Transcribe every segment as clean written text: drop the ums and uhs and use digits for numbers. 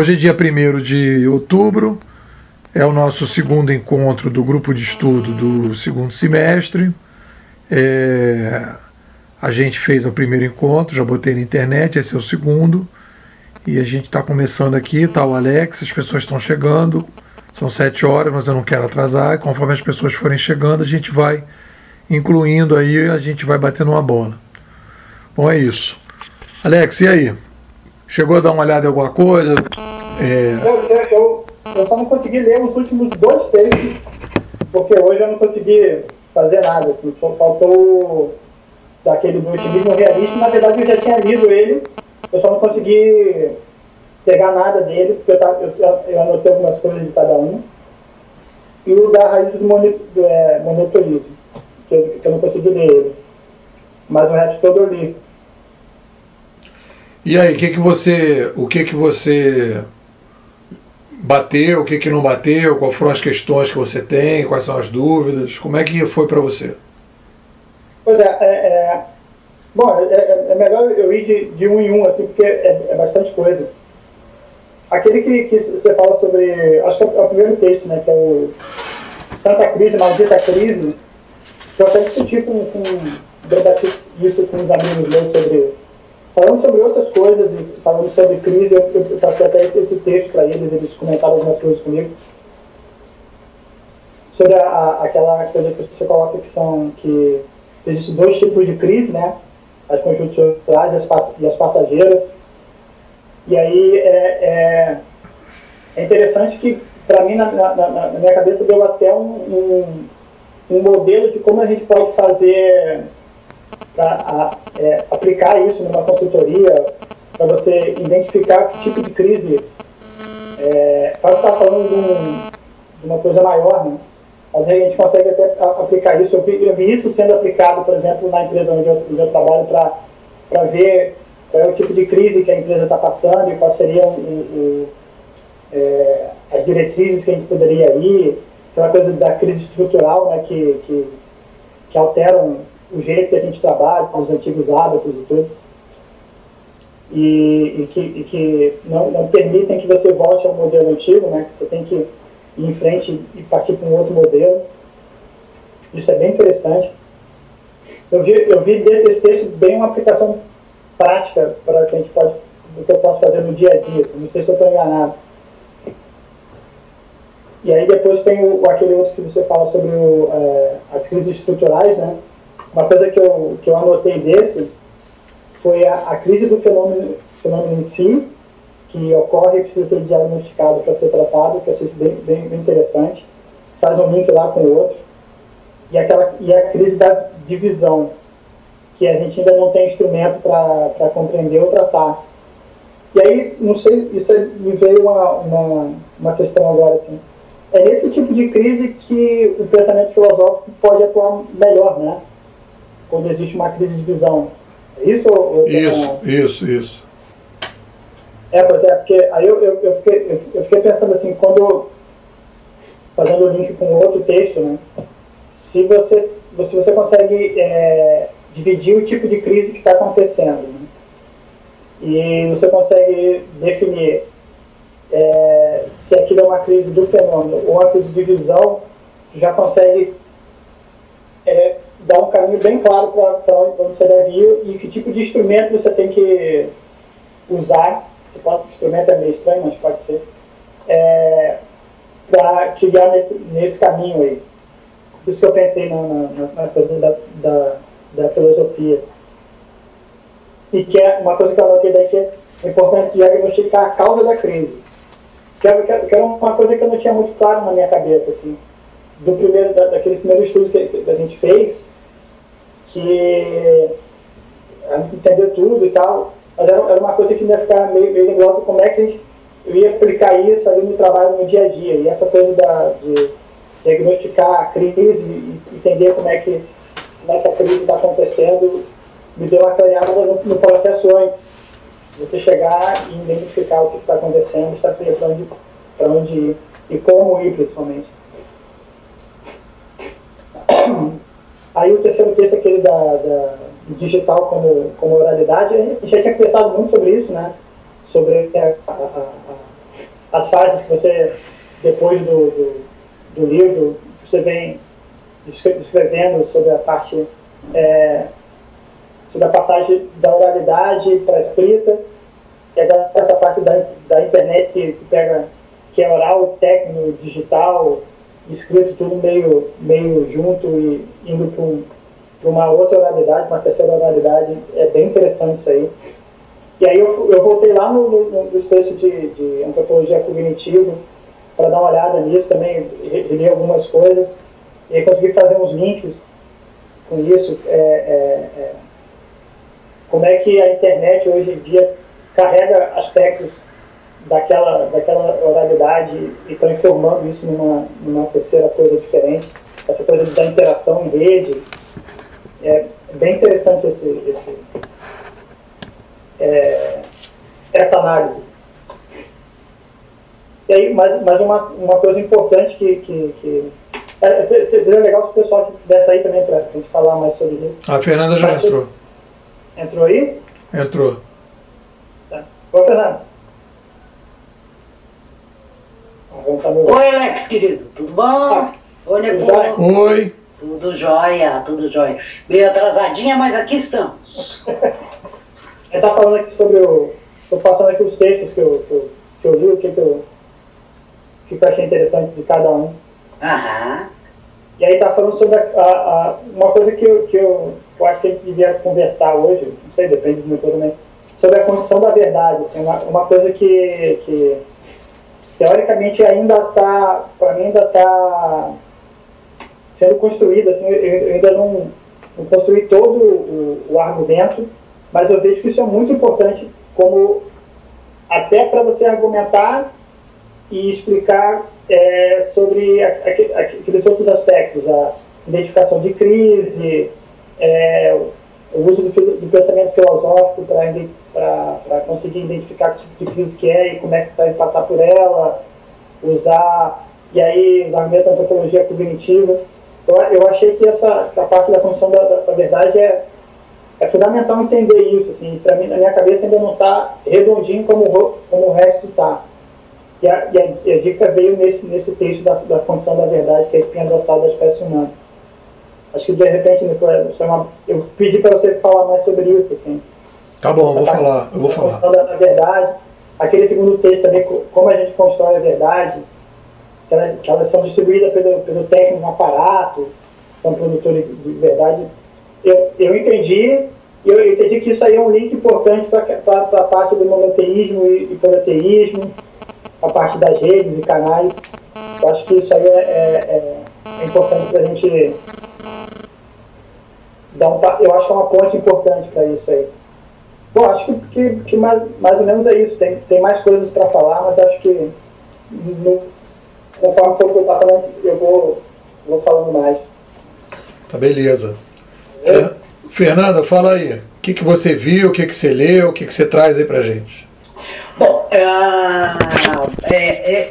Hoje é dia 1º de outubro, é o nosso segundo encontro do grupo de estudo do segundo semestre. A gente fez o primeiro encontro, já botei na internet, esse é o segundo. E a gente está começando aqui, está o Alex, as pessoas estão chegando, são 7 horas, mas eu não quero atrasar. E conforme as pessoas forem chegando, a gente vai incluindo aí, a gente vai batendo uma bola. Bom, é isso. Alex, e aí? Chegou a dar uma olhada em alguma coisa? Eu só não consegui ler os últimos 2 textos, porque hoje eu não consegui fazer nada, assim, só faltou daquele do otimismo realista. Na verdade eu já tinha lido ele, eu só não consegui pegar nada dele, porque eu anotei algumas coisas de cada um. E o da raiz do monoteísmo, que eu não consegui ler ele, mas o resto todo eu li. E aí, o que você bateu, o que não bateu, quais foram as questões que você tem, quais são as dúvidas, como é que foi para você? Pois é, bom, é melhor eu ir de um em um, assim, porque é bastante coisa. Aquele que você fala sobre, acho que é o primeiro texto, né, que é o Santa Crise, Maldita Crise, eu até discuti com os amigos meus sobre... Falando sobre outras coisas, falando sobre crise, eu passei até esse texto para eles, eles comentaram algumas coisas comigo. Sobre aquela coisa que você coloca que existem 2 tipos de crise, né? As conjunturais e as passageiras. E aí é interessante que, para mim, na minha cabeça, deu até um modelo de como a gente pode fazer... aplicar isso numa consultoria, para você identificar que tipo de crise. Pode estar falando de uma coisa maior, né? Mas a gente consegue até aplicar isso. Eu vi isso sendo aplicado, por exemplo, na empresa onde eu trabalho, para ver qual é o tipo de crise que a empresa está passando e quais seriam as diretrizes que a gente poderia ir. Aquela coisa da crise estrutural, né, que alteram o jeito que a gente trabalha, com os antigos hábitos e tudo, e que não permitem que você volte ao modelo antigo, né? Que você tem que ir em frente e partir para um outro modelo. Isso é bem interessante. Eu vi desse texto bem uma aplicação prática para que a gente pode, do que eu posso fazer no dia a dia, assim, não sei se eu estou enganado. E aí depois tem aquele outro que você fala sobre as crises estruturais, né? Uma coisa que eu anotei desse foi a crise do fenômeno em si, que ocorre e precisa ser diagnosticado para ser tratado, que eu achei bem interessante. Faz um link lá com o outro. E a crise da divisão, que a gente ainda não tem instrumento para compreender ou tratar. E aí, não sei, isso me veio uma questão agora, assim. É nesse tipo de crise que o pensamento filosófico pode atuar melhor, né? Quando existe uma crise de visão. É isso? Isso. Pois é, porque aí eu fiquei pensando assim, fazendo o link com outro texto, né? Se você consegue dividir o tipo de crise que está acontecendo, né? E você consegue definir se aquilo é uma crise do fenômeno ou uma crise de visão, já consegue... dar um caminho bem claro para onde você deve ir e que tipo de instrumento você tem que usar. Esse instrumento é meio estranho, mas pode ser, para te guiar nesse caminho aí. Por isso que eu pensei na coisa da filosofia. E que é uma coisa que eu anotei daqui, é importante diagnosticar a causa da crise. Que era uma coisa que eu não tinha muito claro na minha cabeça, assim, daquele primeiro estudo que a gente fez, que a gente entendeu tudo e tal, mas era uma coisa que ia ficar meio negócio, como é que eu ia aplicar isso ali no trabalho, no dia a dia. E essa coisa de diagnosticar a crise e entender como é que a crise está acontecendo, me deu uma clareada no processo antes. Você chegar e identificar o que está acontecendo, saber para onde ir e como ir, principalmente. Aí o terceiro texto, aquele do digital como oralidade, a gente já tinha pensado muito sobre isso, né? Sobre a as fases que você, depois do livro, você vem descrevendo sobre a parte, sobre a passagem da oralidade para a escrita, e agora essa parte da internet que pega, que é oral, técnico, digital, escrito, tudo meio junto e indo para uma outra oralidade, uma terceira oralidade. É bem interessante isso aí. E aí eu voltei lá nos textos de antropologia cognitiva para dar uma olhada nisso também, li algumas coisas, e aí consegui fazer uns links com isso. Como é que a internet hoje em dia carrega aspectos daquela oralidade e transformando isso numa terceira coisa diferente, essa coisa da interação em rede. É bem interessante essa análise. E aí, mais uma coisa importante que seria legal se o pessoal que pudesse aí também para a gente falar mais sobre isso. A Fernanda já entrou. Entrou aí? Entrou. Tá. Boa, Fernanda. Oi, Alex, querido, tudo bom? Tá. Oi, Nebula. Oi. Tudo jóia, tudo jóia. Meio atrasadinha, mas aqui estamos. Eu tava falando aqui sobre Estou passando aqui os textos que eu li, o que eu achei interessante de cada um. Aham. E aí tá falando sobre uma coisa que eu acho que a gente devia conversar hoje, não sei, depende do meu todo, né? Sobre a construção da verdade, assim, uma coisa que teoricamente ainda está, para mim ainda está sendo construída, assim, eu ainda não construí todo o argumento, mas eu vejo que isso é muito importante, como até para você argumentar e explicar sobre aqueles outros aspectos, a identificação de crise, o uso do pensamento filosófico para conseguir identificar que tipo de crise que é e como é que você vai passar por ela, usar, e aí o argumento da antropologia cognitiva. Eu achei que que a parte da construção da verdade é fundamental entender isso, assim. Para mim, na minha cabeça ainda não está redondinho como o resto está. E a dica veio nesse texto da construção da verdade, que é a espinha dorsal da espécie humana. Acho que de repente, eu pedi para você falar mais sobre isso, assim. Tá bom, eu vou falar. A construção da verdade, aquele segundo texto também, como a gente constrói a verdade, que elas são distribuídas pelo técnico, um aparato, são produtores de verdade. Eu entendi, que isso aí é um link importante para a parte do monoteísmo e politeísmo, a parte das redes e canais. Eu acho que isso aí é importante para a gente dar eu acho que é uma ponte importante para isso aí. Bom, acho que mais ou menos é isso. Tem mais coisas para falar, mas acho que conforme for passando, eu vou falando mais. Tá, beleza. Fernanda, fala aí. O que você viu, o que você leu, o que você traz aí pra gente? Bom,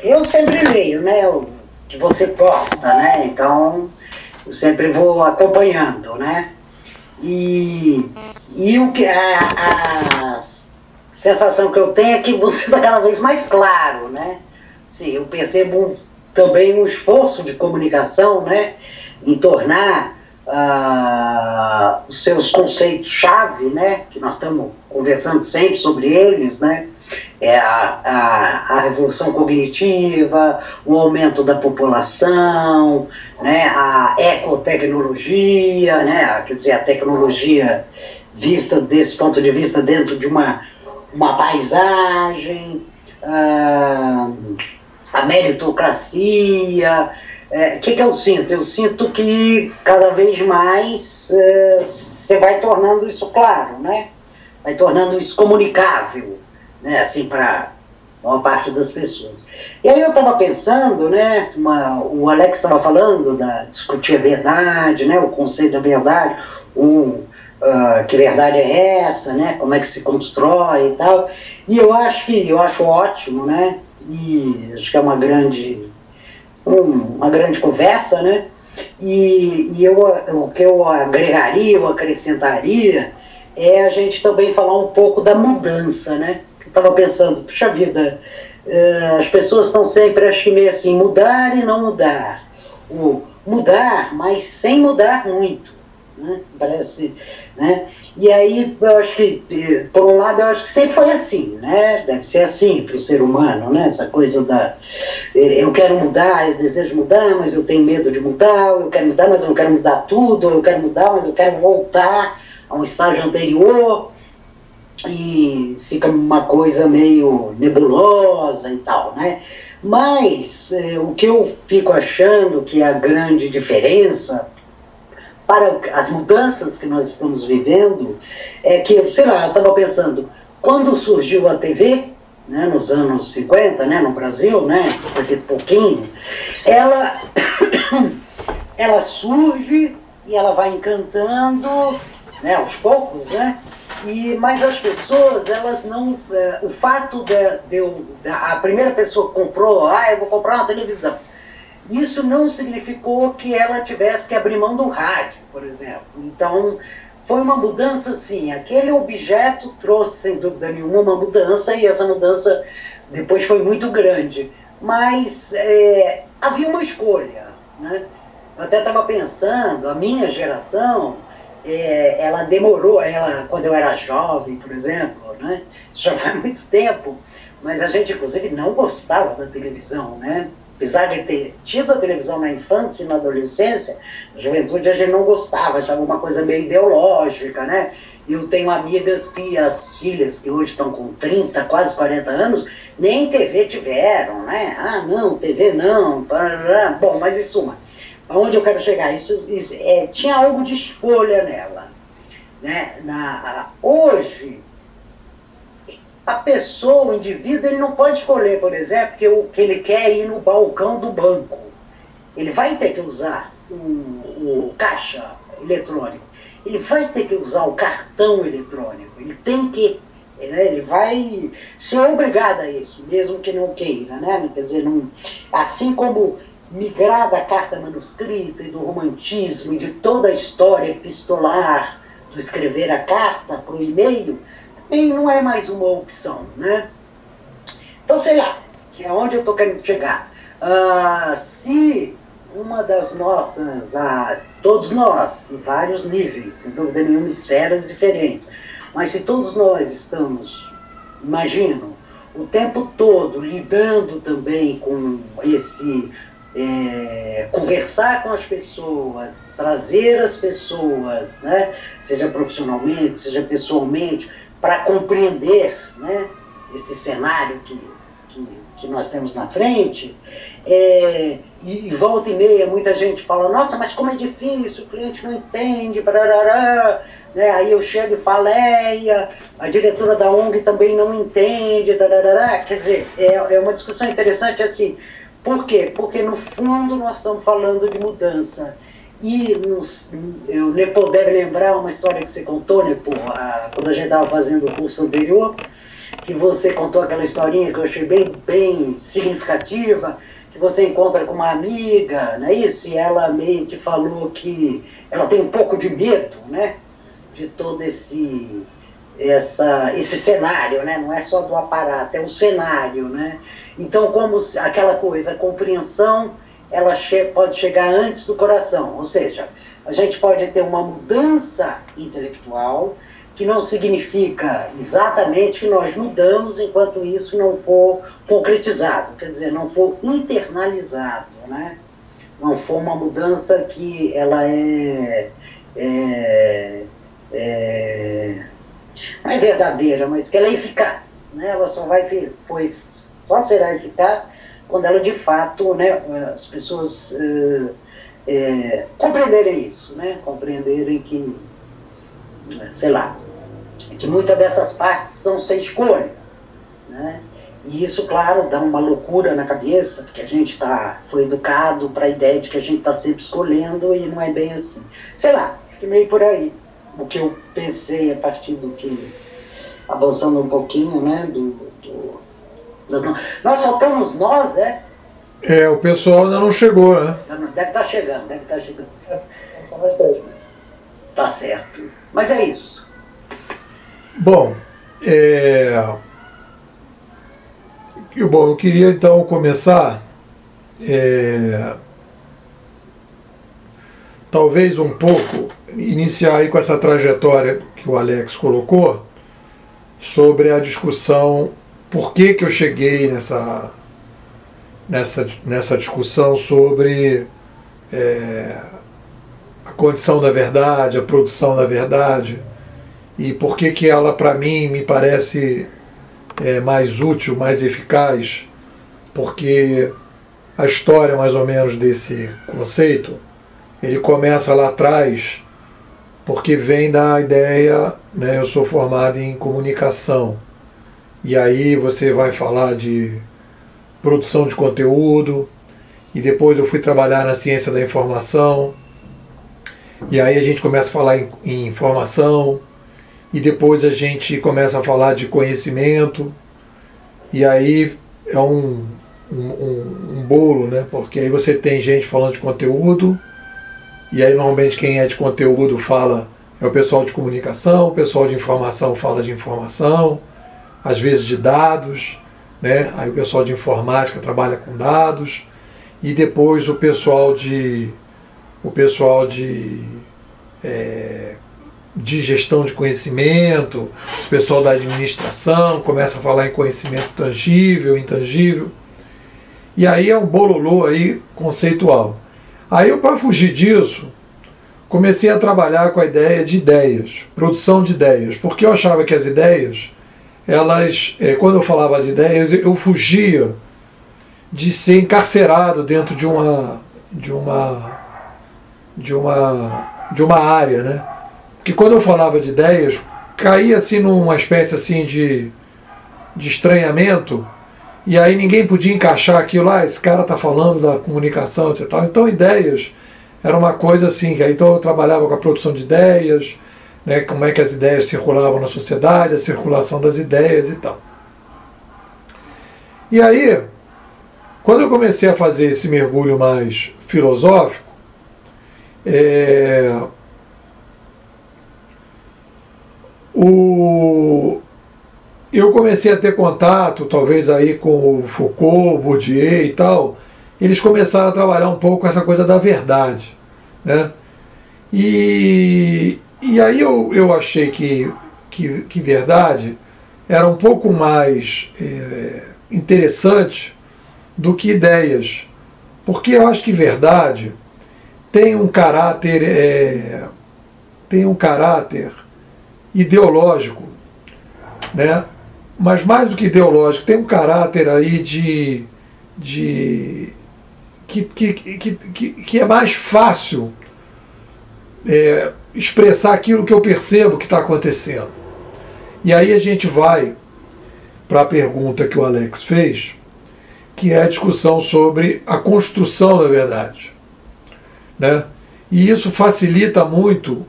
eu sempre leio, né, o que você posta, né? Então, eu sempre vou acompanhando, né? E o que a sensação que eu tenho é que você está cada vez mais claro, né? Sim, eu percebo também um esforço de comunicação, né, em tornar os seus conceitos-chave, né, que nós estamos conversando sempre sobre eles, né, a revolução cognitiva, o aumento da população, né, a ecotecnologia, né, quer dizer, a tecnologia vista desse ponto de vista dentro de uma paisagem, a meritocracia. O que eu sinto? Eu sinto que cada vez mais você vai tornando isso claro, né? Vai tornando isso comunicável, né? Assim, para a maior parte das pessoas. E aí eu estava pensando, né? O Alex estava falando discutir a verdade, né? O conceito da verdade, que verdade é essa, né? Como é que se constrói e tal. E eu acho ótimo, né? E acho que é uma grande conversa, né? O que eu agregaria, eu acrescentaria, é a gente também falar um pouco da mudança, né? Eu estava pensando, puxa vida, as pessoas estão sempre, acho que meio assim, mudar e não mudar. O mudar, mas sem mudar muito. Né? Parece, né? E aí, eu acho que, por um lado, eu acho que sempre foi assim, né? Deve ser assim para o ser humano, né? Essa coisa da... eu quero mudar, eu desejo mudar, mas eu tenho medo de mudar, eu quero mudar, mas eu não quero mudar tudo, eu quero mudar, mas eu quero voltar a um estágio anterior, e fica uma coisa meio nebulosa e tal, né? Mas o que eu fico achando que é a grande diferença para as mudanças que nós estamos vivendo, é que, sei lá, eu estava pensando, quando surgiu a TV, né, nos anos 50, né, no Brasil, né, 50 e pouquinho, ela surge e ela vai encantando, né, aos poucos, né, e, mas as pessoas, elas não... o fato a primeira pessoa que comprou, eu vou comprar uma televisão, isso não significou que ela tivesse que abrir mão do rádio, por exemplo. Então, foi uma mudança, sim. Aquele objeto trouxe, sem dúvida nenhuma, uma mudança, e essa mudança depois foi muito grande. Mas havia uma escolha, né? Eu até estava pensando, a minha geração, ela demorou, quando eu era jovem, por exemplo, né? Isso já faz muito tempo, mas a gente, inclusive, não gostava da televisão, né? Apesar de ter tido a televisão na infância e na adolescência, na juventude a gente não gostava, achava uma coisa meio ideológica, né? Eu tenho amigas que as filhas que hoje estão com 30, quase 40 anos, nem TV tiveram, né? Ah, não, TV não, parará. Bom, mas em suma, aonde eu quero chegar? Isso tinha algo de escolha nela, né? Hoje... a pessoa, o indivíduo, ele não pode escolher, por exemplo, que ele quer ir no balcão do banco. Ele vai ter que usar o caixa eletrônico, ele vai ter que usar o cartão eletrônico, ele tem que, né, ele vai ser obrigado a isso, mesmo que não queira, né? Quer dizer, não, assim como migrar da carta manuscrita e do romantismo e de toda a história epistolar, do escrever a carta para o e-mail, e não é mais uma opção, né? Então, sei lá, que é onde eu estou querendo chegar. Se uma das nossas, todos nós, em vários níveis, sem dúvida nenhuma, esferas diferentes, mas se todos nós estamos, imagino, o tempo todo lidando também com esse... conversar com as pessoas, trazer as pessoas, né? Seja profissionalmente, seja pessoalmente, para compreender, né, esse cenário que nós temos na frente, e volta e meia muita gente fala, nossa, mas como é difícil, o cliente não entende, brarará, né, aí eu chego e falo, a diretora da ONG também não entende, brarará. Quer dizer, é uma discussão interessante assim, por quê? Porque no fundo nós estamos falando de mudança. E eu deve lembrar uma história que você contou, né, quando a gente estava fazendo o curso anterior, que você contou aquela historinha que eu achei bem significativa, que você encontra com uma amiga, não é isso? E ela meio que falou que ela tem um pouco de medo, né, de todo esse cenário, né? Não é só do aparato, é o cenário, né? Então, como aquela coisa, a compreensão, ela pode chegar antes do coração, ou seja, a gente pode ter uma mudança intelectual que não significa exatamente que nós mudamos enquanto isso não for concretizado, quer dizer, não for internalizado, né? Não for uma mudança que ela não é verdadeira, mas que ela é eficaz, né? Ela só será eficaz quando ela de fato, né, as pessoas compreenderem isso, né, compreenderem que, sei lá, que muitas dessas partes são sem escolha, né, e isso, claro, dá uma loucura na cabeça, porque a gente foi educado para a ideia de que a gente está sempre escolhendo e não é bem assim. Sei lá, fiquei meio por aí, o que eu pensei a partir do que, avançando um pouquinho, né, nós só estamos nós, né? O pessoal ainda não chegou, né? Deve estar chegando, Tá certo. Mas é isso. Bom, Bom, eu queria então começar, talvez um pouco, iniciar aí com essa trajetória que o Alex colocou, sobre a discussão, por que que eu cheguei nessa discussão sobre a condição da verdade, a produção da verdade, e por que que ela, para mim, me parece mais útil, mais eficaz, porque a história, mais ou menos, desse conceito, ele começa lá atrás, porque vem da ideia, né, eu sou formado em comunicação, e aí você vai falar de produção de conteúdo, e depois eu fui trabalhar na ciência da informação, e aí a gente começa a falar em informação, e depois a gente começa a falar de conhecimento, e aí é um bolo, né? Porque aí você tem gente falando de conteúdo, e aí normalmente quem é de conteúdo fala, é o pessoal de comunicação, o pessoal de informação fala de informação, às vezes de dados, né? Aí o pessoal de informática trabalha com dados, e depois o pessoal de gestão de conhecimento, o pessoal da administração começa a falar em conhecimento tangível, intangível, e aí é um bololô aí conceitual. Aí eu, para fugir disso, comecei a trabalhar com a ideia de ideias, produção de ideias, porque eu achava que as ideias, elas, quando eu falava de ideias, eu fugia de ser encarcerado dentro de uma área, né? Porque quando eu falava de ideias, caía assim numa espécie assim de estranhamento, e aí ninguém podia encaixar aquilo lá, esse cara está falando da comunicação, etc. Então ideias era uma coisa assim, que aí então eu trabalhava com a produção de ideias, né, como é que as ideias circulavam na sociedade, a circulação das ideias e tal. E aí, quando eu comecei a fazer esse mergulho mais filosófico, eu comecei a ter contato, talvez aí com o Foucault, Bourdieu e tal, eles começaram a trabalhar um pouco essa coisa da verdade, né? E aí eu achei que verdade era um pouco mais interessante do que ideias, porque eu acho que verdade tem um caráter, ideológico, né? Mas mais do que ideológico, tem um caráter aí que é mais fácil expressar aquilo que eu percebo que está acontecendo. E aí a gente vai para a pergunta que o Alex fez, que é a discussão sobre a construção da verdade, né? E isso facilita muito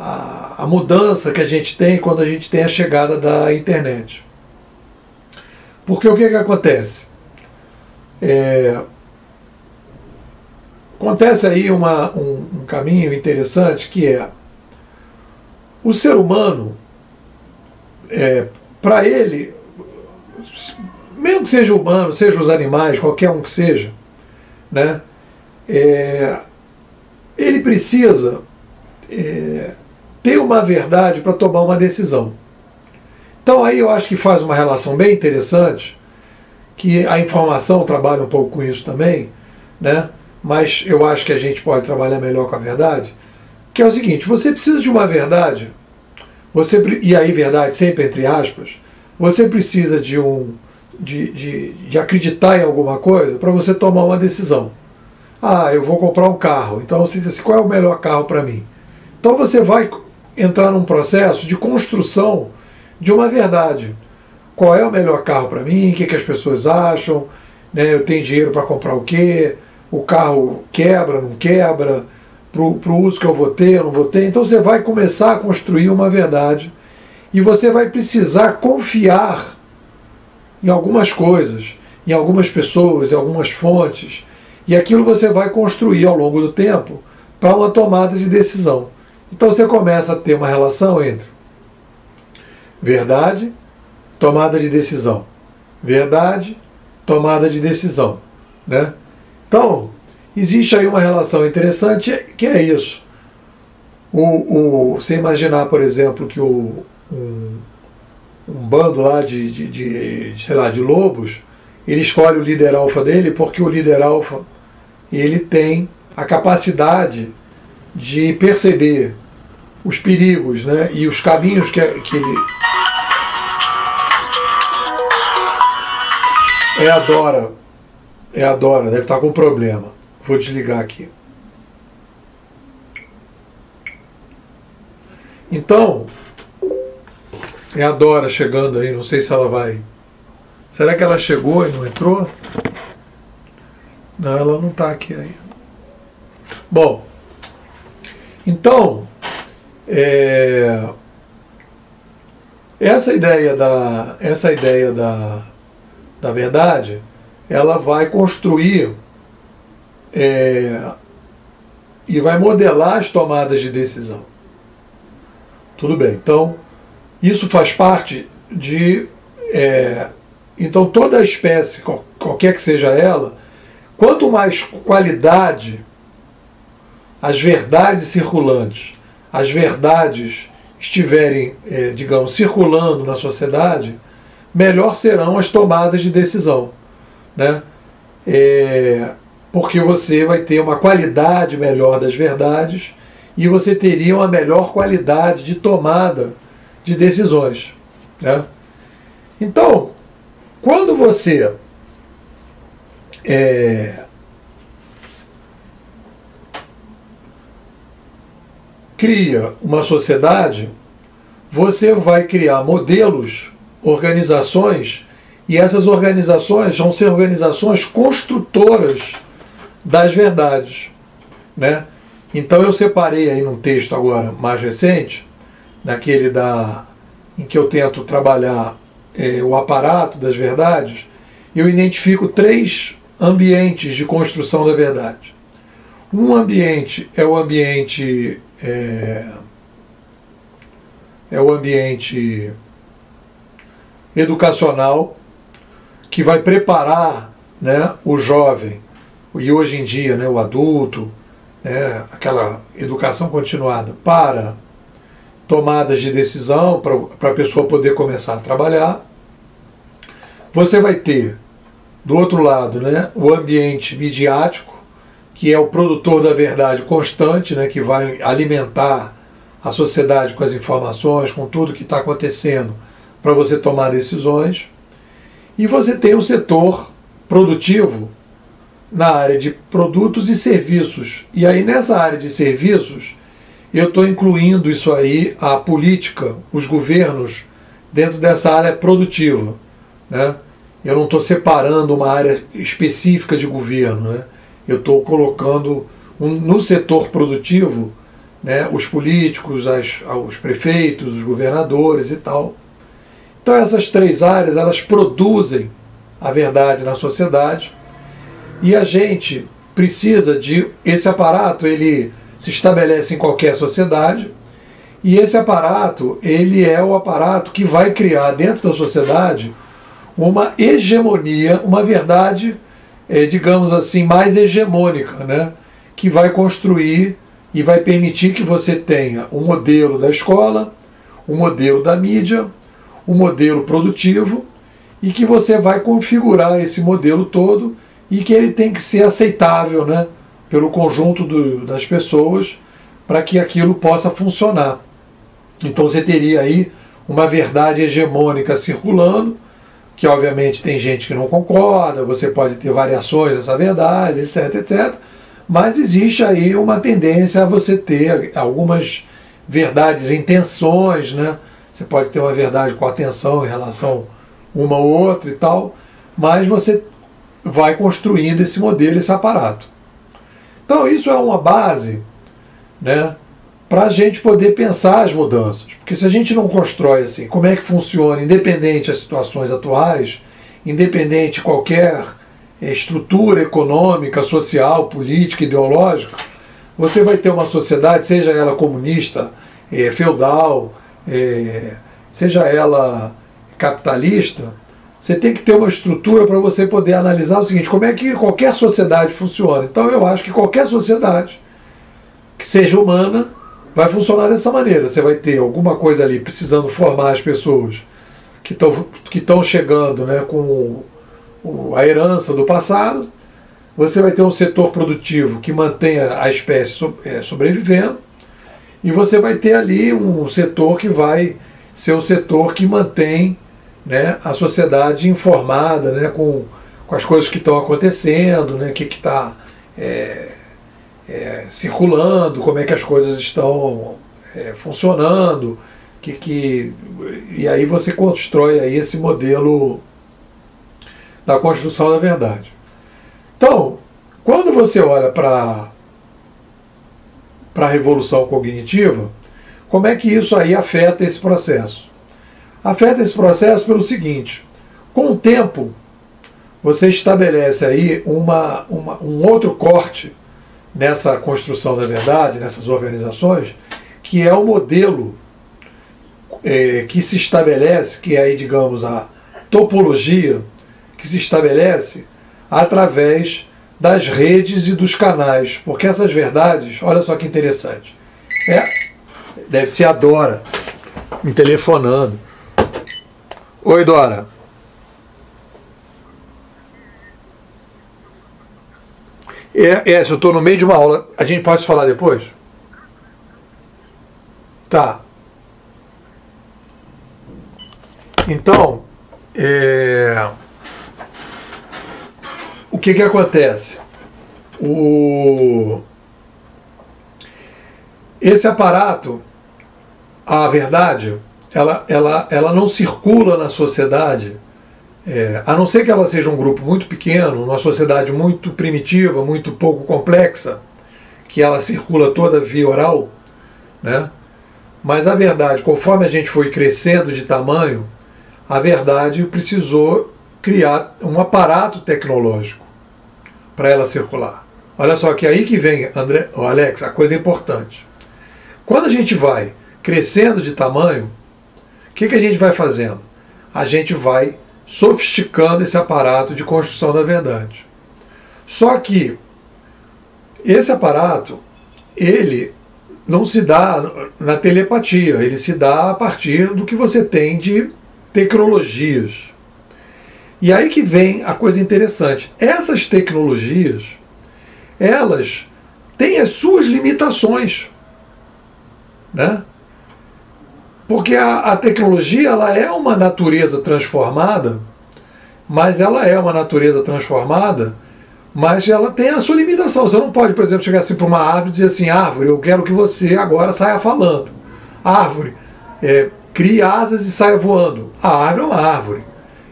a mudança que a gente tem quando a gente tem a chegada da internet. Porque o que acontece? Acontece aí um caminho interessante, que é o ser humano, para ele, mesmo que seja humano, seja os animais, qualquer um que seja, né, ele precisa ter uma verdade para tomar uma decisão. Então aí eu acho que faz uma relação bem interessante, que a informação trabalha um pouco com isso também, né? Mas eu acho que a gente pode trabalhar melhor com a verdade, que é o seguinte: você precisa de uma verdade, e aí verdade sempre entre aspas, você precisa de acreditar em alguma coisa para você tomar uma decisão. Ah, eu vou comprar um carro, então você diz assim, qual é o melhor carro para mim? Então você vai entrar num processo de construção de uma verdade. Qual é o melhor carro para mim? O que as pessoas acham? Né? Eu tenho dinheiro para comprar o quê? O carro quebra, não quebra? Para o uso que eu vou ter, eu não vou ter? Então você vai começar a construir uma verdade, e você vai precisar confiar em algumas coisas, em algumas pessoas, em algumas fontes, e aquilo você vai construir ao longo do tempo para uma tomada de decisão. Então você começa a ter uma relação entre verdade, tomada de decisão. Verdade, tomada de decisão, né? Então, existe aí uma relação interessante que é isso. Você imaginar, por exemplo, que um bando lá sei lá, de lobos, ele escolhe o líder alfa dele porque o líder alfa ele tem a capacidade de perceber os perigos, né, e os caminhos que ele é a Dora, deve estar com problema. Vou desligar aqui. Então, é a Dora chegando aí, não sei se ela vai... Será que ela chegou e não entrou? Não, ela não está aqui ainda. Bom, então, essa ideia da verdade, ela vai construir e vai modelar as tomadas de decisão. Tudo bem, então, isso faz parte de... então, toda a espécie, qualquer que seja ela, quanto mais qualidade as verdades circulantes, as verdades estiverem, digamos, circulando na sociedade, melhor serão as tomadas de decisão, né? Porque você vai ter uma qualidade melhor das verdades e você teria uma melhor qualidade de tomada de decisões, né? Então, quando você cria uma sociedade, você vai criar modelos, organizações, e essas organizações vão ser organizações construtoras das verdades, né? Então eu separei aí num texto agora mais recente, naquele em que eu tento trabalhar o aparato das verdades, eu identifico 3 ambientes de construção da verdade. Um ambiente é o ambiente educacional, que vai preparar, né, o jovem, e hoje em dia, né, o adulto, né, aquela educação continuada para tomadas de decisão, para a pessoa poder começar a trabalhar. Você vai ter, do outro lado, né, o ambiente midiático, que é o produtor da verdade constante, né, que vai alimentar a sociedade com as informações, com tudo que está acontecendo, para você tomar decisões. E você tem um setor produtivo na área de produtos e serviços. E aí nessa área de serviços, eu estou incluindo isso aí, a política, os governos, dentro dessa área produtiva, né? Eu não estou separando uma área específica de governo, né? Eu estou colocando no setor produtivo, né, os políticos, os prefeitos, os governadores e tal. Então essas 3 áreas, elas produzem a verdade na sociedade, e a gente precisa de... Esse aparato, ele se estabelece em qualquer sociedade, e esse aparato, ele é o aparato que vai criar dentro da sociedade uma hegemonia, uma verdade, digamos assim, mais hegemônica, né? Que vai construir e vai permitir que você tenha um modelo da escola, um modelo da mídia, um modelo produtivo, e que você vai configurar esse modelo todo, e que ele tem que ser aceitável, né, pelo conjunto das pessoas, para que aquilo possa funcionar. Então você teria aí uma verdade hegemônica circulando, que obviamente tem gente que não concorda, você pode ter variações dessa verdade, etc, etc. Mas existe aí uma tendência a você ter algumas verdades em tensões, né? Você pode ter uma verdade com atenção em relação uma ou outra e tal, mas você vai construindo esse modelo, esse aparato. Então isso é uma base, né, para a gente poder pensar as mudanças. Porque se a gente não constrói assim, como é que funciona, independente das situações atuais, independente de qualquer estrutura econômica, social, política, ideológica, você vai ter uma sociedade, seja ela comunista, feudal, seja ela capitalista, você tem que ter uma estrutura para você poder analisar o seguinte, como é que qualquer sociedade funciona. Então eu acho que qualquer sociedade que seja humana vai funcionar dessa maneira. Você vai ter alguma coisa ali precisando formar as pessoas que estão chegando, né, com a herança do passado. Você vai ter um setor produtivo que mantenha a espécie sobrevivendo. E você vai ter ali um setor que vai ser o setor que mantém, né, a sociedade informada, né, com as coisas que estão acontecendo, né, o que está circulando, como é que as coisas estão funcionando, e aí você constrói aí esse modelo da construção da verdade. Então, quando você olha para a revolução cognitiva, como é que isso aí afeta esse processo? Afeta esse processo pelo seguinte: com o tempo, você estabelece aí um outro corte nessa construção da verdade, nessas organizações, que é o modelo que se estabelece, que é aí, digamos, a topologia que se estabelece através das redes e dos canais, porque essas verdades, olha só que interessante, deve ser a Dora me telefonando. Oi, Dora. Se eu estou no meio de uma aula, a gente pode falar depois? Tá. Então, o que acontece? Esse aparato, a verdade, ela não circula na sociedade, a não ser que ela seja um grupo muito pequeno, uma sociedade muito primitiva, muito pouco complexa, que ela circula toda via oral, né? Mas a verdade, conforme a gente foi crescendo de tamanho, a verdade precisou criar um aparato tecnológico para ela circular. Olha só que aí que vem, André, Alex, a coisa importante. Quando a gente vai crescendo de tamanho, o que a gente vai fazendo? A gente vai sofisticando esse aparato de construção da verdade. Só que esse aparato, ele não se dá na telepatia, ele se dá a partir do que você tem de tecnologias. E aí que vem a coisa interessante. Essas tecnologias, elas têm as suas limitações, né? Porque a tecnologia, ela é uma natureza transformada, mas ela tem a sua limitação. Você não pode, por exemplo, chegar assim para uma árvore e dizer assim: árvore, eu quero que você agora saia falando. Árvore, crie asas e saia voando. A árvore é uma árvore.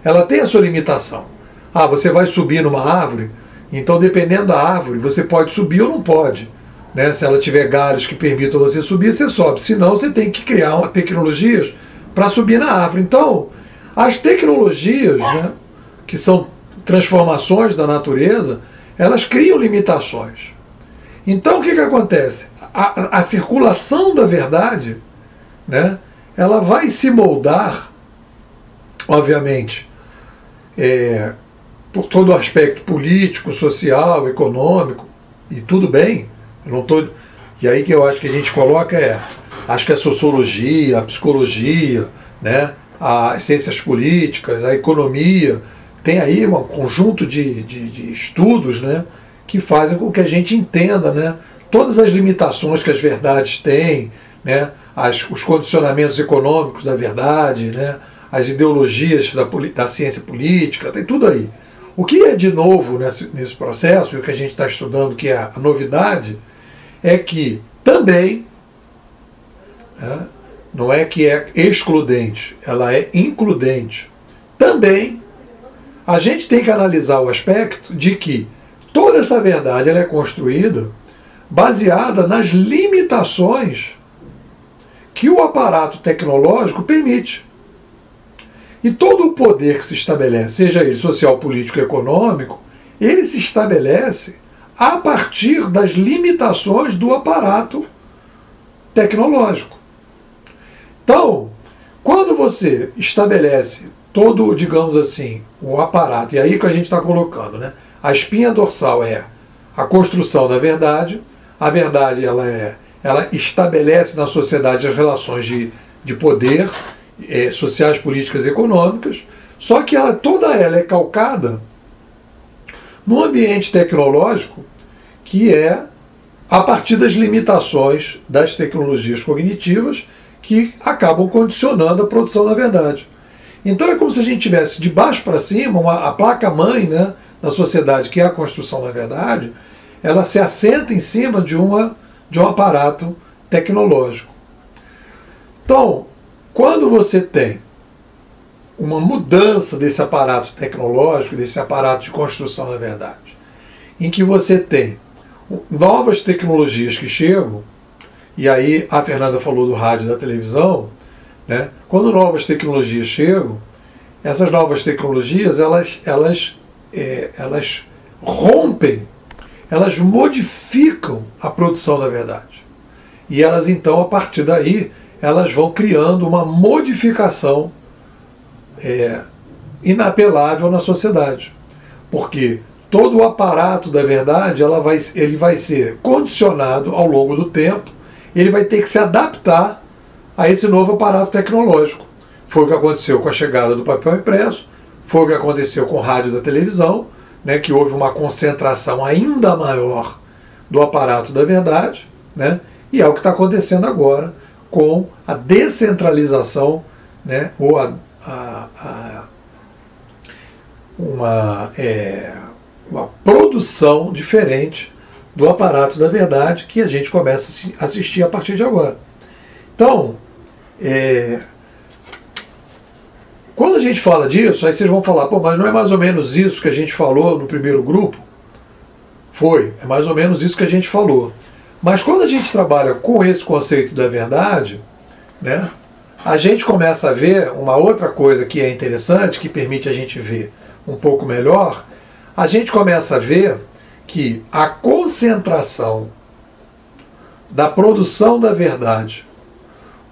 Ela tem a sua limitação. Ah, você vai subir numa árvore, então dependendo da árvore, você pode subir ou não pode. Né? Se ela tiver galhos que permitam você subir, você sobe. Senão, você tem que criar tecnologias para subir na árvore. Então, as tecnologias, né, que são transformações da natureza, elas criam limitações. Então, o que acontece? A circulação da verdade, né, ela vai se moldar, obviamente, por todo o aspecto político, social, econômico, e tudo bem. E aí que eu acho que a gente coloca acho que a sociologia, a psicologia, né, as ciências políticas, a economia, tem aí um conjunto de estudos, né, que fazem com que a gente entenda, né, todas as limitações que as verdades têm, né, os condicionamentos econômicos da verdade, né, as ideologias da ciência política, tem tudo aí. O que é de novo nesse processo, e o que a gente está estudando, que é a novidade, é que também, né, não é que é excludente, ela é includente. Também a gente tem que analisar o aspecto de que toda essa verdade ela é construída baseada nas limitações que o aparato tecnológico permite. E todo o poder que se estabelece, seja ele social, político, econômico, ele se estabelece a partir das limitações do aparato tecnológico. Então, quando você estabelece todo, digamos assim, o aparato, e aí que a gente está colocando, né? A espinha dorsal é a construção da verdade, a verdade ela estabelece na sociedade as relações de poder, sociais, políticas e econômicas, só que ela, toda ela é calcada num ambiente tecnológico que é a partir das limitações das tecnologias cognitivas que acabam condicionando a produção da verdade. Então é como se a gente tivesse de baixo para cima a placa-mãe, né, da sociedade, que é a construção da verdade, ela se assenta em cima de um aparato tecnológico. Então, quando você tem uma mudança desse aparato tecnológico, desse aparato de construção da verdade, em que você tem novas tecnologias que chegam, e aí a Fernanda falou do rádio e da televisão, né? Quando novas tecnologias chegam, essas novas tecnologias elas rompem, elas modificam a produção da verdade. E elas então, a partir daí, elas vão criando uma modificação inapelável na sociedade. Porque todo o aparato da verdade ele vai ser condicionado ao longo do tempo, ele vai ter que se adaptar a esse novo aparato tecnológico. Foi o que aconteceu com a chegada do papel impresso, foi o que aconteceu com o rádio da televisão, né, que houve uma concentração ainda maior do aparato da verdade, né, e é o que está acontecendo agora com a descentralização, né, ou uma produção diferente do aparato da verdade que a gente começa a assistir a partir de agora. Então, quando a gente fala disso, aí vocês vão falar, pô, mas não é mais ou menos isso que a gente falou no primeiro grupo? Foi, é mais ou menos isso que a gente falou. Mas quando a gente trabalha com esse conceito da verdade, né, a gente começa a ver uma outra coisa que é interessante, que permite a gente ver um pouco melhor, a gente começa a ver que a concentração da produção da verdade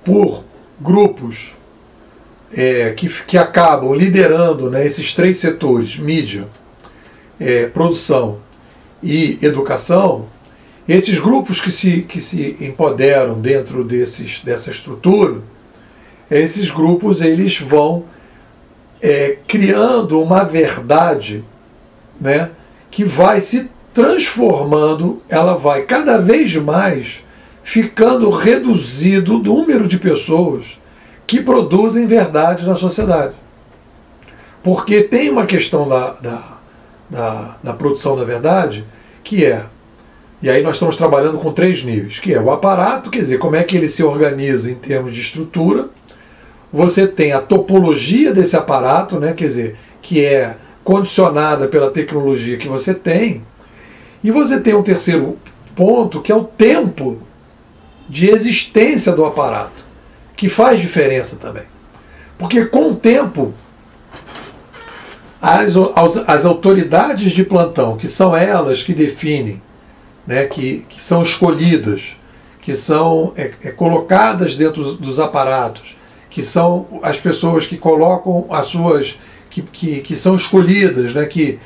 por grupos que acabam liderando, né, esses três setores, mídia, produção e educação, esses grupos que se empoderam dentro dessa estrutura, esses grupos eles vão criando uma verdade, né, que vai se transformando, ela vai cada vez mais ficando reduzido o número de pessoas que produzem verdade na sociedade. Porque tem uma questão da produção da verdade, que é, e aí nós estamos trabalhando com três níveis, que é o aparato, quer dizer, como é que ele se organiza em termos de estrutura, você tem a topologia desse aparato, né, quer dizer, que é condicionada pela tecnologia que você tem, e você tem um terceiro ponto, que é o tempo de existência do aparato, que faz diferença também. Porque com o tempo, as autoridades de plantão, que são elas que definem, né, que são escolhidas, que são colocadas dentro dos aparatos, que são as pessoas que colocam as suas... que são escolhidas, né, que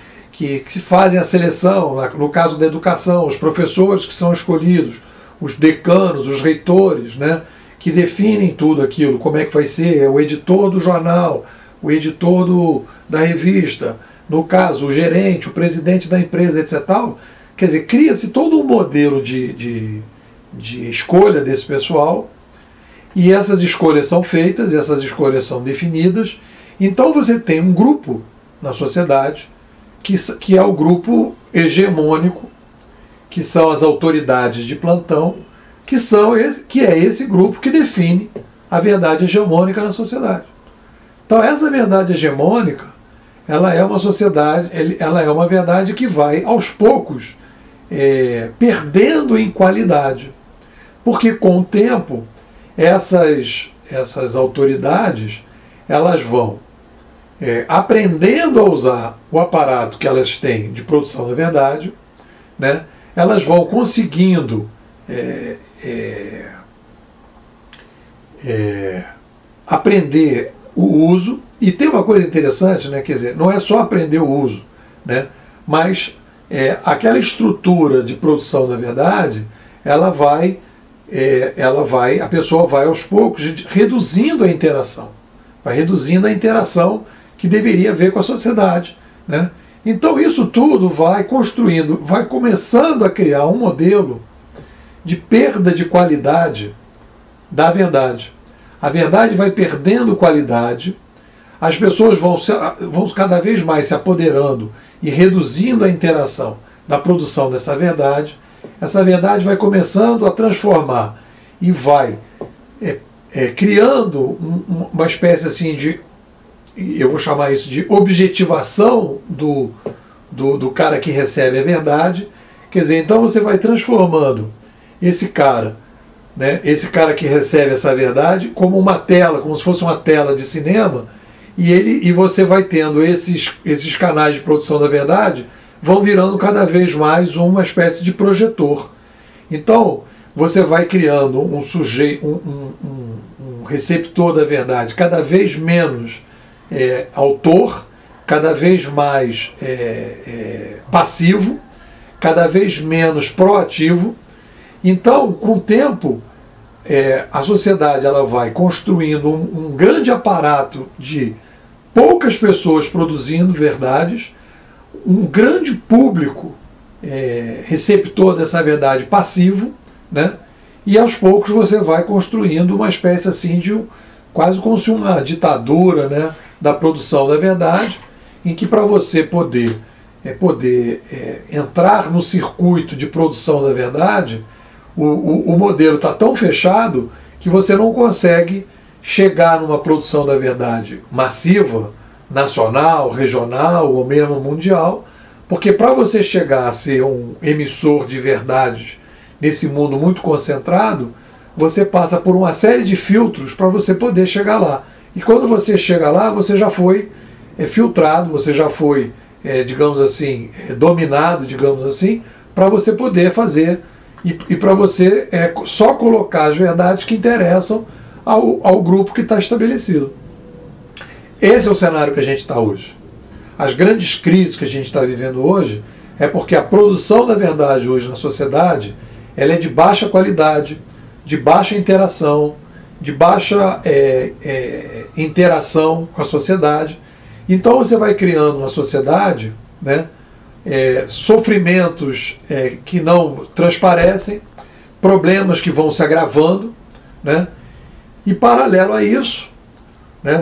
se fazem a seleção, no caso da educação, os professores que são escolhidos, os decanos, os reitores, né, que definem tudo aquilo, como é que vai ser, é o editor do jornal, o editor da revista, no caso, o gerente, o presidente da empresa, etc. Quer dizer, cria-se todo um modelo de escolha desse pessoal, e essas escolhas são feitas, essas escolhas são definidas, então você tem um grupo na sociedade, que é o grupo hegemônico, que são as autoridades de plantão, que é esse grupo que define a verdade hegemônica na sociedade. Então essa verdade hegemônica, ela é uma verdade que vai, aos poucos, perdendo em qualidade. Porque com o tempo, essas autoridades, elas vão aprendendo a usar o aparato que elas têm de produção da verdade, né? Elas vão conseguindo aprender o uso, e tem uma coisa interessante, né, quer dizer, não é só aprender o uso, né, mas aquela estrutura de produção, na verdade, a pessoa vai aos poucos reduzindo a interação, vai reduzindo a interação que deveria haver com a sociedade, né? Então isso tudo vai construindo, vai começando a criar um modelo de perda de qualidade da verdade. A verdade vai perdendo qualidade, as pessoas vão cada vez mais se apoderando e reduzindo a interação da produção dessa verdade. Essa verdade vai começando a transformar e vai criando uma espécie assim de, eu vou chamar isso de objetivação do cara que recebe a verdade. Quer dizer, então você vai transformando esse cara, né, esse cara que recebe essa verdade, como uma tela, como se fosse uma tela de cinema, e você vai tendo esses canais de produção da verdade, vão virando cada vez mais uma espécie de projetor. Então, você vai criando um sujeito, um receptor da verdade cada vez menos autor, cada vez mais passivo, cada vez menos proativo. Então, com o tempo, a sociedade ela vai construindo um grande aparato de poucas pessoas produzindo verdades, um grande público receptor dessa verdade passivo, né? E aos poucos você vai construindo uma espécie assim de quase como se uma ditadura, né, da produção da verdade, em que para você poder entrar no circuito de produção da verdade, o modelo está tão fechado que você não consegue chegar numa produção da verdade massiva, nacional, regional ou mesmo mundial, porque para você chegar a ser um emissor de verdades nesse mundo muito concentrado, você passa por uma série de filtros para você poder chegar lá. E quando você chega lá, você já foi filtrado, você já foi, digamos assim, dominado, digamos assim, para você poder fazer e para você só colocar as verdades que interessam ao grupo que está estabelecido. Esse é o cenário que a gente está hoje. As grandes crises que a gente está vivendo hoje é porque a produção da verdade hoje na sociedade ela é de baixa qualidade, de baixa interação, de baixa interação com a sociedade. Então você vai criando uma sociedade, né, sofrimentos que não transparecem, problemas que vão se agravando, né, e paralelo a isso,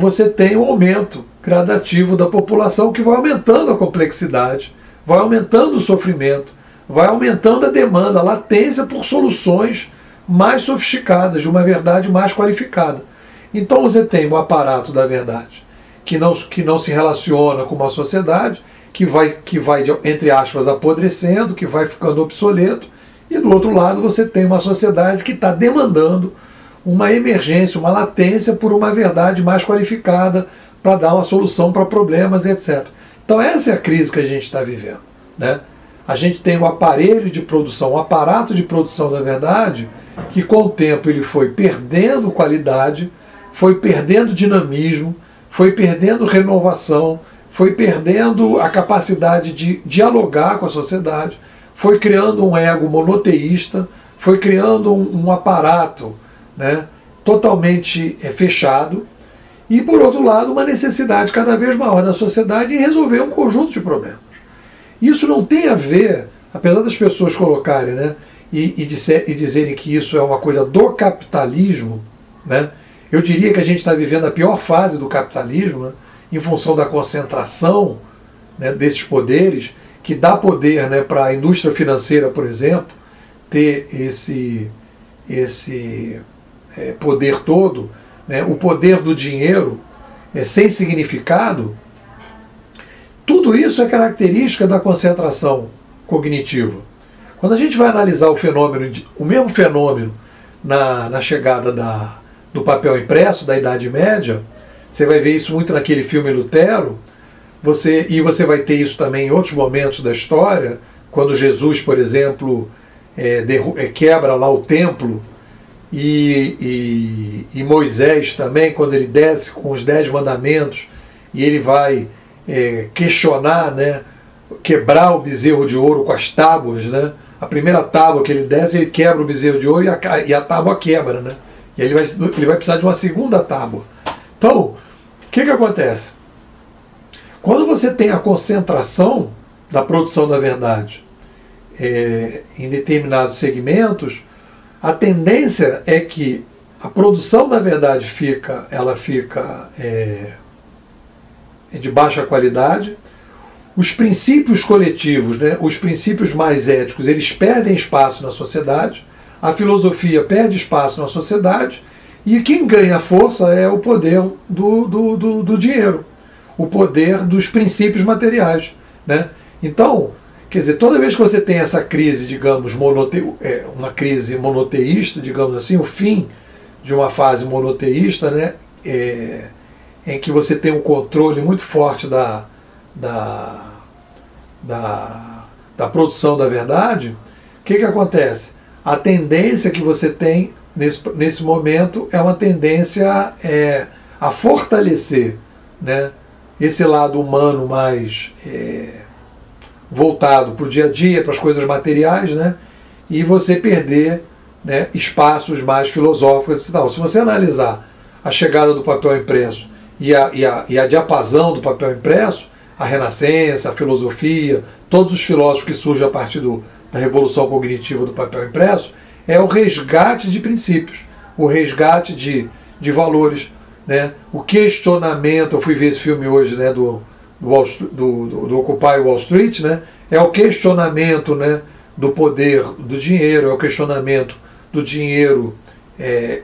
você tem um aumento gradativo da população que vai aumentando a complexidade, vai aumentando o sofrimento, vai aumentando a demanda, a latência por soluções mais sofisticadas, de uma verdade mais qualificada. Então você tem um aparato da verdade que não se relaciona com uma sociedade, que vai, entre aspas, apodrecendo, que vai ficando obsoleto, e do outro lado você tem uma sociedade que está demandando uma emergência, uma latência por uma verdade mais qualificada para dar uma solução para problemas, etc. Então essa é a crise que a gente está vivendo, né? A gente tem um aparelho de produção, um aparato de produção da verdade, que com o tempo ele foi perdendo qualidade, foi perdendo dinamismo, foi perdendo renovação, foi perdendo a capacidade de dialogar com a sociedade, foi criando um ego monoteísta, foi criando um aparato, né, totalmente fechado, e por outro lado uma necessidade cada vez maior da sociedade em resolver um conjunto de problemas. Isso não tem a ver, apesar das pessoas colocarem, né, e dizerem que isso é uma coisa do capitalismo, né, eu diria que a gente está vivendo a pior fase do capitalismo, né, em função da concentração, né, desses poderes, que dá poder, né, para a indústria financeira, por exemplo, ter esse poder todo, né, o poder do dinheiro sem significado. Tudo isso é característica da concentração cognitiva. Quando a gente vai analisar o mesmo fenômeno na chegada do papel impresso, da Idade Média, você vai ver isso muito naquele filme Lutero, e você vai ter isso também em outros momentos da história, quando Jesus, por exemplo, quebra lá o templo e Moisés também, quando ele desce com os 10 mandamentos, e ele vai questionar, né, quebrar o bezerro de ouro com as tábuas, né? A primeira tábua que ele desce, ele quebra o bezerro de ouro e a tábua quebra, né? E aí ele vai precisar de uma segunda tábua. Então, o que acontece? Quando você tem a concentração da produção da verdade em determinados segmentos, a tendência é que a produção da verdade fica de baixa qualidade. Os princípios coletivos, né, os princípios mais éticos, eles perdem espaço na sociedade, a filosofia perde espaço na sociedade, e quem ganha força é o poder do dinheiro, o poder dos princípios materiais, né? Então, quer dizer, toda vez que você tem essa crise, digamos, uma crise monoteísta, digamos assim, o fim de uma fase monoteísta, né, em que você tem um controle muito forte da produção da verdade, o que acontece? A tendência que você tem nesse momento é uma tendência a fortalecer, né, esse lado humano mais voltado para o dia a dia, para as coisas materiais, né, e você perder, né, espaços mais filosóficos e tal. Se você analisar a chegada do papel impresso e a diapasão do papel impresso, a Renascença, a filosofia, todos os filósofos que surgem a partir da revolução cognitiva do papel impresso, é o resgate de princípios, o resgate de valores, né? O questionamento, eu fui ver esse filme hoje, né, do Occupy Wall Street, né? É o questionamento, né, do poder, do dinheiro, é o questionamento do dinheiro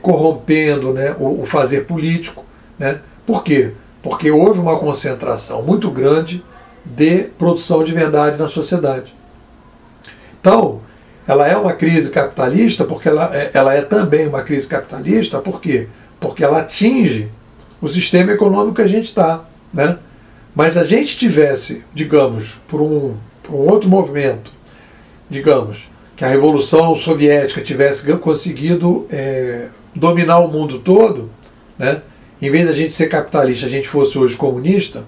corrompendo, né, o fazer político, né? Por quê? Porque houve uma concentração muito grande de produção de verdade na sociedade. Então, ela é uma crise capitalista, porque ela é também uma crise capitalista, por quê? Porque ela atinge o sistema econômico que a gente está, né? Mas se a gente tivesse, digamos, por um outro movimento, digamos, que a Revolução Soviética tivesse conseguido dominar o mundo todo, né? Em vez da gente ser capitalista, a gente fosse hoje comunista,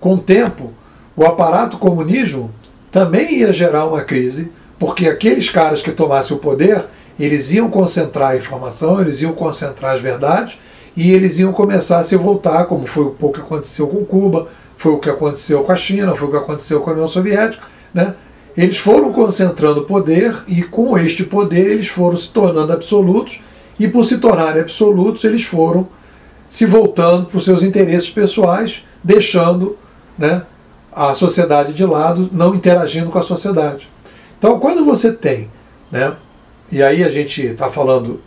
com o tempo, o aparato comunismo também ia gerar uma crise, porque aqueles caras que tomassem o poder, eles iam concentrar a informação, eles iam concentrar as verdades, e eles iam começar a se voltar, como foi um pouco que aconteceu com Cuba, foi o que aconteceu com a China, foi o que aconteceu com a União Soviética, né? Eles foram concentrando poder, e com este poder eles foram se tornando absolutos, e por se tornarem absolutos, eles foram se voltando para os seus interesses pessoais, deixando, né, a sociedade de lado, não interagindo com a sociedade. Então, quando você tem, né, e aí a gente está falando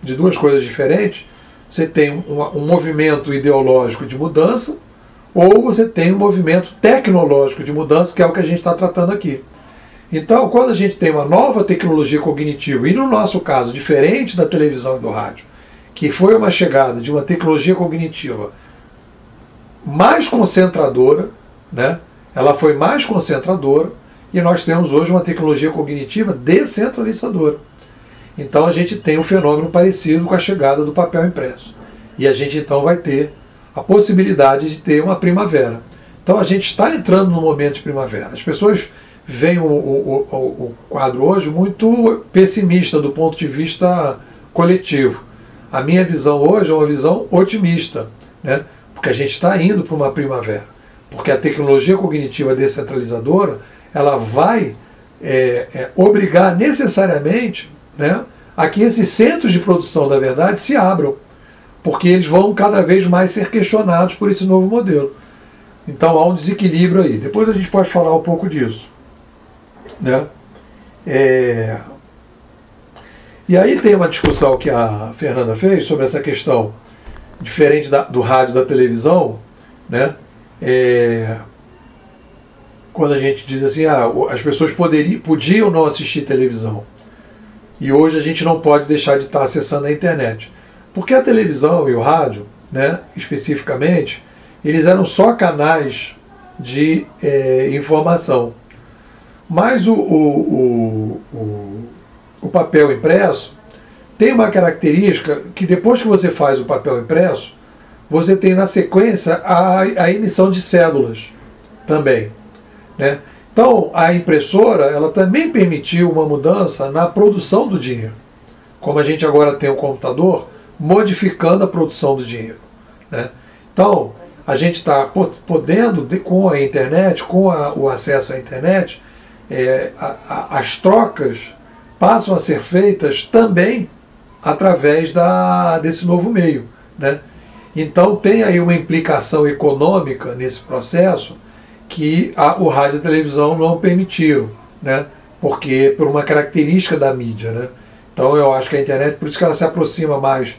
de duas coisas diferentes, você tem um movimento ideológico de mudança, ou você tem um movimento tecnológico de mudança, que é o que a gente está tratando aqui. Então, quando a gente tem uma nova tecnologia cognitiva, e no nosso caso, diferente da televisão e do rádio, que foi uma chegada de uma tecnologia cognitiva mais concentradora, né? Ela foi mais concentradora, e nós temos hoje uma tecnologia cognitiva descentralizadora. Então a gente tem um fenômeno parecido com a chegada do papel impresso. E a gente então vai ter a possibilidade de ter uma primavera. Então a gente está entrando num momento de primavera. As pessoas veem o quadro hoje muito pessimista do ponto de vista coletivo. A minha visão hoje é uma visão otimista, né? Porque a gente está indo para uma primavera, porque a tecnologia cognitiva descentralizadora, ela vai obrigar necessariamente, né, a que esses centros de produção da verdade se abram, porque eles vão cada vez mais ser questionados por esse novo modelo. Então há um desequilíbrio aí. Depois a gente pode falar um pouco disso, né? E aí tem uma discussão que a Fernanda fez sobre essa questão diferente do rádio e da televisão, né? Quando a gente diz assim, as pessoas podiam não assistir televisão, e hoje a gente não pode deixar de estar acessando a internet. Porque a televisão e o rádio, né, especificamente, eles eram só canais de informação. Mas o papel impresso tem uma característica que depois que você faz o papel impresso, você tem na sequência a emissão de cédulas também, né? Então a impressora ela também permitiu uma mudança na produção do dinheiro, como a gente agora tem o computador modificando a produção do dinheiro, né? Então a gente está podendo, com a internet, com o acesso à internet, as trocas passam a ser feitas também através desse novo meio, né? Então tem aí uma implicação econômica nesse processo que o rádio e a televisão não permitiram, né? Porque por uma característica da mídia, né? Então eu acho que a internet, por isso que ela se aproxima mais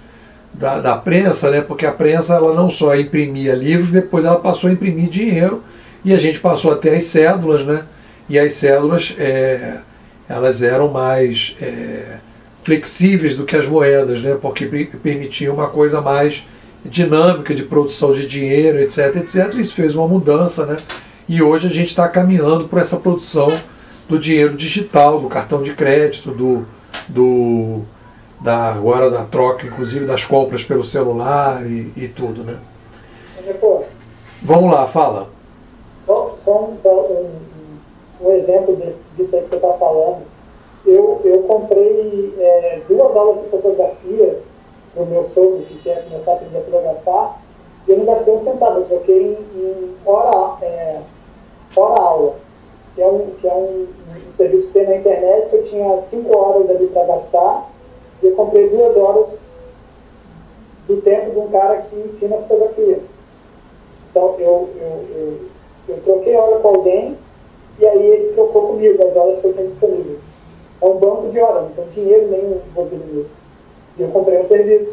da prensa, né? Porque a prensa ela não só imprimia livros, depois ela passou a imprimir dinheiro e a gente passou até as cédulas, né? E as cédulas elas eram mais flexíveis do que as moedas, né? Porque permitiam uma coisa mais dinâmica de produção de dinheiro, etc, etc. Isso fez uma mudança, né? E hoje a gente está caminhando para essa produção do dinheiro digital, do cartão de crédito, agora da troca, inclusive das compras pelo celular e tudo, né? Vamos lá, fala. Só um exemplo disso aí que você está falando. Eu comprei 2 aulas de fotografia para o meu sogro que quer começar a aprender a fotografar, e eu não gastei um centavo, eu troquei em hora-aula, que é um serviço que tem na internet, que eu tinha 5 horas ali para gastar, e eu comprei 2 horas do tempo de um cara que ensina fotografia. Então eu troquei a hora com alguém, e aí ele trocou comigo as horas que eu tinha disponível. É um banco de horas, não tem dinheiro nenhum envolvido nisso. E eu comprei um serviço.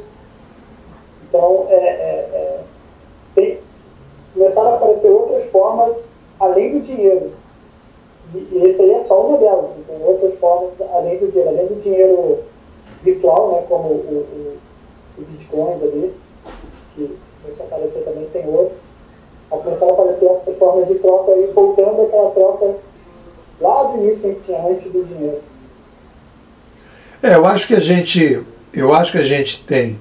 Então, começaram a aparecer outras formas além do dinheiro. E esse aí é só uma delas. Tem outras formas além do dinheiro. Além do dinheiro virtual, né, como o Bitcoin ali, que começou a aparecer também, tem outro. Começaram a aparecer essas formas de troca e voltando àquela troca lá do início que a gente tinha antes do dinheiro. Eu acho que a gente tem...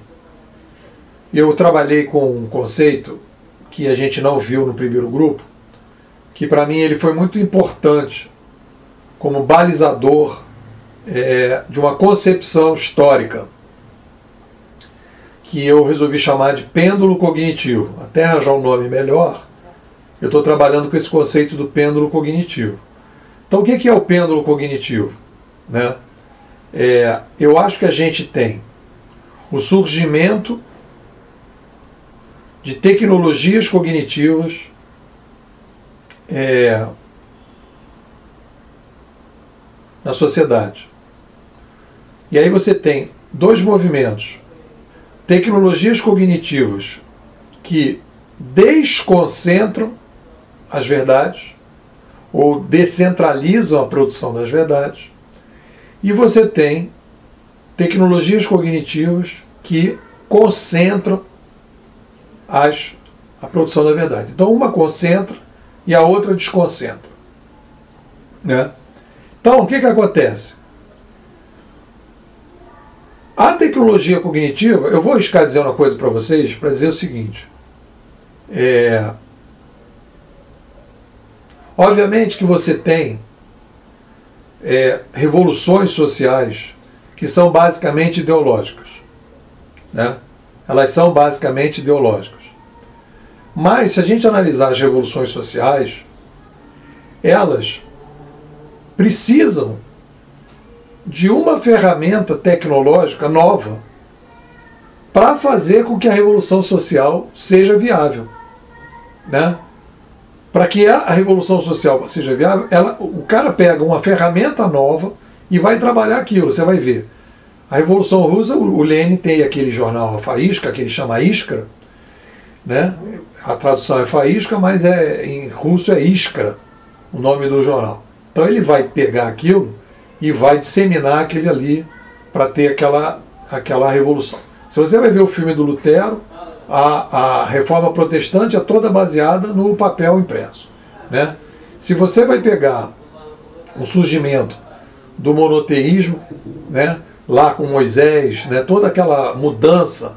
Eu trabalhei com um conceito que a gente não viu no primeiro grupo, que para mim ele foi muito importante como balizador de uma concepção histórica, que eu resolvi chamar de pêndulo cognitivo. Até arranjar um nome melhor, eu estou trabalhando com esse conceito do pêndulo cognitivo. Então o que é o pêndulo cognitivo, né? Eu acho que a gente tem o surgimento de tecnologias cognitivas na sociedade. E aí você tem 2 movimentos. Tecnologias cognitivas que desconcentram as verdades ou descentralizam a produção das verdades, e você tem tecnologias cognitivas que concentram a produção da verdade. Então uma concentra e a outra desconcentra, né? Então o que acontece? A tecnologia cognitiva, eu vou arriscar dizer uma coisa para vocês, para dizer o seguinte. Obviamente que você tem revoluções sociais que são basicamente ideológicas, né? Elas são basicamente ideológicas. Mas se a gente analisar as revoluções sociais, elas precisam de uma ferramenta tecnológica nova para fazer com que a revolução social seja viável, né? Para que a revolução social seja viável, o cara pega uma ferramenta nova e vai trabalhar aquilo. Você vai ver. A Revolução Russa, o Lenin tem aquele jornal A Faísca, que ele chama Iskra, né? A tradução é Faísca, mas em russo é Iskra, o nome do jornal. Então ele vai pegar aquilo e vai disseminar aquele ali para ter aquela revolução. Se você vai ver o filme do Lutero, a Reforma Protestante é toda baseada no papel impresso, né? Se você vai pegar o surgimento do monoteísmo, né? lá com Moisés, né, toda aquela mudança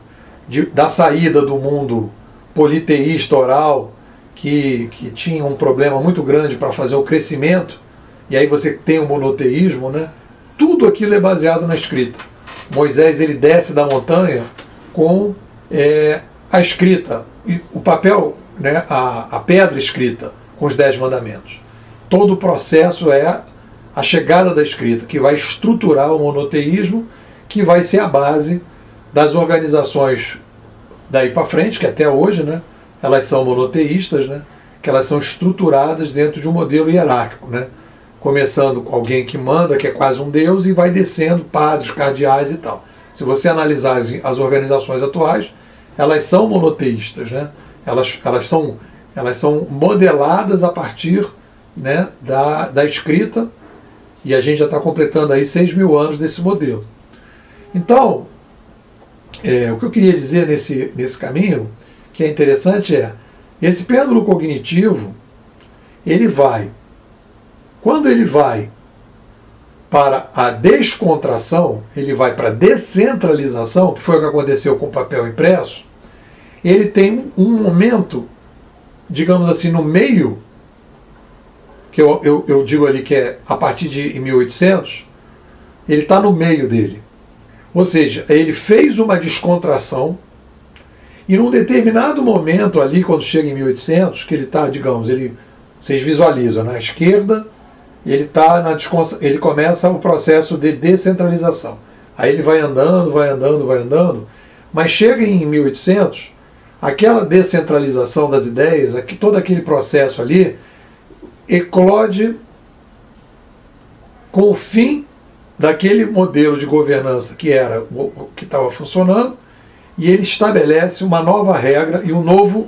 da saída do mundo politeísta oral, que tinha um problema muito grande para fazer o crescimento, e aí você tem o monoteísmo, né? Tudo aquilo é baseado na escrita. Moisés, ele desce da montanha com a escrita, e o papel, né, a pedra escrita, com os 10 mandamentos. Todo o processo é a chegada da escrita, que vai estruturar o monoteísmo, que vai ser a base das organizações daí para frente, que até hoje, né, elas são monoteístas, né, que elas são estruturadas dentro de um modelo hierárquico, né, começando com alguém que manda, que é quase um deus, e vai descendo padres, cardeais e tal. Se você analisar as organizações atuais, elas são monoteístas, né, elas são modeladas a partir, né, da escrita, e a gente já está completando aí 6.000 anos desse modelo. Então, o que eu queria dizer nesse caminho, que é interessante, esse pêndulo cognitivo, quando ele vai para a descontração, ele vai para a descentralização, que foi o que aconteceu com o papel impresso, ele tem um momento, digamos assim, no meio, que eu digo ali que é a partir de 1800, ele está no meio dele. Ou seja, ele fez uma descontração e num determinado momento ali, quando chega em 1800, que ele está, digamos, vocês visualizam, na esquerda, ele começa o processo de descentralização. Aí ele vai andando, vai andando, vai andando, mas chega em 1800, aquela descentralização das ideias, todo aquele processo ali, eclode com o fim daquele modelo de governança que estava funcionando, e ele estabelece uma nova regra e um novo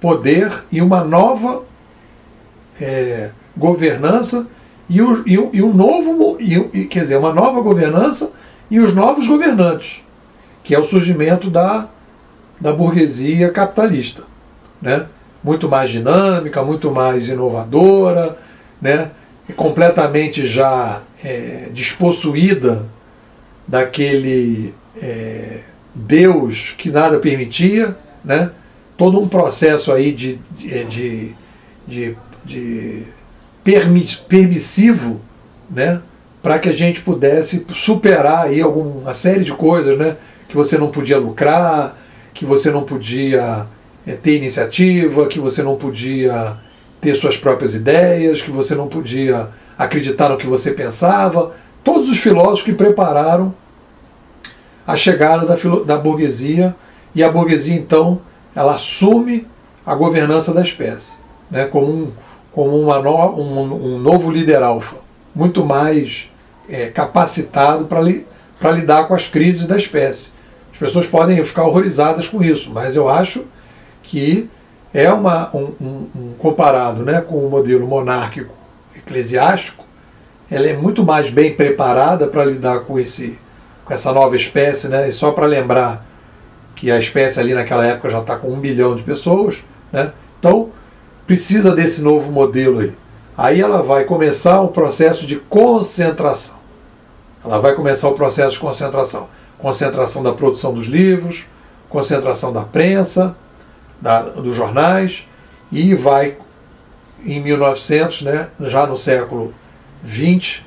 poder e uma nova governança uma nova governança e os novos governantes, que é o surgimento da burguesia capitalista, né? Muito mais dinâmica, muito mais inovadora, né? E completamente já despossuída daquele Deus que nada permitia, né? Todo um processo aí de permissivo, né? Para que a gente pudesse superar aí uma série de coisas, né? Que você não podia lucrar, que você não podia ter iniciativa, que você não podia ter suas próprias ideias, que você não podia acreditar no que você pensava. Todos os filósofos que prepararam a chegada da burguesia, e a burguesia então ela assume a governança da espécie, né, como um novo líder alfa, muito mais capacitado para lidar com as crises da espécie. As pessoas podem ficar horrorizadas com isso, mas eu acho que é comparado, né, com o modelo monárquico eclesiástico, ela é muito mais bem preparada para lidar com essa nova espécie, né? E só para lembrar que a espécie ali naquela época já está com 1 bilhão de pessoas, né? Então precisa desse novo modelo aí. Aí ela vai começar um processo de concentração. Ela vai começar o processo de concentração. Concentração da produção dos livros, concentração da prensa, dos jornais, e vai em 1900, né, já no século XX,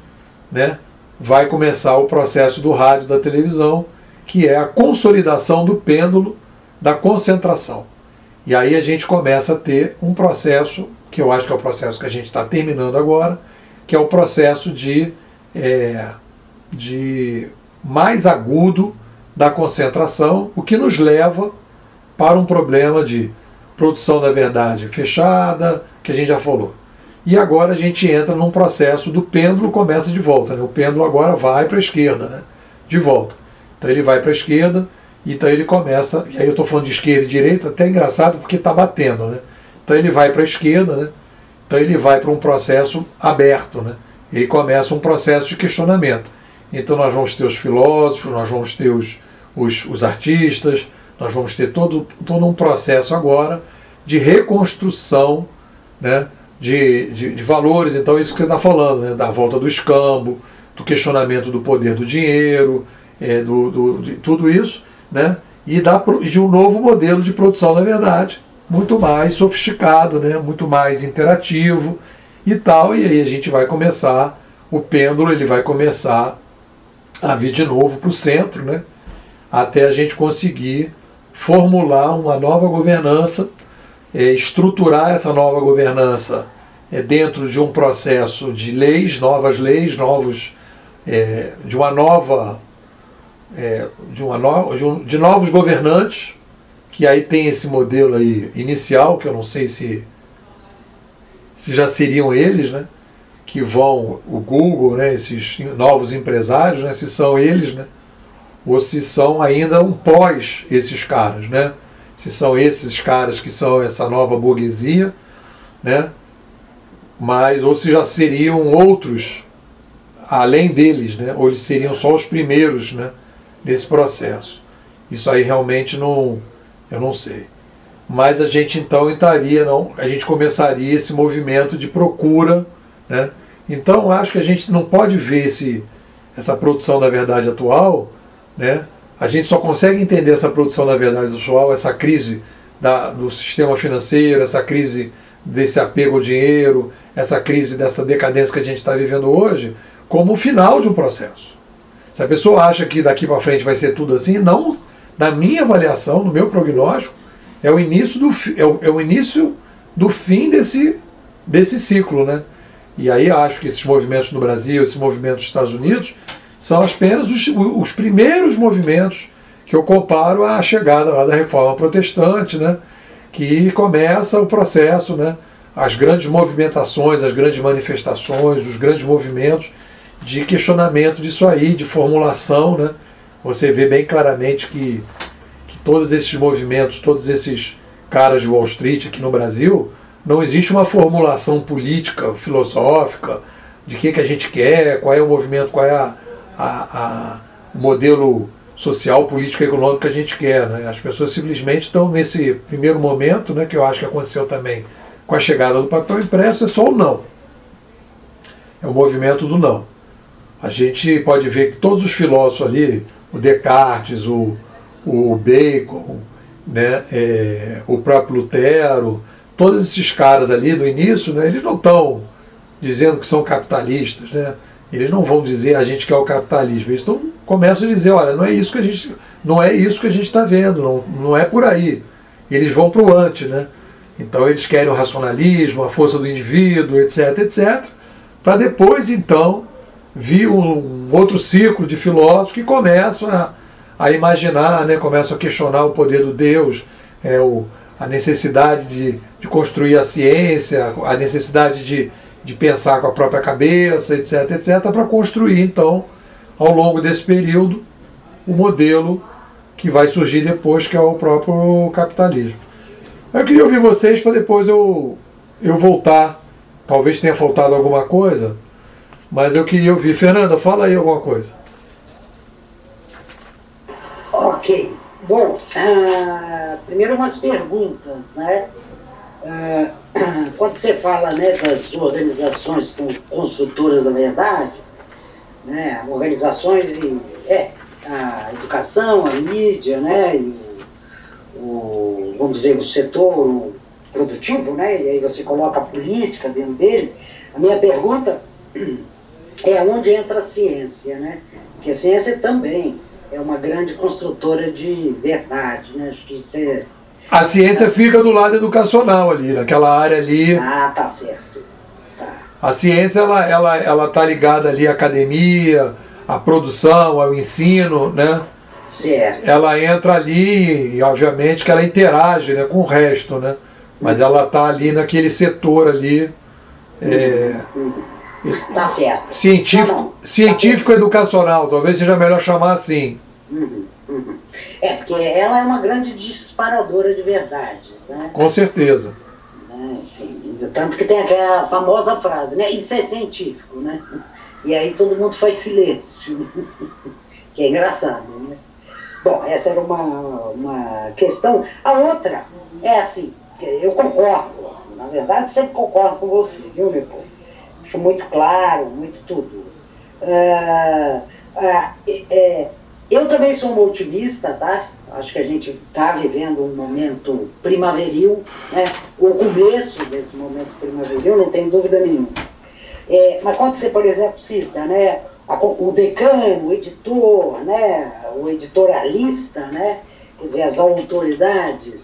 né, vai começar o processo do rádio, da televisão, que é a consolidação do pêndulo da concentração. E aí a gente começa a ter um processo, que eu acho que é o processo que a gente está terminando agora, que é o processo de mais agudo da concentração, o que nos leva para um problema de produção da verdade fechada, que a gente já falou. E agora a gente entra num processo do pêndulo, começa de volta, né? O pêndulo agora vai para a esquerda, né? De volta. Então ele vai para a esquerda, então ele começa, e aí eu estou falando de esquerda e direita, até é engraçado porque está batendo, né? Então ele vai para a esquerda, né? Então ele vai para um processo aberto, né? Ele começa um processo de questionamento. Então nós vamos ter os filósofos, nós vamos ter os artistas, nós vamos ter todo um processo agora de reconstrução, né, de valores. Então isso que você está falando, né, da volta do escambo, do questionamento do poder do dinheiro, de tudo isso, né? E de um novo modelo de produção, na verdade, muito mais sofisticado, né? Muito mais interativo e tal, e aí a gente vai começar, o pêndulo ele vai começar a vir de novo para o centro, né? Até a gente conseguir formular uma nova governança, estruturar essa nova governança dentro de um processo de leis, novos, de novos governantes, que aí tem esse modelo aí inicial, que eu não sei se já seriam eles, né? Que vão, o Google, né, esses novos empresários, né, se são eles, né, ou se são ainda um pós esses caras, né, se são esses caras que são essa nova burguesia, né, mas, ou se já seriam outros além deles, né, ou eles seriam só os primeiros, né, nesse processo. Isso aí realmente não, eu não sei. Mas a gente então a gente começaria esse movimento de procura, né? Então acho que a gente não pode ver essa produção da verdade atual, né? A gente só consegue entender essa produção da verdade atual, essa crise do sistema financeiro, essa crise desse apego ao dinheiro, essa crise dessa decadência que a gente está vivendo hoje, como o final de um processo. Se a pessoa acha que daqui para frente vai ser tudo assim, não, na minha avaliação, no meu prognóstico, é o início do fim desse ciclo, né? E aí acho que esses movimentos no Brasil, esses movimentos nos Estados Unidos, são apenas os primeiros movimentos que eu comparo à chegada lá da Reforma Protestante, né? Que começa o processo, né? As grandes movimentações, as grandes manifestações, os grandes movimentos de questionamento disso aí, de formulação, né? Você vê bem claramente que todos esses movimentos, todos esses caras de Wall Street aqui no Brasil, não existe uma formulação política, filosófica, de que a gente quer, qual é o movimento, qual é o modelo social, político, econômico que a gente quer, né? As pessoas simplesmente estão nesse primeiro momento, né, que eu acho que aconteceu também com a chegada do papel impresso, é só o não. É o movimento do não. A gente pode ver que todos os filósofos ali, o Descartes, o Bacon, né, o próprio Lutero, todos esses caras ali do início, né, eles não estão dizendo que são capitalistas, né? Eles não vão dizer a gente quer o capitalismo. Eles começam a dizer, olha, não é isso que a gente está vendo, não é por aí. Eles vão para o anti, né? Então eles querem o racionalismo, a força do indivíduo, etc, etc, para depois então vir um outro ciclo de filósofos que começam a imaginar, né? Começam a questionar o poder do Deus, a necessidade de construir a ciência, a necessidade de pensar com a própria cabeça, etc, etc, para construir, então, ao longo desse período, o modelo que vai surgir depois, que é o próprio capitalismo. Eu queria ouvir vocês para depois eu voltar, talvez tenha faltado alguma coisa, mas eu queria ouvir. Fernanda, fala aí alguma coisa. Ok. Bom, primeiro umas perguntas, né? Quando você fala, né, das organizações construtoras da verdade, né, organizações a educação, a mídia, né, e vamos dizer, o setor produtivo, né, e aí você coloca a política dentro dele, a minha pergunta é onde entra a ciência, né? Porque a ciência também é uma grande construtora de verdade, né? Acho que você... A ciência fica do lado educacional ali, naquela área ali. Ah, tá certo. Tá. A ciência, ela tá ligada ali à academia, à produção, ao ensino, né? Certo. Ela entra ali e, obviamente, que ela interage, né, com o resto, né? Mas ela tá ali naquele setor ali... Tá certo. Científico-educacional, talvez seja melhor chamar assim. É, porque ela é uma grande disparadora de verdades, né? Com certeza. Sim. Tanto que tem aquela famosa frase, né? Isso é científico, né? E aí todo mundo faz silêncio, que é engraçado, né? Bom, essa era uma questão. A outra é assim, eu concordo, na verdade sempre concordo com você, viu, meu povo? Muito claro, muito tudo. Eu também sou um otimista, tá? Acho que a gente está vivendo um momento primaveril, né? O começo desse momento primaveril, não tem dúvida nenhuma. Mas quando você, por exemplo, cita, né, o decano, o editor, né, o editorialista, né, quer dizer, as autoridades,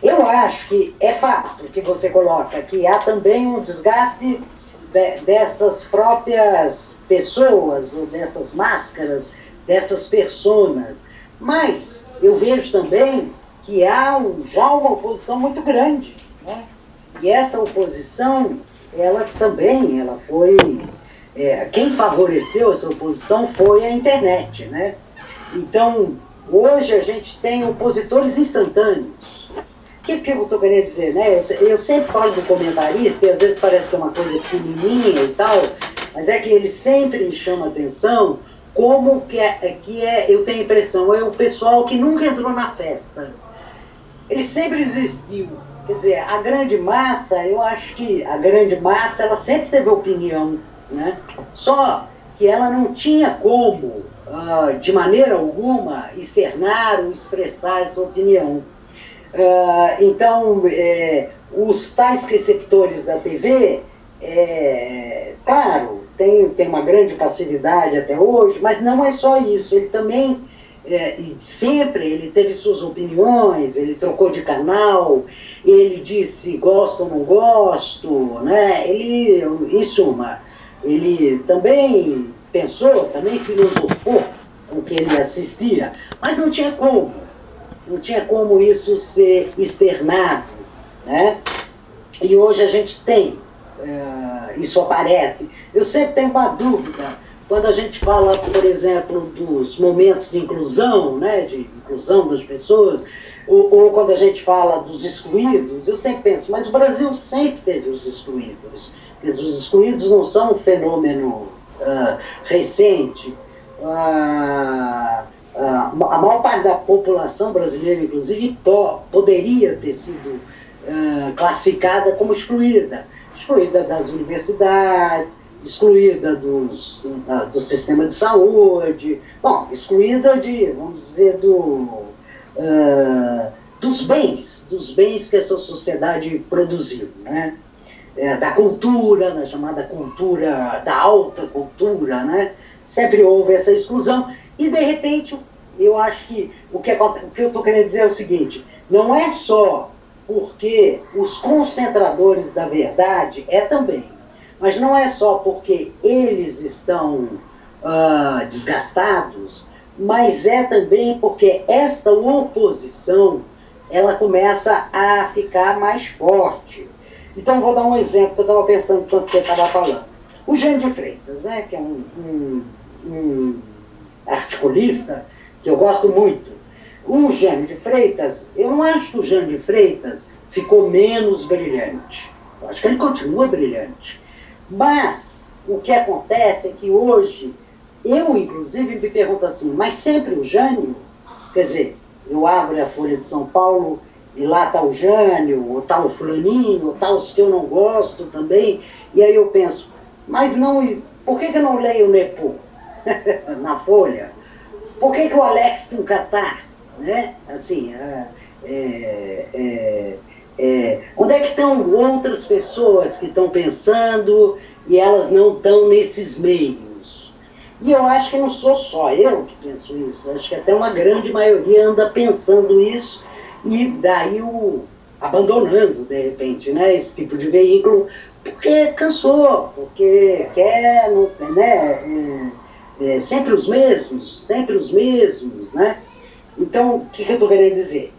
eu acho que é fato que você coloca que há também um desgaste dessas próprias pessoas, ou dessas máscaras, dessas personas. Mas eu vejo também que há já uma oposição muito grande, né? E essa oposição, ela também, ela foi... quem favoreceu essa oposição foi a internet, né? Então, hoje a gente tem opositores instantâneos. O que eu estou querendo dizer, né? Eu sempre falo do comentarista, e às vezes parece que é uma coisa pequenininha e tal, mas é que ele sempre me chama a atenção como eu tenho a impressão, é o pessoal que nunca entrou na festa. Ele sempre existiu. Quer dizer, a grande massa, eu acho que a grande massa, ela sempre teve opinião, né? Só que ela não tinha como, de maneira alguma, externar ou expressar essa opinião. Então, os tais receptores da TV, claro, tem uma grande facilidade até hoje, mas não é só isso, ele também... sempre ele teve suas opiniões, ele trocou de canal, ele disse gosto ou não gosto, né? Ele, em suma, ele também pensou, também filosofou com o que ele assistia, mas não tinha como isso ser externado, né? E hoje a gente tem, isso aparece. Eu sempre tenho uma dúvida. Quando a gente fala, por exemplo, dos momentos de inclusão, né, de inclusão das pessoas, ou quando a gente fala dos excluídos, eu sempre penso, mas o Brasil sempre teve os excluídos. Os excluídos não são um fenômeno recente. A maior parte da população brasileira, inclusive, poderia ter sido classificada como excluída. Excluída das universidades, excluída do sistema de saúde, bom, excluída dos bens que essa sociedade produziu, né? Da cultura, da chamada cultura, da alta cultura, né? Sempre houve essa exclusão e, de repente, eu acho que o que eu estou querendo dizer é o seguinte, não é só porque os concentradores da verdade também, mas não é só porque eles estão desgastados, mas é também porque esta oposição, ela começa a ficar mais forte. Então, vou dar um exemplo que eu estava pensando enquanto você estava falando. O Jânio de Freitas, né, que é um articulista que eu gosto muito. O Jânio de Freitas, eu não acho que o Jânio de Freitas ficou menos brilhante. Eu acho que ele continua brilhante. Mas o que acontece é que hoje, eu inclusive me pergunto assim, mas sempre o Jânio? Quer dizer, eu abro a Folha de São Paulo e lá está o Jânio, ou está o fulaninho, ou está os que eu não gosto também, e aí eu penso, mas não, por que eu não leio o Nepo na Folha? Por que o Alex Tuncatá, né? Assim, onde é que estão outras pessoas que estão pensando e elas não estão nesses meios? E eu acho que não sou só eu que penso isso, acho que até uma grande maioria anda pensando isso e daí abandonando, de repente, né, esse tipo de veículo, porque cansou, porque quer, né, sempre os mesmos, né? Então, o que eu estou querendo dizer?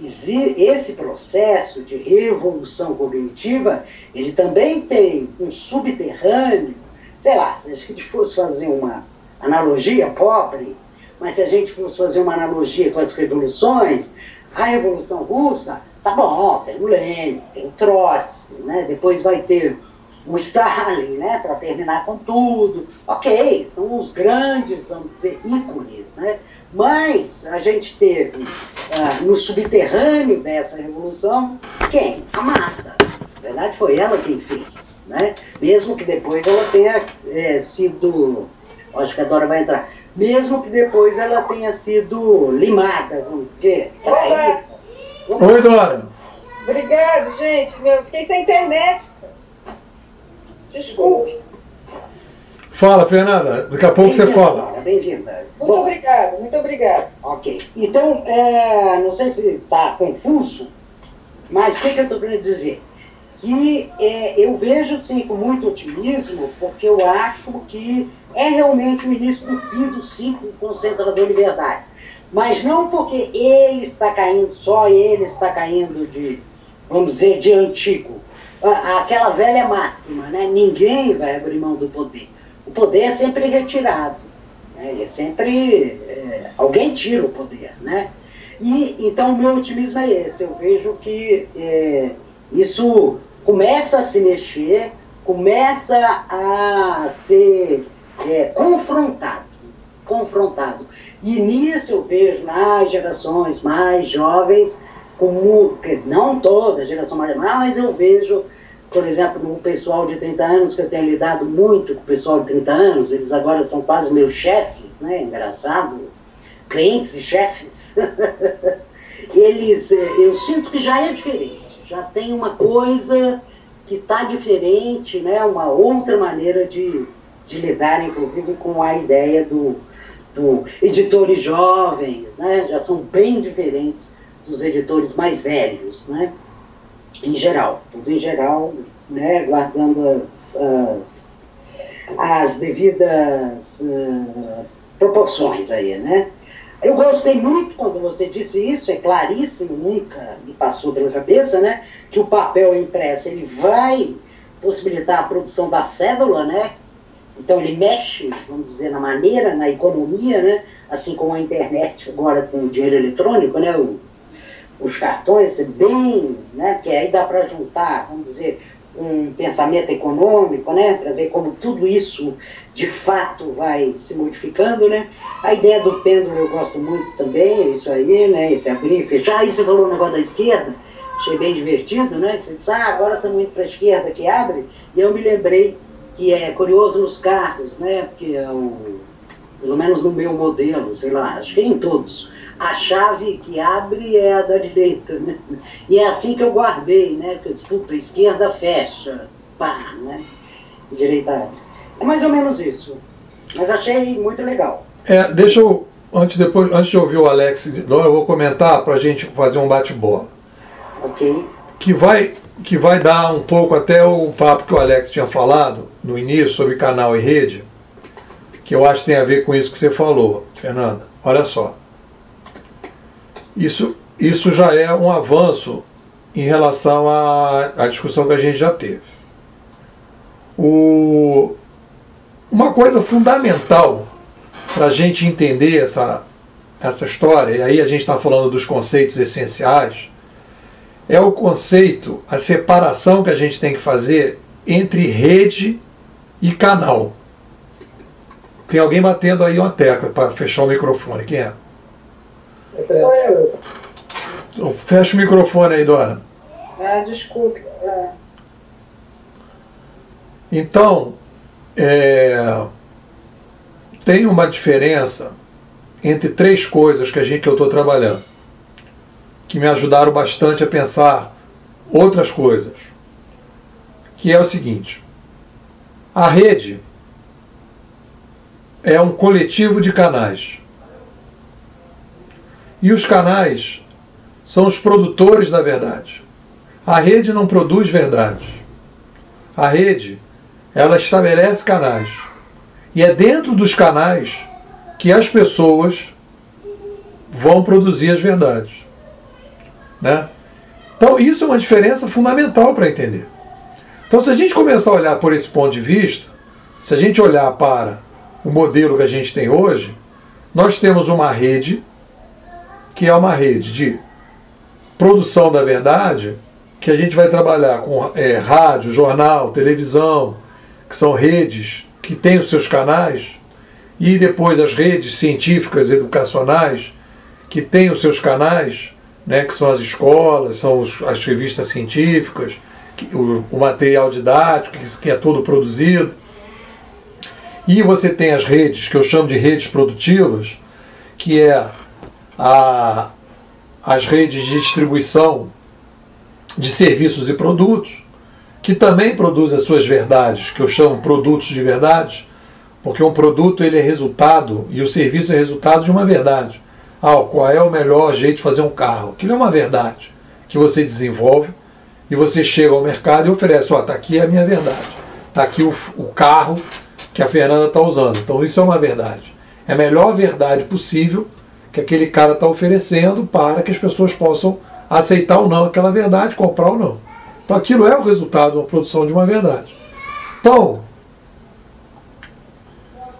Esse processo de revolução cognitiva, ele também tem um subterrâneo, sei lá, se a gente fosse fazer uma analogia pobre, mas se a gente fosse fazer uma analogia com as revoluções, a Revolução Russa, tá bom, tem o Lenin, tem o Trotsky, né? Depois vai ter o Stalin, né, para terminar com tudo, ok, são os grandes, vamos dizer, ícones, né? Mas a gente teve, no subterrâneo dessa revolução, quem? A massa. Na verdade foi ela quem fez, né? Mesmo que depois ela tenha sido, acho que a Dora vai entrar, mesmo que depois ela tenha sido limada, vamos dizer. Olá. Oi, Dora. Obrigado, gente. Eu fiquei sem internet. Desculpe. Fala, Fernanda. Daqui a pouco você fala. Bem-vinda. Muito obrigado, muito obrigado. Ok. Então, não sei se está confuso, mas o que eu estou querendo dizer? Que eu vejo, sim, com muito otimismo, porque eu acho que é realmente o início do fim do ciclo concentrador de verdades. Mas não porque ele está caindo, só ele está caindo de, vamos dizer, de antigo. Aquela velha máxima, né? Ninguém vai abrir mão do poder. O poder é sempre retirado, né? É sempre... alguém tira o poder, né? E, então, o meu otimismo é esse. Eu vejo que isso começa a se mexer, começa a ser confrontado. E nisso eu vejo nas gerações mais jovens, como, não toda a geração mais jovem, mas eu vejo, por exemplo, no pessoal de 30 anos, que eu tenho lidado muito com o pessoal de 30 anos, eles agora são quase meus chefes, né? Engraçado, clientes e chefes. Eles, eu sinto que já é diferente, já tem uma coisa que está diferente, né? Uma outra maneira de lidar, inclusive, com a ideia do editores jovens, né? Já são bem diferentes dos editores mais velhos, né? Em geral, tudo em geral, né? Guardando as devidas proporções aí, né? Eu gostei muito quando você disse isso, é claríssimo, nunca me passou pela cabeça, né? Que o papel impresso, ele vai possibilitar a produção da cédula, né? Então ele mexe, vamos dizer, na maneira, na economia, né? Assim como a internet agora com o dinheiro eletrônico, né? Os cartões, bem, né? Porque aí dá para juntar, vamos dizer, um pensamento econômico, né? Para ver como tudo isso de fato vai se modificando, né? A ideia do pêndulo eu gosto muito também, isso aí, né? Esse abrir e fechar. Aí você falou um negócio da esquerda, achei bem divertido, né? Você disse, agora estamos indo para a esquerda que abre, e eu me lembrei que é curioso nos carros, né? Porque pelo menos no meu modelo, sei lá, acho que em todos, a chave que abre é a da direita, né? E é assim que eu guardei, né? Porque eu disse, puta, esquerda fecha, pá, né? Direita abre. É mais ou menos isso. Mas achei muito legal. Deixa eu, antes de ouvir o Alex, eu vou comentar para a gente fazer um bate-bola. Ok. Que vai dar um pouco até o papo que o Alex tinha falado no início sobre canal e rede, que eu acho que tem a ver com isso que você falou, Fernanda. Olha só. Isso já é um avanço em relação à discussão que a gente já teve. Uma coisa fundamental para a gente entender essa história, e aí a gente está falando dos conceitos essenciais, é o conceito, a separação que a gente tem que fazer entre rede e canal. Tem alguém batendo aí uma tecla para fechar o microfone. Quem é? Então, fecha o microfone aí, Dora. Desculpe. Então, tem uma diferença entre três coisas que eu estou trabalhando, que me ajudaram bastante a pensar outras coisas, que é o seguinte: a rede é um coletivo de canais. E os canais são os produtores da verdade. A rede não produz verdade. A rede, ela estabelece canais. E é dentro dos canais que as pessoas vão produzir as verdades, né? Então, isso é uma diferença fundamental para entender. Então, se a gente começar a olhar por esse ponto de vista, se a gente olhar para o modelo que a gente tem hoje, nós temos uma rede que é uma rede de produção da verdade, que a gente vai trabalhar com rádio, jornal, televisão, que são redes que têm os seus canais, e depois as redes científicas, educacionais, que têm os seus canais, né, que são as escolas, são as revistas científicas, o material didático, que é todo produzido. E você tem as redes, que eu chamo de redes produtivas, que é as redes de distribuição de serviços e produtos, que também produzem as suas verdades, que eu chamo produtos de verdade, porque um produto ele é resultado, e o serviço é resultado de uma verdade. Ah, qual é o melhor jeito de fazer um carro? Aquilo é uma verdade que você desenvolve e você chega ao mercado e oferece, ó, está aqui a minha verdade, está aqui o carro que a Fernanda está usando. Então isso é uma verdade. É a melhor verdade possível que aquele cara está oferecendo para que as pessoas possam aceitar ou não aquela verdade, comprar ou não. Então aquilo é o resultado da produção de uma verdade. Então,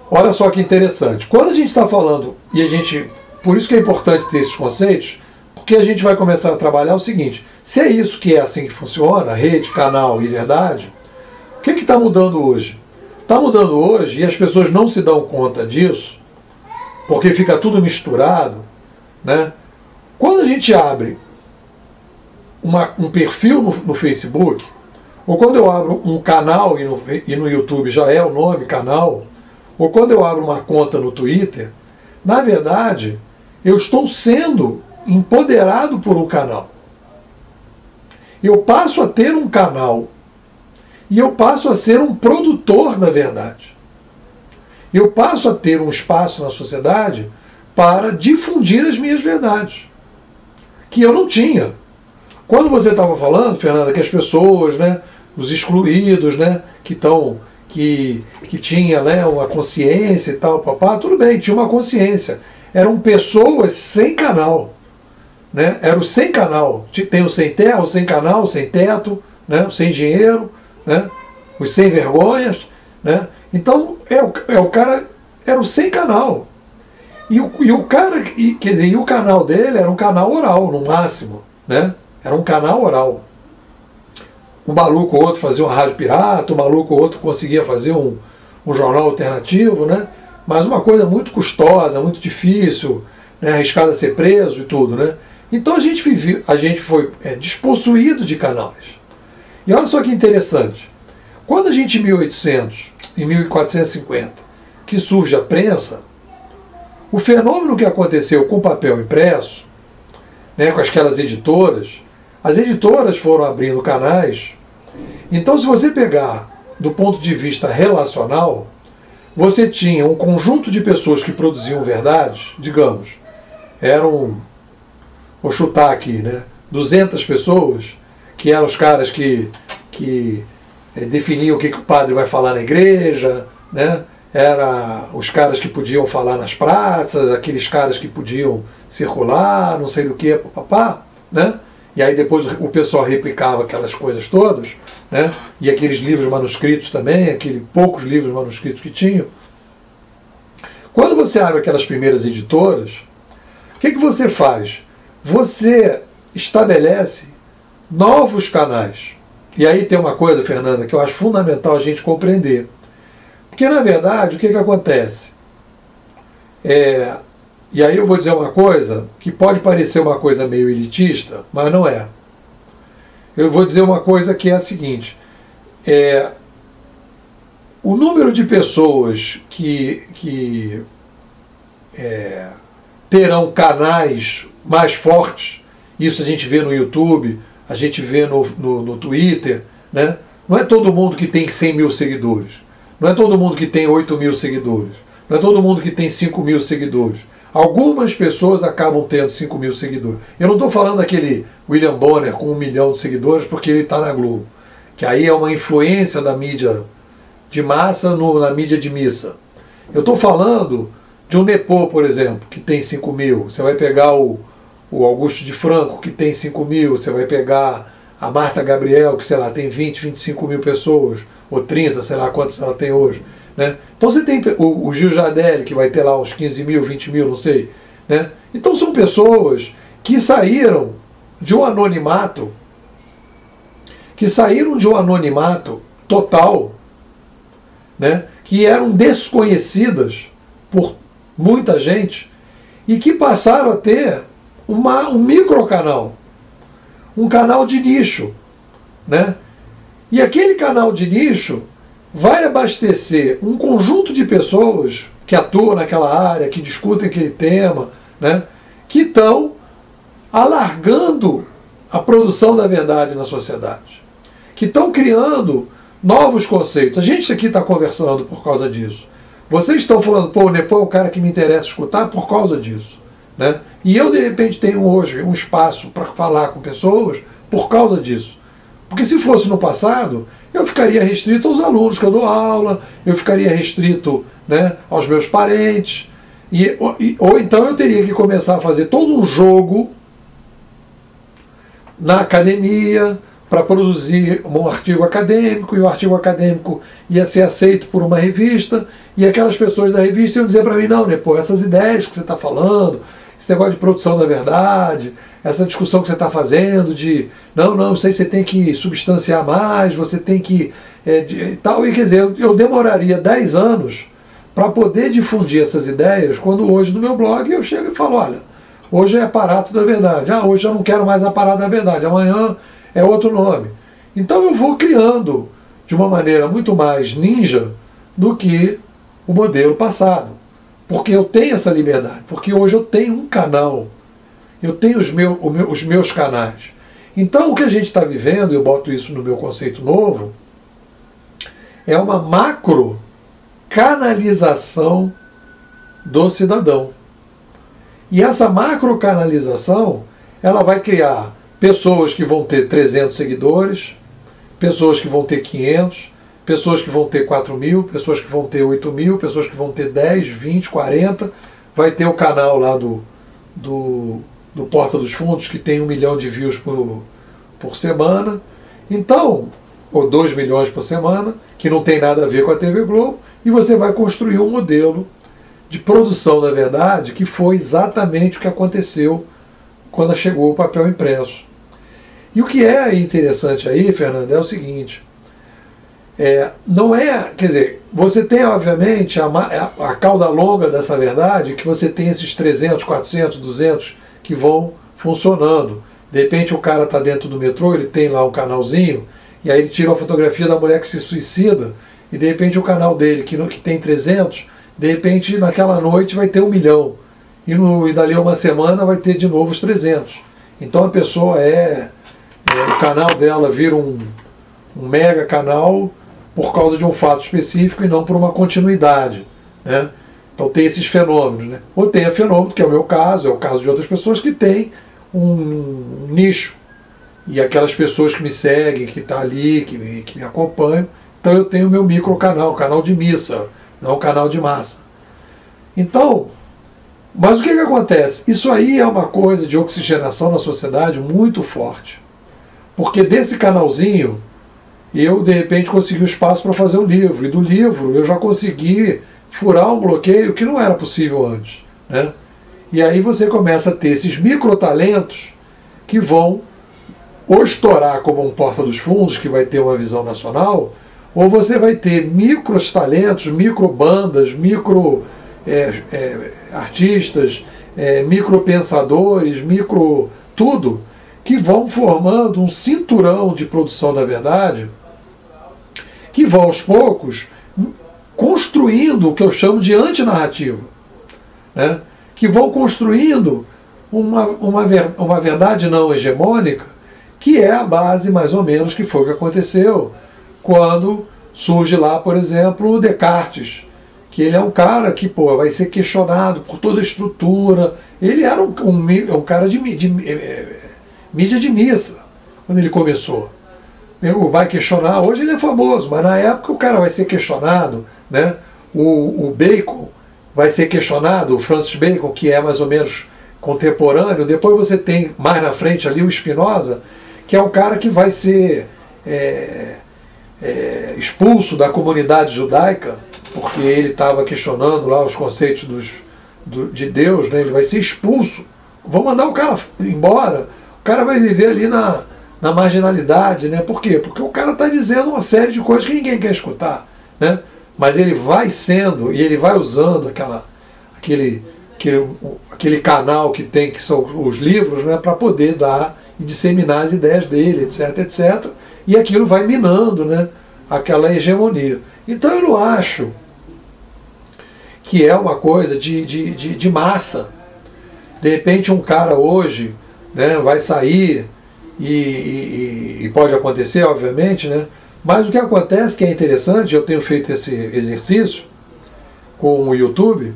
olha só que interessante. Quando a gente está falando, por isso que é importante ter esses conceitos, porque a gente vai começar a trabalhar o seguinte: se é isso que é assim que funciona, rede, canal e verdade, o que está mudando hoje? Está mudando hoje, e as pessoas não se dão conta disso, porque fica tudo misturado, né? Quando a gente abre um perfil no Facebook, ou quando eu abro um canal e no YouTube já é o nome canal, ou quando eu abro uma conta no Twitter, na verdade, eu estou sendo empoderado por um canal. Eu passo a ter um canal. E eu passo a ser um produtor da verdade. Eu passo a ter um espaço na sociedade para difundir as minhas verdades, que eu não tinha. Quando você estava falando, Fernanda, que as pessoas, né, os excluídos, né, que tinha, né, uma consciência e tal, papá, tudo bem, tinha uma consciência. Eram pessoas sem canal. Né? Era o sem canal. Tem o sem terra, o sem canal, o sem teto, né, o sem dinheiro, né? Os sem vergonhas, né? Então o cara era o sem canal, e o canal dele era um canal oral no máximo, né? Era um canal oral. Um maluco ou outro fazia uma rádio pirata, um maluco ou outro conseguia fazer um jornal alternativo, né? Mas uma coisa muito custosa, muito difícil, né? Arriscada a ser preso e tudo, né? Então a gente foi despossuído de canais. E olha só que interessante, quando a gente em 1800, em 1450, que surge a prensa, o fenômeno que aconteceu com o papel impresso, né, com aquelas editoras, as editoras foram abrindo canais. Então, se você pegar do ponto de vista relacional, você tinha um conjunto de pessoas que produziam verdades, digamos, eram, vou chutar aqui, né, 200 pessoas, que eram os caras que definiam o que o padre vai falar na igreja, né? Era os caras que podiam falar nas praças, aqueles caras que podiam circular, não sei do que, papapá, né? E aí depois o pessoal replicava aquelas coisas todas, né? E aqueles livros manuscritos também, poucos livros manuscritos que tinham. Quando você abre aquelas primeiras editoras, o que você faz? Você estabelece novos canais. E aí tem uma coisa, Fernanda, que eu acho fundamental a gente compreender. Porque, na verdade, o que acontece? E aí eu vou dizer uma coisa que pode parecer uma coisa meio elitista, mas não é. Eu vou dizer uma coisa que é a seguinte. O número de pessoas que terão canais mais fortes, isso a gente vê no YouTube, a gente vê no Twitter, né? Não é todo mundo que tem 100 mil seguidores, não é todo mundo que tem 8 mil seguidores, não é todo mundo que tem 5 mil seguidores. Algumas pessoas acabam tendo 5 mil seguidores. Eu não estou falando daquele William Bonner com 1 milhão de seguidores porque ele está na Globo, que aí é uma influência da mídia de massa na mídia de missa. Eu estou falando de um Nepô, por exemplo, que tem 5 mil. Você vai pegar o Augusto de Franco, que tem 5 mil, você vai pegar a Marta Gabriel, que, sei lá, tem 20, 25 mil pessoas, ou 30, sei lá quantos ela tem hoje, né? Então você tem o Gil Giardelli, que vai ter lá uns 15 mil, 20 mil, não sei, né? Então são pessoas que saíram de um anonimato, total, né? Que eram desconhecidas por muita gente e que passaram a ter um microcanal, um canal de nicho, né? E aquele canal de nicho vai abastecer um conjunto de pessoas que atuam naquela área, que discutem aquele tema, né, que estão alargando a produção da verdade na sociedade, que estão criando novos conceitos. A gente aqui está conversando por causa disso. Vocês estão falando, pô, o Nepão é um cara que me interessa escutar por causa disso, né? E eu, de repente, tenho hoje um espaço para falar com pessoas por causa disso. Porque se fosse no passado, eu ficaria restrito aos alunos que eu dou aula, eu ficaria restrito, né, aos meus parentes, ou então eu teria que começar a fazer todo um jogo na academia para produzir um artigo acadêmico, e o artigo acadêmico ia ser aceito por uma revista, e aquelas pessoas da revista iam dizer para mim, não, né, pô, essas ideias que você está falando, esse negócio de produção da verdade, essa discussão que você está fazendo de não sei, você tem que substanciar mais, você tem que tal, e quer dizer, eu demoraria 10 anos para poder difundir essas ideias, quando hoje no meu blog eu chego e falo, olha, hoje é aparato da verdade, hoje eu não quero mais aparato da verdade, amanhã é outro nome. Então eu vou criando de uma maneira muito mais ninja do que o modelo passado. Porque eu tenho essa liberdade, porque hoje eu tenho um canal, eu tenho os meus canais. Então o que a gente está vivendo, eu boto isso no meu conceito novo, é uma macro canalização do cidadão. E essa macro canalização, ela vai criar pessoas que vão ter 300 seguidores, pessoas que vão ter 500, pessoas que vão ter 4 mil, pessoas que vão ter 8 mil, pessoas que vão ter 10, 20, 40, vai ter o canal lá do Porta dos Fundos, que tem 1 milhão de views por semana, então, ou 2 milhões por semana, que não tem nada a ver com a TV Globo, e você vai construir um modelo de produção da verdade, que foi exatamente o que aconteceu quando chegou o papel impresso. E o que é interessante aí, Fernando, é o seguinte... não é, quer dizer, você tem obviamente a cauda longa dessa verdade, que você tem esses 300, 400, 200 que vão funcionando. De repente o cara está dentro do metrô, ele tem lá um canalzinho, e aí ele tira uma fotografia da mulher que se suicida, e de repente o canal dele, que tem 300, de repente naquela noite vai ter 1 milhão, e dali a uma semana vai ter de novo os 300. Então a pessoa o canal dela vira um mega canal, por causa de um fato específico e não por uma continuidade, né? Então tem esses fenômenos, né? Ou tem o fenômeno, que é o meu caso, é o caso de outras pessoas que tem um nicho, e aquelas pessoas que me seguem, que estão ali, que me acompanham, então eu tenho o meu micro canal, canal de missa, não canal de massa. Então, mas o que acontece? Isso aí é uma coisa de oxigenação na sociedade muito forte, porque desse canalzinho, eu, de repente, consegui um espaço para fazer um livro. E do livro eu já consegui furar um bloqueio que não era possível antes, né? E aí você começa a ter esses microtalentos que vão ou estourar como um Porta dos Fundos, que vai ter uma visão nacional, ou você vai ter micros talentos, microbandas, micro artistas, micropensadores, micro tudo, que vão formando um cinturão de produção da verdade, que vão aos poucos construindo o que eu chamo de antinarrativa, né? Que vão construindo uma verdade não hegemônica, que é a base, mais ou menos, que foi o que aconteceu quando surge lá, por exemplo, o Descartes, que ele é um cara que, pô, vai ser questionado por toda a estrutura, ele era um cara de mídia de missa, quando ele começou. Ele vai questionar, hoje ele é famoso, mas na época o cara vai ser questionado, né? O Bacon vai ser questionado, o Francis Bacon, que é mais ou menos contemporâneo. Depois você tem, mais na frente ali, o Spinoza, que é um cara que vai ser expulso da comunidade judaica, porque ele estava questionando lá os conceitos de Deus, né? Ele vai ser expulso. Vão mandar o cara embora, o cara vai viver ali na marginalidade, né? Por quê? Porque o cara está dizendo uma série de coisas que ninguém quer escutar, né? Mas ele vai sendo, e ele vai usando aquele canal que tem, que são os livros, né? Para poder dar e disseminar as ideias dele, etc, etc. E aquilo vai minando, né, aquela hegemonia. Então eu não acho que é uma coisa de massa. De repente um cara hoje, né, vai sair, e pode acontecer, obviamente, né, mas o que acontece, que é interessante, eu tenho feito esse exercício com o YouTube,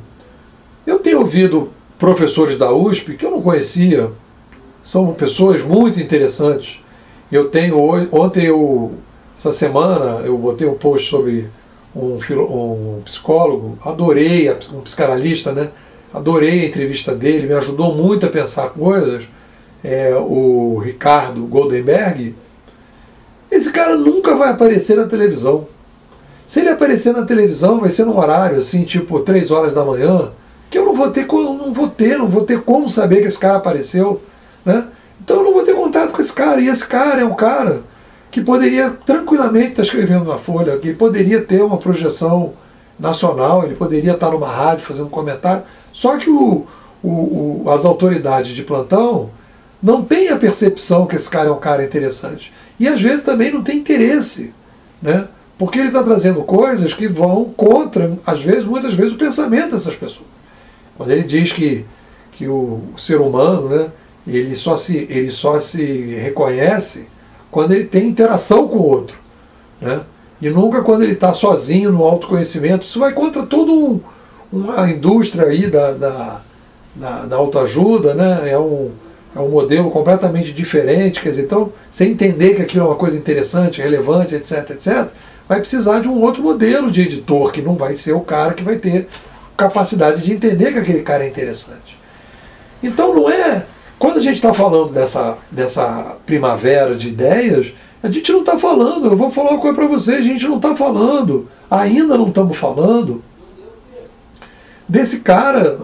eu tenho ouvido professores da USP que eu não conhecia, são pessoas muito interessantes. Eu tenho, ontem, essa semana, eu botei um post sobre um psicólogo, adorei, um psicanalista, né? Adorei a entrevista dele, me ajudou muito a pensar coisas, o Ricardo Goldenberg. Esse cara nunca vai aparecer na televisão. Se ele aparecer na televisão, vai ser num horário assim, tipo 3 horas da manhã, que eu não vou ter como saber que esse cara apareceu, né? Então eu não vou ter contato com esse cara. E esse cara é um cara que poderia tranquilamente estar escrevendo na Folha, que poderia ter uma projeção nacional, ele poderia estar numa rádio fazendo um comentário, só que as autoridades de plantão não têm a percepção que esse cara é um cara interessante. E às vezes também não tem interesse, né? Porque ele está trazendo coisas que vão contra, às vezes, muitas vezes, o pensamento dessas pessoas. Quando ele diz que o ser humano, né, ele só se reconhece quando ele tem interação com o outro, né? E nunca quando ele está sozinho no autoconhecimento. Isso vai contra toda uma indústria aí da autoajuda, né? É um modelo completamente diferente. Quer dizer, então, sem entender que aquilo é uma coisa interessante, relevante, etc, etc, vai precisar de um outro modelo de editor, que não vai ser o cara que vai ter capacidade de entender que aquele cara é interessante. Então não é... Quando a gente está falando dessa primavera de ideias, a gente não está falando, eu vou falar uma coisa para vocês, a gente não está falando, ainda não estamos falando, desse cara,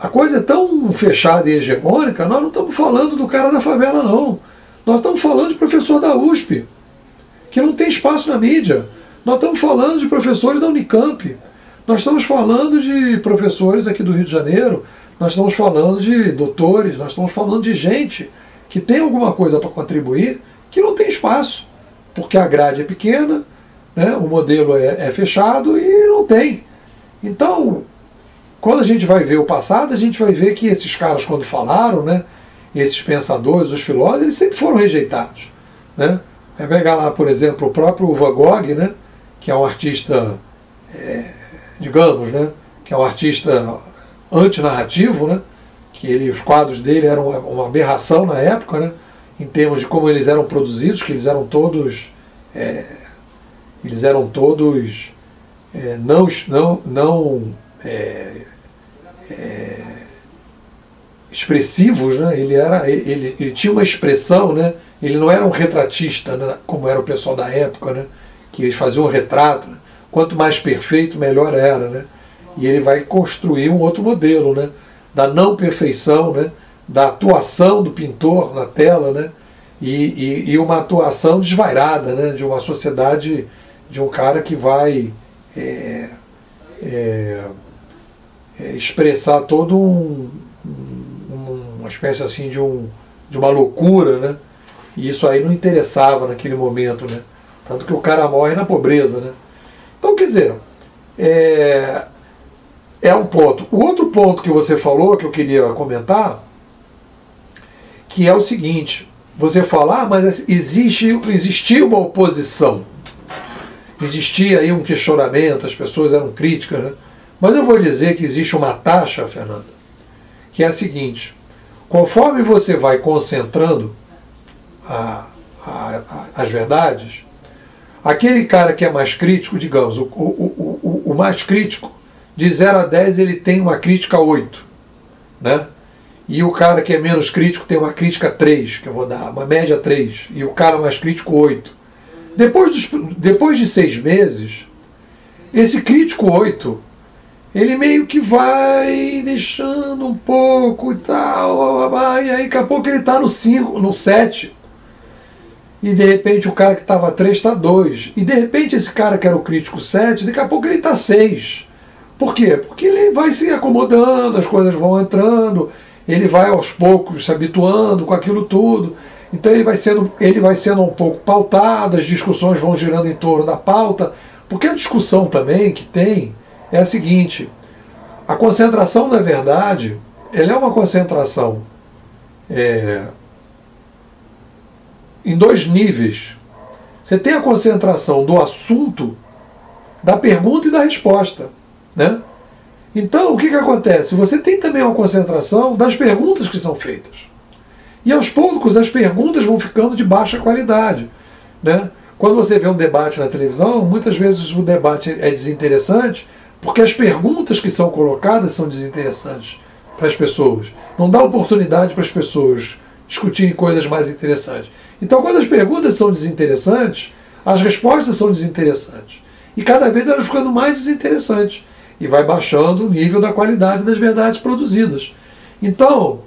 a coisa é tão fechada e hegemônica, nós não estamos falando do cara da favela, não. Nós estamos falando de professor da USP, que não tem espaço na mídia. Nós estamos falando de professores da Unicamp. Nós estamos falando de professores aqui do Rio de Janeiro, nós estamos falando de doutores, nós estamos falando de gente que tem alguma coisa para contribuir, que não tem espaço, porque a grade é pequena, né, o modelo é fechado e não tem. Então, quando a gente vai ver o passado, a gente vai ver que esses caras, quando falaram, né, esses pensadores, os filósofos, eles sempre foram rejeitados, né? Vai pegar lá, por exemplo, o próprio Van Gogh, né, que é um artista... digamos, né, que é um artista antinarrativo, né, que os quadros dele eram uma aberração na época, né, em termos de como eles eram produzidos, que eles eram todos não expressivos, né, ele tinha uma expressão, né, ele não era um retratista, né, como era o pessoal da época, né, que eles faziam um retrato, né. Quanto mais perfeito, melhor era, né? E ele vai construir um outro modelo, né? Da não perfeição, né? Da atuação do pintor na tela, né? E uma atuação desvairada, né? De uma sociedade, de um cara que vai expressar todo uma espécie assim de uma loucura, né? E isso aí não interessava naquele momento, né? Tanto que o cara morre na pobreza, né? Então, quer dizer, é um ponto. O outro ponto que você falou, que eu queria comentar, que é o seguinte, você fala, mas existia uma oposição, existia aí um questionamento, as pessoas eram críticas, né? Mas eu vou dizer que existe uma taxa, Fernanda, que é a seguinte: conforme você vai concentrando as verdades, aquele cara que é mais crítico, digamos, o mais crítico, de 0 a 10 ele tem uma crítica 8, né? E o cara que é menos crítico tem uma crítica 3, que eu vou dar, uma média 3, e o cara mais crítico 8. Depois de 6 meses, esse crítico 8, ele meio que vai deixando um pouco e tal, e aí daqui a pouco ele está no 5, no 7, e de repente o cara que estava 3 está 2. E de repente esse cara que era o crítico 7, daqui a pouco ele está 6. Por quê? Porque ele vai se acomodando, as coisas vão entrando, ele vai aos poucos se habituando com aquilo tudo. Então ele vai sendo um pouco pautado, as discussões vão girando em torno da pauta, porque a discussão também que tem é a seguinte: a concentração da verdade, ela é uma concentração em dois níveis. Você tem a concentração do assunto, da pergunta e da resposta, né? Então, o que acontece? Você tem também uma concentração das perguntas que são feitas. E aos poucos as perguntas vão ficando de baixa qualidade, né? Quando você vê um debate na televisão, muitas vezes o debate é desinteressante porque as perguntas que são colocadas são desinteressantes para as pessoas. Não dá oportunidade para as pessoas discutirem coisas mais interessantes. Então, quando as perguntas são desinteressantes, as respostas são desinteressantes. E cada vez elas ficando mais desinteressantes. E vai baixando o nível da qualidade das verdades produzidas. Então,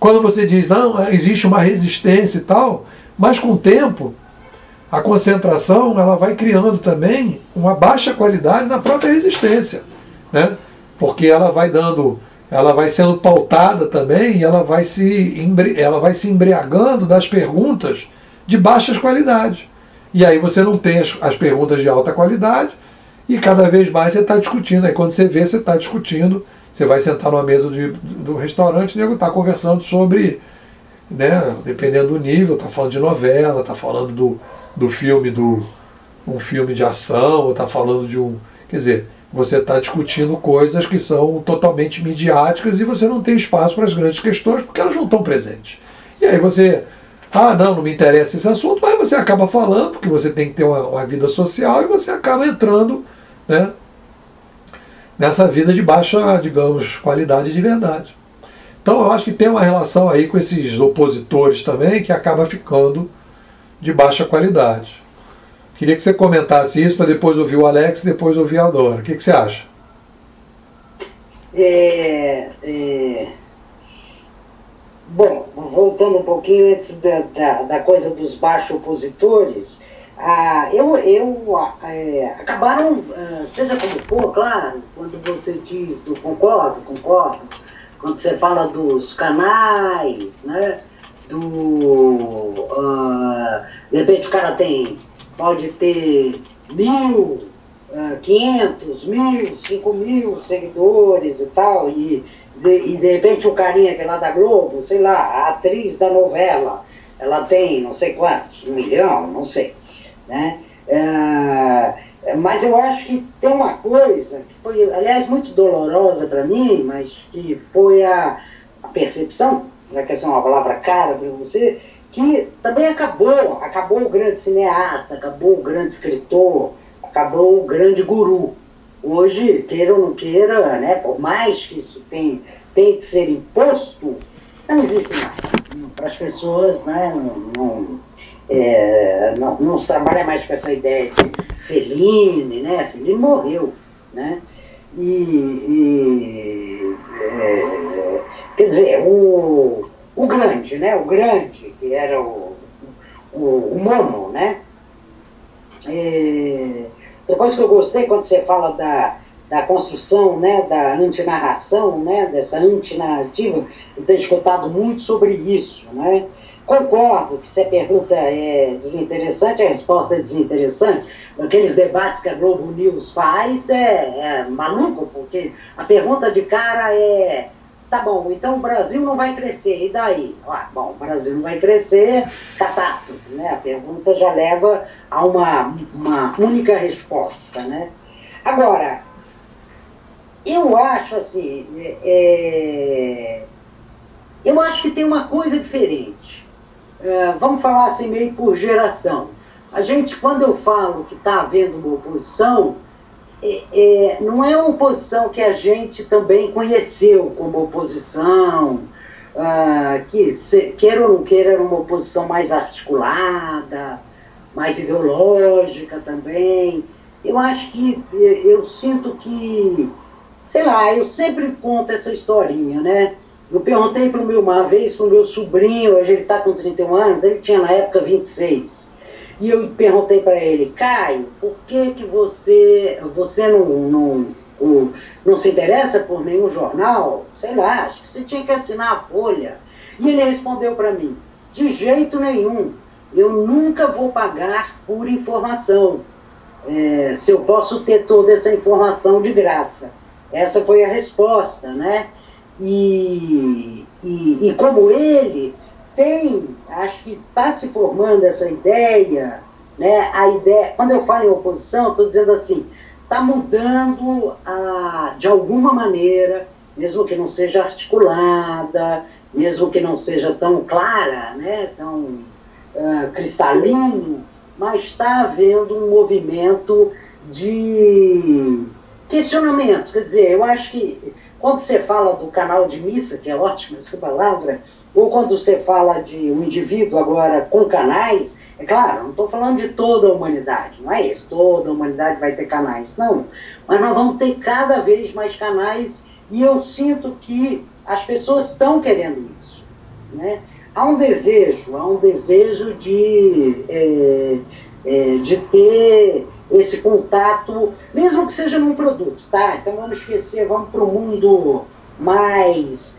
quando você diz, não, existe uma resistência e tal, mas com o tempo, a concentração ela vai criando também uma baixa qualidade na própria resistência, né? Porque ela vai sendo pautada também, e ela vai se embriagando das perguntas de baixas qualidades. E aí você não tem as perguntas de alta qualidade, e cada vez mais você está discutindo. Aí quando você vê, você está discutindo, você vai sentar numa mesa do restaurante, o nego está conversando sobre, né, dependendo do nível, está falando de novela, está falando um filme de ação, ou está falando de um... Quer dizer, você está discutindo coisas que são totalmente midiáticas e você não tem espaço para as grandes questões, porque elas não estão presentes. E aí você... Ah, não me interessa esse assunto, mas você acaba falando, porque você tem que ter uma vida social, e você acaba entrando, né, nessa vida de baixa, digamos, qualidade de verdade. Então eu acho que tem uma relação aí com esses opositores também, que acaba ficando de baixa qualidade. Queria que você comentasse isso para depois ouvir o Alex e depois ouvir a Dora. O que você acha? Bom, voltando um pouquinho antes da coisa dos baixos opositores, acabaram, seja como for, claro, quando você diz do concordo, quando você fala dos canais, né, de repente o cara pode ter 1000, 500, 1000, 5000 seguidores e tal, e de repente o carinha que é lá da Globo, sei lá, a atriz da novela, ela tem não sei quantos, 1 milhão, não sei, né? Mas eu acho que tem uma coisa que foi, aliás, muito dolorosa para mim, mas que foi a percepção, já que essa é uma palavra cara para você, que também acabou o grande cineasta, acabou o grande escritor, acabou o grande guru. Hoje, queira ou não queira, né, por mais que isso tem que ser imposto, não existe mais. Para as pessoas, né, não se trabalha mais com essa ideia de Fellini, né? Fellini morreu, né? Quer dizer, o grande, né? O grande, que era o mono, né? Depois que eu gostei, quando você fala da construção, né, da antinarração, né, dessa antinarrativa, eu tenho escutado muito sobre isso, né? Concordo que se a pergunta é desinteressante, a resposta é desinteressante. Aqueles debates que a Globo News faz é maluco, porque a pergunta de cara é: tá bom, então o Brasil não vai crescer, e daí? Bom, o Brasil não vai crescer, catástrofe, né? A pergunta já leva a uma única resposta, né? Agora, eu acho assim, eu acho que tem uma coisa diferente. Vamos falar assim meio por geração. A gente, quando eu falo que está havendo uma oposição, não é uma oposição que a gente também conheceu como oposição, que, queira ou não queira, era uma oposição mais articulada, mais ideológica também. Eu acho que, eu sinto que, sei lá, eu sempre conto essa historinha, né? Eu perguntei uma vez para o meu sobrinho, hoje ele está com 31 anos, ele tinha na época 26. E eu perguntei para ele: Caio, por que você não se interessa por nenhum jornal? Sei lá, acho que você tinha que assinar a Folha. E ele respondeu para mim: De jeito nenhum. Eu nunca vou pagar por informação, se eu posso ter toda essa informação de graça. Essa foi a resposta, né? E como ele tem, acho que está se formando essa ideia, né? A ideia, quando eu falo em oposição, estou dizendo assim, está mudando de alguma maneira, mesmo que não seja articulada, mesmo que não seja tão clara, né? Tão cristalino, mas está havendo um movimento de questionamento. Quer dizer, eu acho que quando você fala do canal de missa, que é ótima essa palavra, ou quando você fala de um indivíduo agora com canais, é claro, não estou falando de toda a humanidade, não é isso, toda a humanidade vai ter canais, não. Mas nós vamos ter cada vez mais canais e eu sinto que as pessoas estão querendo isso, né? Há um desejo de ter esse contato, mesmo que seja num produto, tá? Então vamos esquecer, vamos para o mundo mais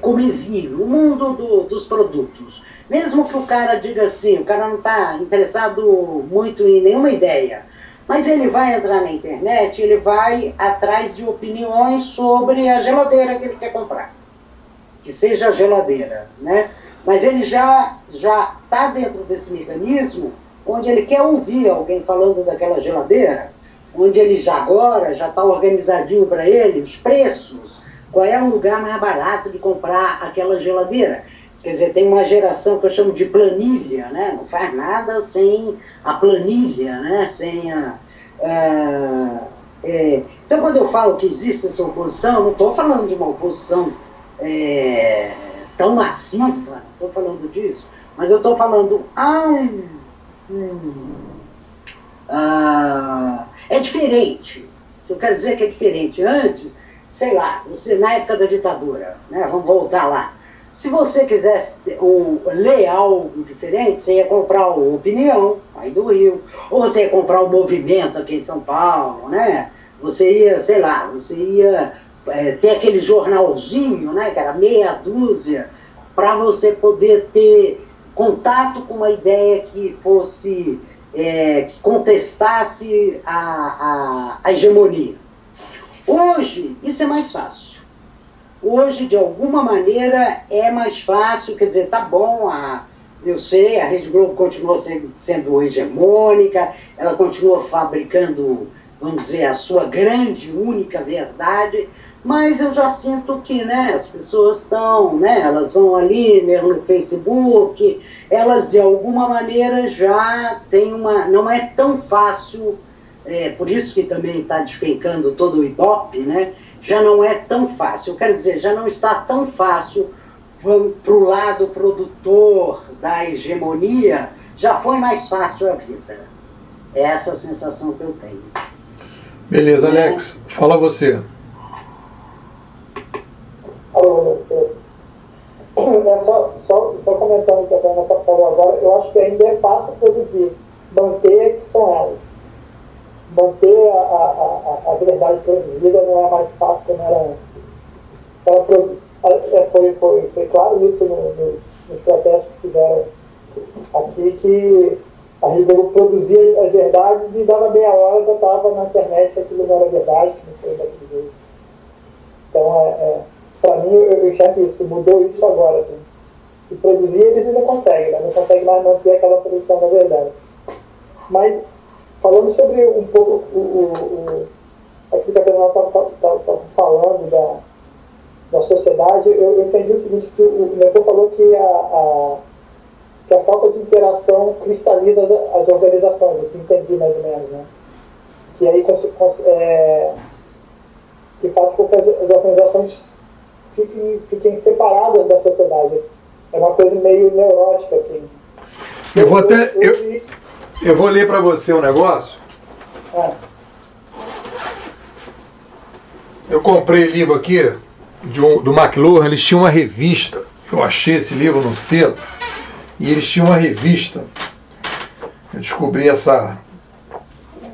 comesível, o mundo dos produtos. Mesmo que o cara diga assim, o cara não está interessado muito em nenhuma ideia, mas ele vai entrar na internet, ele vai atrás de opiniões sobre a geladeira que ele quer comprar. Que seja a geladeira, né? Mas ele já está dentro desse mecanismo onde ele quer ouvir alguém falando daquela geladeira, onde ele já está organizadinho para ele os preços, qual é o lugar mais barato de comprar aquela geladeira. Quer dizer, tem uma geração que eu chamo de planilha, né? Não faz nada sem a planilha, né? Sem Então, quando eu falo que existe essa oposição, eu não estou falando de uma oposição tão massiva, não estou falando disso, mas eu estou falando é diferente. Eu quero dizer que é diferente. Antes, sei lá, você, na época da ditadura, né, vamos voltar lá, se você quisesse ler algo diferente, você ia comprar o Opinião, aí do Rio, ou você ia comprar o Movimento aqui em São Paulo, né? Você ia, sei lá, você ia ter aquele jornalzinho, né, que era meia dúzia, para você poder ter contato com uma ideia que fosse, que contestasse a hegemonia. Hoje, isso é mais fácil. Hoje, de alguma maneira, é mais fácil, quer dizer, tá bom, eu sei, a Rede Globo continua sendo hegemônica, ela continua fabricando, vamos dizer, a sua grande, única verdade, mas eu já sinto que, né, as pessoas estão, né, elas vão ali mesmo no Facebook, elas de alguma maneira já têm não é tão fácil, por isso que também está despencando todo o Ibope, né, já não é tão fácil, eu quero dizer, já não está tão fácil para o lado produtor da hegemonia, já foi mais fácil a vida, essa é a sensação que eu tenho. Beleza, Alex, fala você. É só comentando o que a Renata falou agora, eu acho que ainda é fácil produzir, manter que são elas. Manter a verdade produzida não é mais fácil como era antes. Ela foi claro isso nos protestos que fizeram aqui, que a Rede Globo produzia as verdades e dava meia hora, já estava na internet que aquilo não era verdade, que não foi daquele jeito. Então, para mim, eu enxergo isso, mudou isso agora. Assim. E produzir eles ainda conseguem, né? Não conseguem mais manter aquela produção da verdade. Mas, falando sobre um pouco aquilo que a Renata estava falando da sociedade, eu entendi o seguinte, que o Nepo falou que a falta de interação cristaliza as organizações, eu entendi mais ou menos, né? Que aí que faz com que as organizações fiquem separadas da sociedade. É uma coisa meio neurótica, assim. Eu vou ler para você um negócio. Eu comprei livro aqui, do McLuhan, eles tinham uma revista. Eu achei esse livro no selo. E eles tinham uma revista. Eu descobri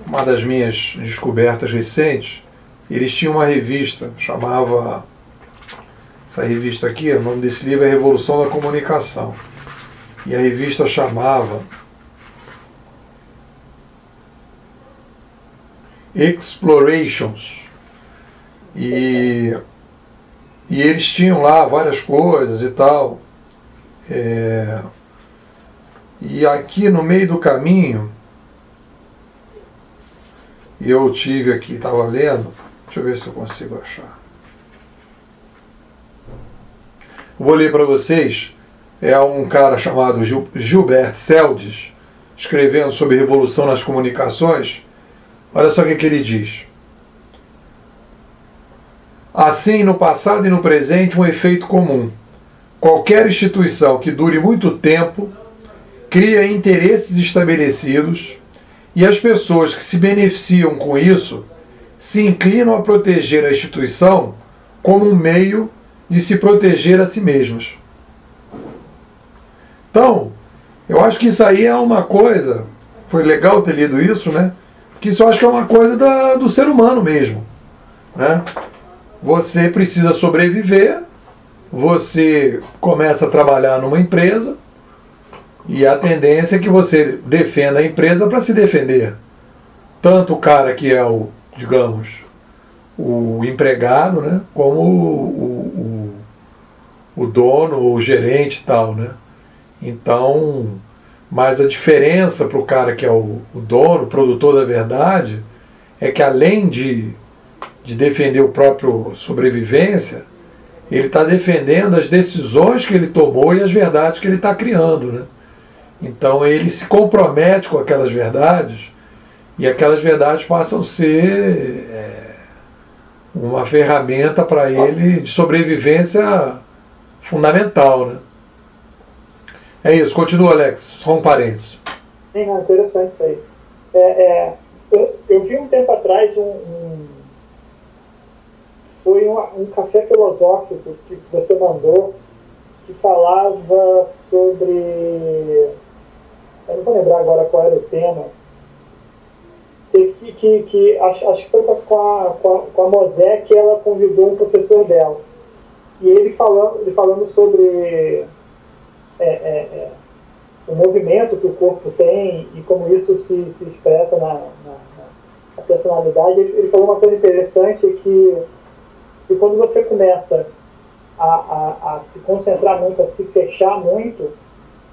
uma das minhas descobertas recentes. Eles tinham uma revista, chamava Essa revista aqui, o nome desse livro é Revolução da Comunicação. E a revista chamava Explorations. E eles tinham lá várias coisas e tal. E aqui no meio do caminho, eu tive aqui, estava lendo, deixa eu ver se eu consigo achar. Vou ler para vocês, é um cara chamado Gilbert Seldes, escrevendo sobre revolução nas comunicações. Olha só o que ele diz. Assim, no passado e no presente, um efeito comum. Qualquer instituição que dure muito tempo cria interesses estabelecidos e as pessoas que se beneficiam com isso se inclinam a proteger a instituição como um meio de se proteger a si mesmas. Então, eu acho que isso aí é uma coisa, foi legal ter lido isso, né? Que isso eu acho que é uma coisa do ser humano mesmo, né? Você precisa sobreviver, você começa a trabalhar numa empresa e a tendência é que você defenda a empresa para se defender. Tanto o cara que é o, digamos, o empregado, né, como o dono, o gerente e tal, né? Então, mas a diferença para o cara que é o dono, o produtor da verdade, é que além de defender o próprio sobrevivência, ele está defendendo as decisões que ele tomou e as verdades que ele está criando, né? Então ele se compromete com aquelas verdades e aquelas verdades passam a ser uma ferramenta para ele de sobrevivência fundamental, né? É isso, continua, Alex, só um parênteses. Sim, é interessante isso aí. Eu vi um tempo atrás um café filosófico que você mandou, que falava sobre... Eu não vou lembrar agora qual era o tema. Sei que acho que foi com a Mosé que ela convidou um professor dela. E ele falando sobre o movimento que o corpo tem e como isso se expressa na personalidade. Ele falou uma coisa interessante, que quando você começa a se concentrar muito, a se fechar muito,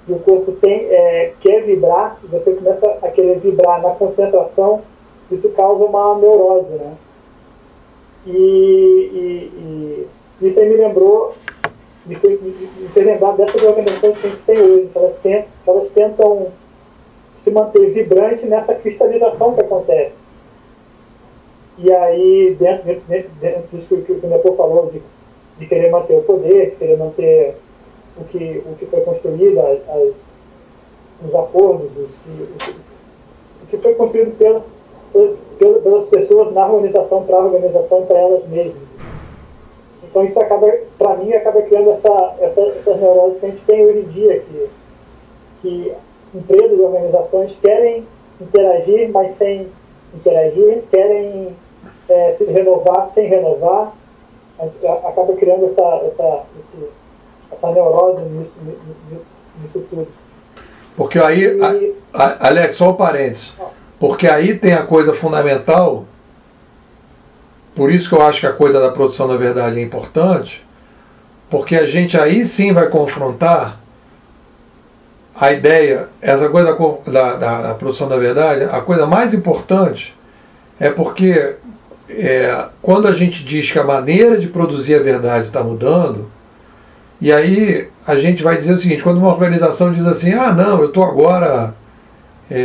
e o corpo quer vibrar, e você começa a querer vibrar na concentração, isso causa uma neurose, né? E isso aí me lembrou, me fez lembrar dessas organizações que a gente tem hoje, que elas tentam se manter vibrante nessa cristalização que acontece. E aí, dentro disso que o Nepô falou, de querer manter o poder, de querer manter o que foi construído, os acordos, o que foi construído pelas pessoas na organização, para a organização, para elas mesmas. Então isso acaba, para mim, acaba criando essas neuroses que a gente tem hoje em dia, que empresas e organizações querem interagir, mas sem interagir, querem se renovar sem renovar, acaba criando essa neurose nisso tudo. Porque aí, Alex, só um parênteses, porque aí tem a coisa fundamental, por isso que eu acho que a coisa da produção da verdade é importante, porque a gente aí sim vai confrontar a ideia, essa coisa da produção da verdade. A coisa mais importante é porque quando a gente diz que a maneira de produzir a verdade está mudando, e aí a gente vai dizer o seguinte, quando uma organização diz assim, ah não, eu estou agora,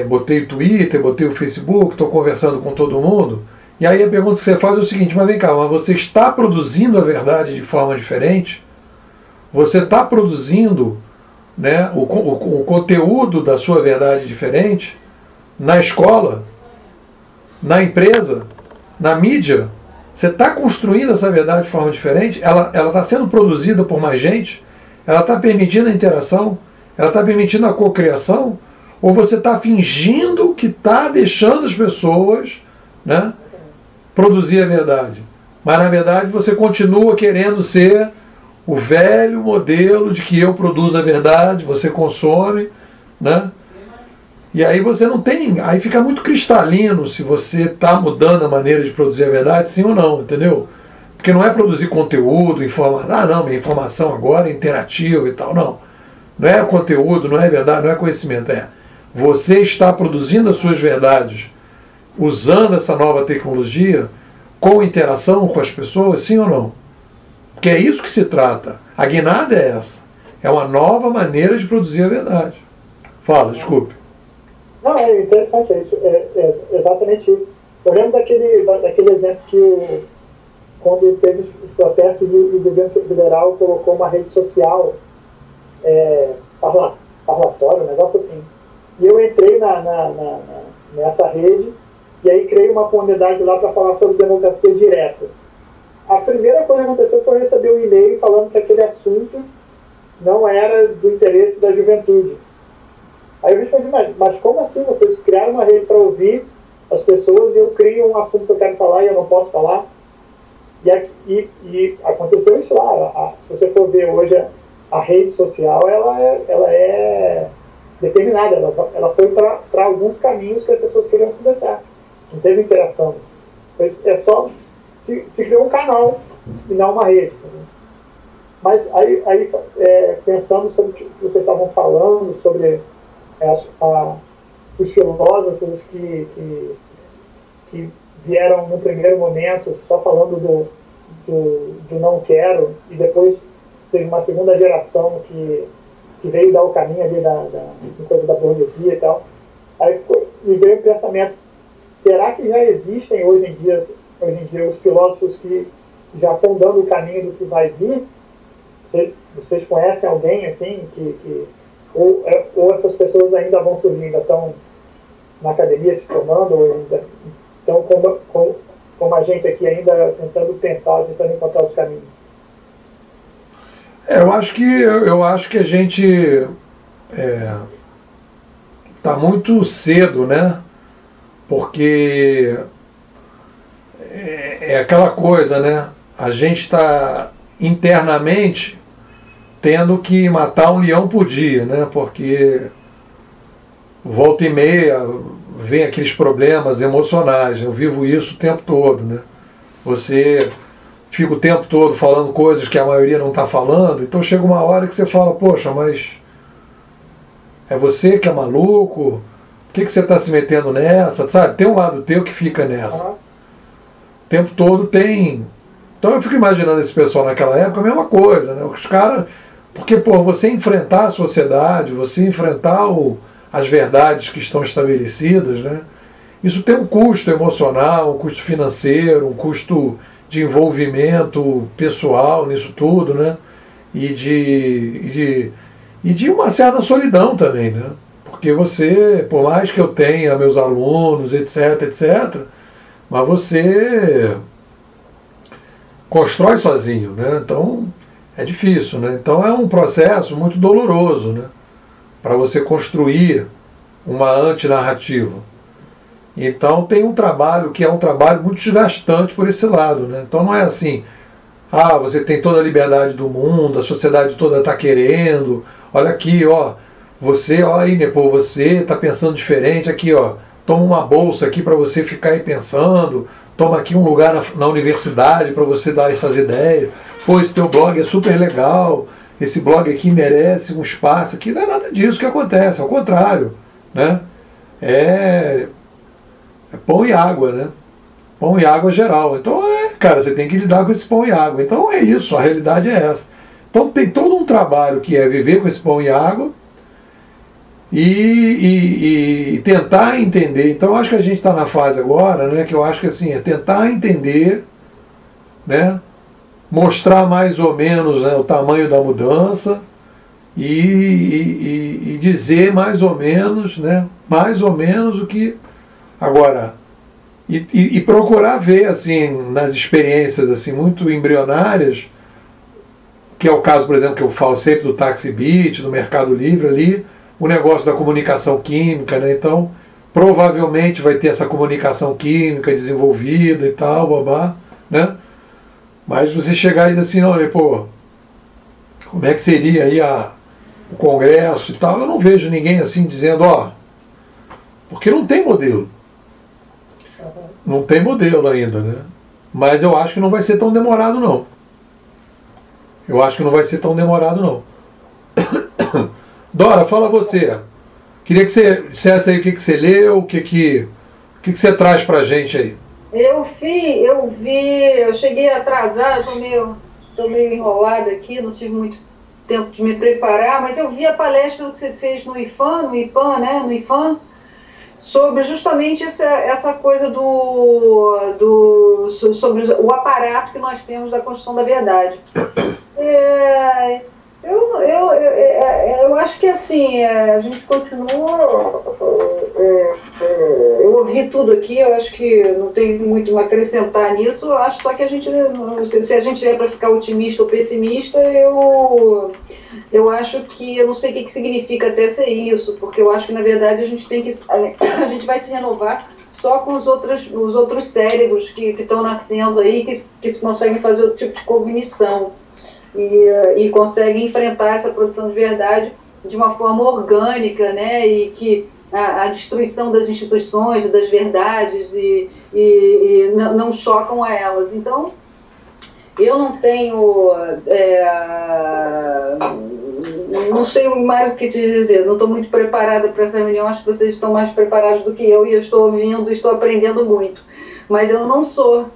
botei o Twitter, botei o Facebook, estou conversando com todo mundo, e aí a pergunta que você faz é o seguinte, mas vem cá, mas você está produzindo a verdade de forma diferente? Você está produzindo, né, o conteúdo da sua verdade diferente na escola, na empresa, na mídia? Você está construindo essa verdade de forma diferente? Ela está sendo produzida por mais gente? Ela está permitindo a interação? Ela está permitindo a cocriação? Ou você está fingindo que está deixando as pessoas, né, produzir a verdade? Mas na verdade você continua querendo ser o velho modelo de que eu produzo a verdade, você consome, né? E aí você não tem, aí fica muito cristalino se você está mudando a maneira de produzir a verdade, sim ou não, entendeu? Porque não é produzir conteúdo, informação, ah não, minha informação agora é interativa e tal, não. Não é conteúdo, não é verdade, não é conhecimento, é. Você está produzindo as suas verdades usando essa nova tecnologia com interação com as pessoas, sim ou não? Porque é isso que se trata. A guinada é essa. É uma nova maneira de produzir a verdade. Fala, desculpe. Não, é interessante, é exatamente isso. Eu lembro daquele exemplo que, quando teve os protestos, o governo federal colocou uma rede social, parlatório, um negócio assim. E eu entrei nessa rede, e aí criei uma comunidade lá para falar sobre democracia direta. A primeira coisa que aconteceu foi receber um e-mail falando que aquele assunto não era do interesse da juventude. Aí eu respondi, mas como assim? Vocês criaram uma rede para ouvir as pessoas e eu crio um assunto que eu quero falar e eu não posso falar? E aconteceu isso lá. Se você for ver hoje, a rede social ela é determinada. Ela foi para alguns caminhos que as pessoas queriam conversar. Não teve interação. É só se criou um canal e não uma rede. Mas aí pensando sobre o que vocês estavam falando, sobre os filósofos que vieram no primeiro momento só falando do não quero, e depois teve uma segunda geração que veio dar o caminho ali coisa da burguesia e tal. Aí me veio o pensamento, será que já existem hoje em dia os filósofos que já estão dando o caminho do que vai vir? Vocês conhecem alguém assim ou essas pessoas ainda vão surgir, ainda estão na academia se formando, ou ainda estão como a gente aqui ainda tentando pensar, tentando encontrar os caminhos? Eu acho que a gente está muito cedo, né? Porque é aquela coisa, né? A gente está internamente tendo que matar um leão por dia, né? Porque volta e meia vem aqueles problemas emocionais. Eu vivo isso o tempo todo, né? Você fica o tempo todo falando coisas que a maioria não está falando, então chega uma hora que você fala, poxa, mas é você que é maluco? Por que você está se metendo nessa? Sabe? Tem um lado teu que fica nessa. O tempo todo tem... Então eu fico imaginando esse pessoal naquela época, a mesma coisa, né? Os caras... Porque, pô, você enfrentar a sociedade, você enfrentar as verdades que estão estabelecidas, né? Isso tem um custo emocional, um custo financeiro, um custo de envolvimento pessoal nisso tudo, né? E de uma certa solidão também, né? Porque você, por mais que eu tenha meus alunos, etc, etc, mas você constrói sozinho, né? Então é difícil, né? Então é um processo muito doloroso, né? Para você construir uma antinarrativa. Então tem um trabalho que é um trabalho muito desgastante por esse lado, né? Então não é assim, ah, você tem toda a liberdade do mundo, a sociedade toda está querendo, olha aqui, ó, você, ó aí, Nepô, você está pensando diferente, aqui, ó, toma uma bolsa aqui para você ficar aí pensando, toma aqui um lugar na universidade para você dar essas ideias, pô, esse teu blog é super legal, esse blog aqui merece um espaço aqui, não é nada disso que acontece, ao contrário, né? É pão e água, né? Pão e água geral. Então, cara, você tem que lidar com esse pão e água. Então é isso, a realidade é essa. Então tem todo um trabalho que é viver com esse pão e água e tentar entender. Então eu acho que a gente está na fase agora, né? Que eu acho que assim, é tentar entender, né? Mostrar mais ou menos, né, o tamanho da mudança e dizer mais ou menos, né? Mais ou menos o que... Agora, e procurar ver, assim, nas experiências assim, muito embrionárias, que é o caso, por exemplo, que eu falo sempre do Taxi Beat, do Mercado Livre ali, o negócio da comunicação química, né? Então, provavelmente vai ter essa comunicação química desenvolvida e tal, babá, né? Mas você chegar e dizer assim, não, né, pô, como é que seria aí o Congresso e tal, eu não vejo ninguém assim dizendo, ó, porque não tem modelo. Não tem modelo ainda, né? Mas eu acho que não vai ser tão demorado, não. Eu acho que não vai ser tão demorado, não. Dora, fala você. Queria que você dissesse aí o que, que você leu, o que você traz pra gente aí. Eu cheguei atrasada, tô meio enrolada aqui, não tive muito tempo de me preparar, mas eu vi a palestra que você fez no IPAN, sobre justamente essa coisa sobre o aparato que nós temos da construção da verdade. Eu acho que assim, a gente continua, eu ouvi tudo aqui, eu acho que não tem muito a acrescentar nisso, eu acho só que a gente, se a gente é para ficar otimista ou pessimista, eu acho que, eu não sei o que significa até ser isso, porque eu acho que na verdade a gente vai se renovar só com os outros cérebros que estão nascendo aí, que conseguem fazer outro tipo de cognição. E consegue enfrentar essa produção de verdade de uma forma orgânica, né? E que a destruição das instituições, das verdades, e não chocam a elas. Então, eu não tenho... não sei mais o que te dizer, não estou muito preparada para essa reunião, acho que vocês estão mais preparados do que eu, e eu estou ouvindo, estou aprendendo muito. Mas eu não sou,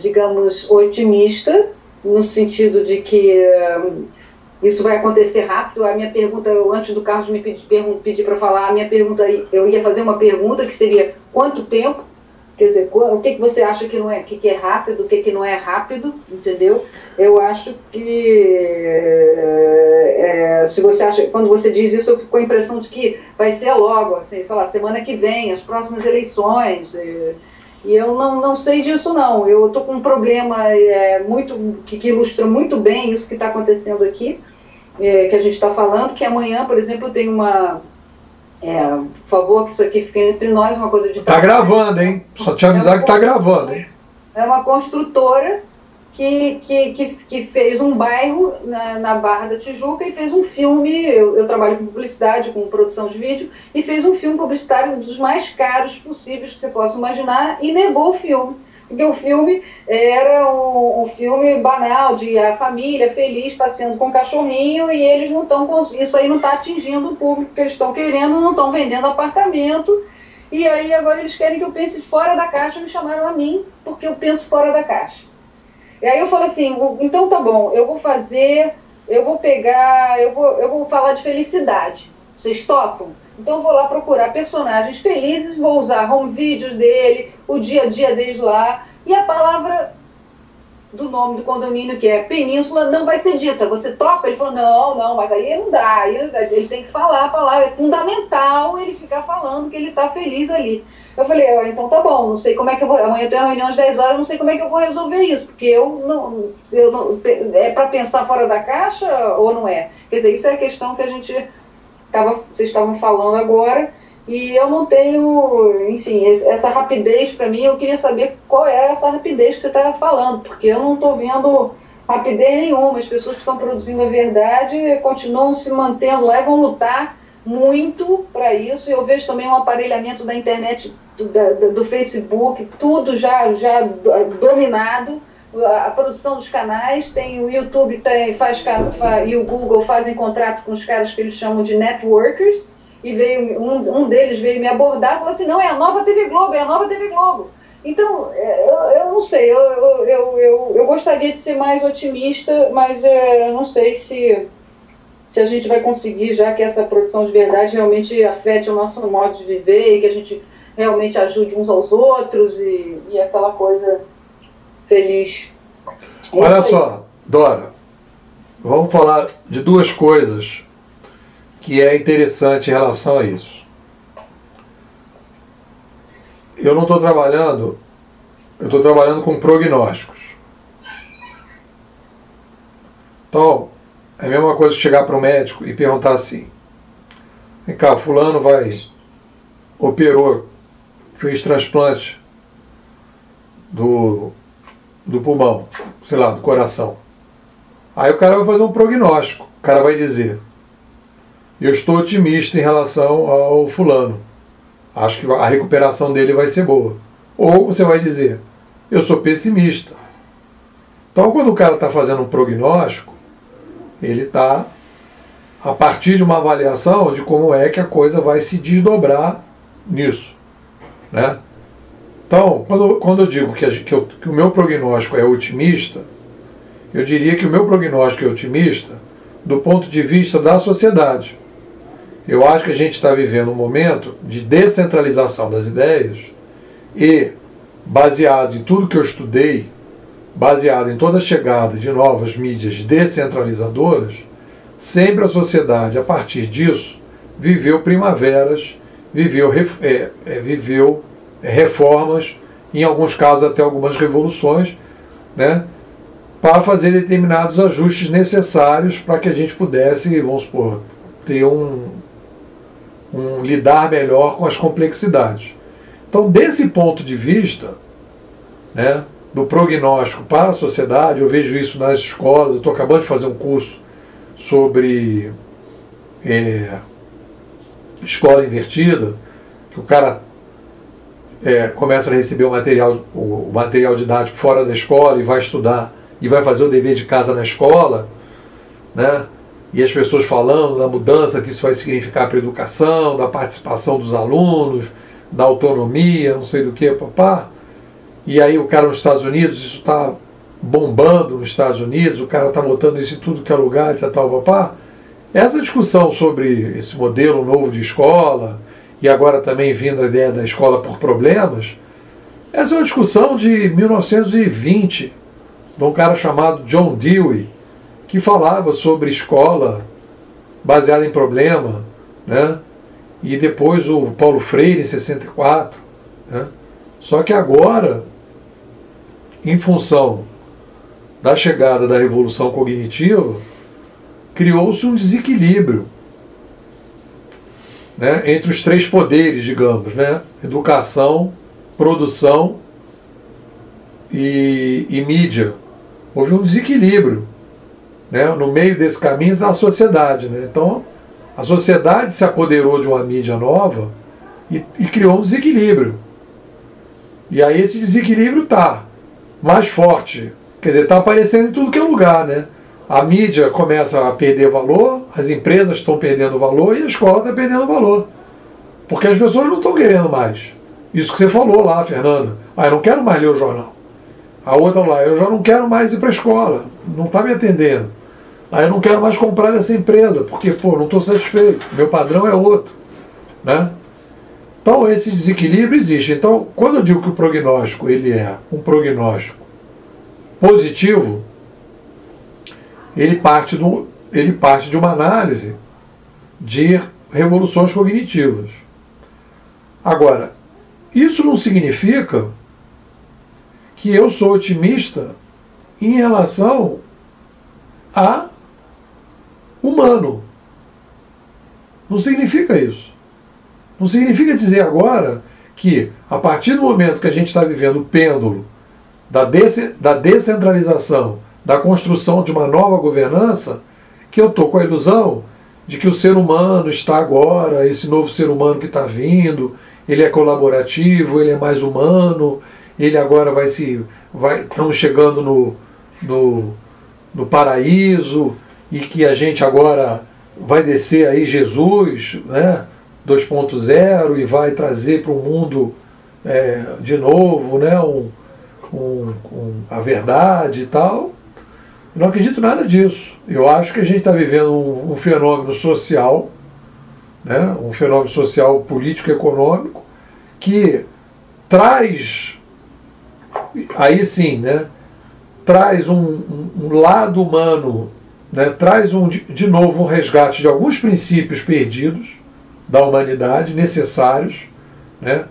digamos, otimista, no sentido de que isso vai acontecer rápido. A minha pergunta, antes do Carlos me pedir para falar, a minha pergunta, eu ia fazer uma pergunta que seria: quanto tempo? Quer dizer, o que você acha que não é, que é rápido, o que não é rápido, entendeu? Eu acho que, se você acha, quando você diz isso, eu fico com a impressão de que vai ser logo, assim, sei lá, semana que vem, as próximas eleições. E eu não sei disso, não. Eu estou com um problema que ilustra muito bem isso que está acontecendo aqui, que a gente está falando, que amanhã, por exemplo, tem uma... por favor, que isso aqui fique entre nós, uma coisa de... Está gravando, hein? Só te avisar que está gravando, hein? É uma construtora que fez um bairro na Barra da Tijuca e fez um filme. Eu trabalho com publicidade, com produção de vídeo, e fez um filme publicitário dos mais caros possíveis que você possa imaginar, e negou o filme, porque o filme era um filme banal, de a família feliz passeando com o cachorrinho, e eles não estão isso aí não está atingindo o público que eles estão querendo, não estão vendendo apartamento. E aí agora eles querem que eu pense fora da caixa, me chamaram a mim porque eu penso fora da caixa. E aí eu falo assim, então tá bom, eu vou fazer, eu vou pegar, eu vou falar de felicidade. Vocês topam? Então eu vou lá procurar personagens felizes, vou usar home videos dele, o dia a dia deles lá. E a palavra do nome do condomínio, que é Península, não vai ser dita. Você topa? Ele falou, não, mas aí não dá. Aí ele tem que falar a palavra, é fundamental ele ficar falando que ele tá feliz ali. Eu falei, então tá bom, não sei como é que eu vou... Amanhã eu tenho uma reunião às 10 horas, não sei como é que eu vou resolver isso, porque eu não é para pensar fora da caixa ou não é? Quer dizer, isso é a questão que vocês estavam falando agora, e eu não tenho, enfim, essa rapidez para mim. Eu queria saber qual é essa rapidez que você estava falando, porque eu não estou vendo rapidez nenhuma. As pessoas que estão produzindo a verdade continuam se mantendo lá e vão lutar muito para isso. Eu vejo também um aparelhamento da internet, do Facebook, tudo já dominado, a produção dos canais. Tem o YouTube e o Google fazem contrato com os caras que eles chamam de networkers, e veio um deles veio me abordar e falou assim, não, é a nova TV Globo, é a nova TV Globo. Então, eu não sei, eu gostaria de ser mais otimista, mas eu não sei se a gente vai conseguir, já que essa produção de verdade realmente afete o nosso modo de viver, e que a gente realmente ajude uns aos outros, e aquela coisa feliz. Olha só, Dora, vamos falar de duas coisas que é interessante em relação a isso. Eu não estou trabalhando, eu estou trabalhando com prognósticos. Então, é a mesma coisa que chegar para o médico e perguntar assim, vem cá, fulano operou, fez transplante do pulmão, sei lá, do coração. Aí o cara vai fazer um prognóstico. O cara vai dizer: eu estou otimista em relação ao fulano, acho que a recuperação dele vai ser boa. Ou você vai dizer: eu sou pessimista. Então, quando o cara está fazendo um prognóstico, ele está a partir de uma avaliação de como é que a coisa vai se desdobrar nisso, né? Então, quando eu digo que o meu prognóstico é otimista, eu diria que o meu prognóstico é otimista do ponto de vista da sociedade. Eu acho que a gente está vivendo um momento de descentralização das ideias e, baseado em tudo que eu estudei, baseado em toda a chegada de novas mídias descentralizadoras, sempre a sociedade, a partir disso, viveu primaveras, viveu reformas, em alguns casos até algumas revoluções, né, para fazer determinados ajustes necessários para que a gente pudesse, vamos supor, ter um lidar melhor com as complexidades. Então, desse ponto de vista, né, do prognóstico para a sociedade, eu vejo isso nas escolas. Eu estou acabando de fazer um curso sobre escola invertida, que o cara começa a receber o material didático fora da escola e vai estudar e vai fazer o dever de casa na escola, né? E as pessoas falando da mudança que isso vai significar para a educação, da participação dos alunos, da autonomia, não sei do que, papá. E aí o cara nos Estados Unidos, isso está bombando nos Estados Unidos, o cara está botando isso em tudo que é lugar, etc, papá. Essa discussão sobre esse modelo novo de escola, e agora também vindo a ideia da escola por problemas, essa é uma discussão de 1920, de um cara chamado John Dewey, que falava sobre escola baseada em problema, né? E depois o Paulo Freire, em 64. Né? Só que agora, em função da chegada da revolução cognitiva, criou-se um desequilíbrio, né, entre os três poderes, digamos, né? Educação, produção e mídia. Houve um desequilíbrio. Né? No meio desse caminho está a sociedade, né? Então a sociedade se apoderou de uma mídia nova e criou um desequilíbrio. E aí esse desequilíbrio está mais forte, quer dizer, está aparecendo em tudo que é lugar, né? A mídia começa a perder valor, as empresas estão perdendo valor e a escola está perdendo valor, porque as pessoas não estão querendo mais isso que você falou lá, Fernanda. Eu não quero mais ler o jornal. A outra lá, eu já não quero mais ir para a escola, não está me atendendo. Aí eu não quero mais comprar dessa empresa, porque, pô, não estou satisfeito, meu padrão é outro, né? Então esse desequilíbrio existe. Então, quando eu digo que o prognóstico ele é um prognóstico positivo, ele parte de uma análise de revoluções cognitivas. Agora, isso não significa que eu sou otimista em relação a humano. Não significa isso. Não significa dizer agora que, a partir do momento que a gente está vivendo o pêndulo da descentralização, da construção de uma nova governança, que eu estou com a ilusão de que o ser humano está agora, esse novo ser humano que está vindo, ele é colaborativo, ele é mais humano, ele agora vai se... estamos chegando no paraíso, e que a gente agora vai descer aí Jesus, né, 2.0, e vai trazer para o mundo de novo, né, a verdade e tal. Eu não acredito nada disso. Eu acho que a gente está vivendo um fenômeno social, né, um fenômeno social, político, econômico, que traz, aí sim, né, traz um lado humano, né, traz de novo um resgate de alguns princípios perdidos da humanidade, necessários, né,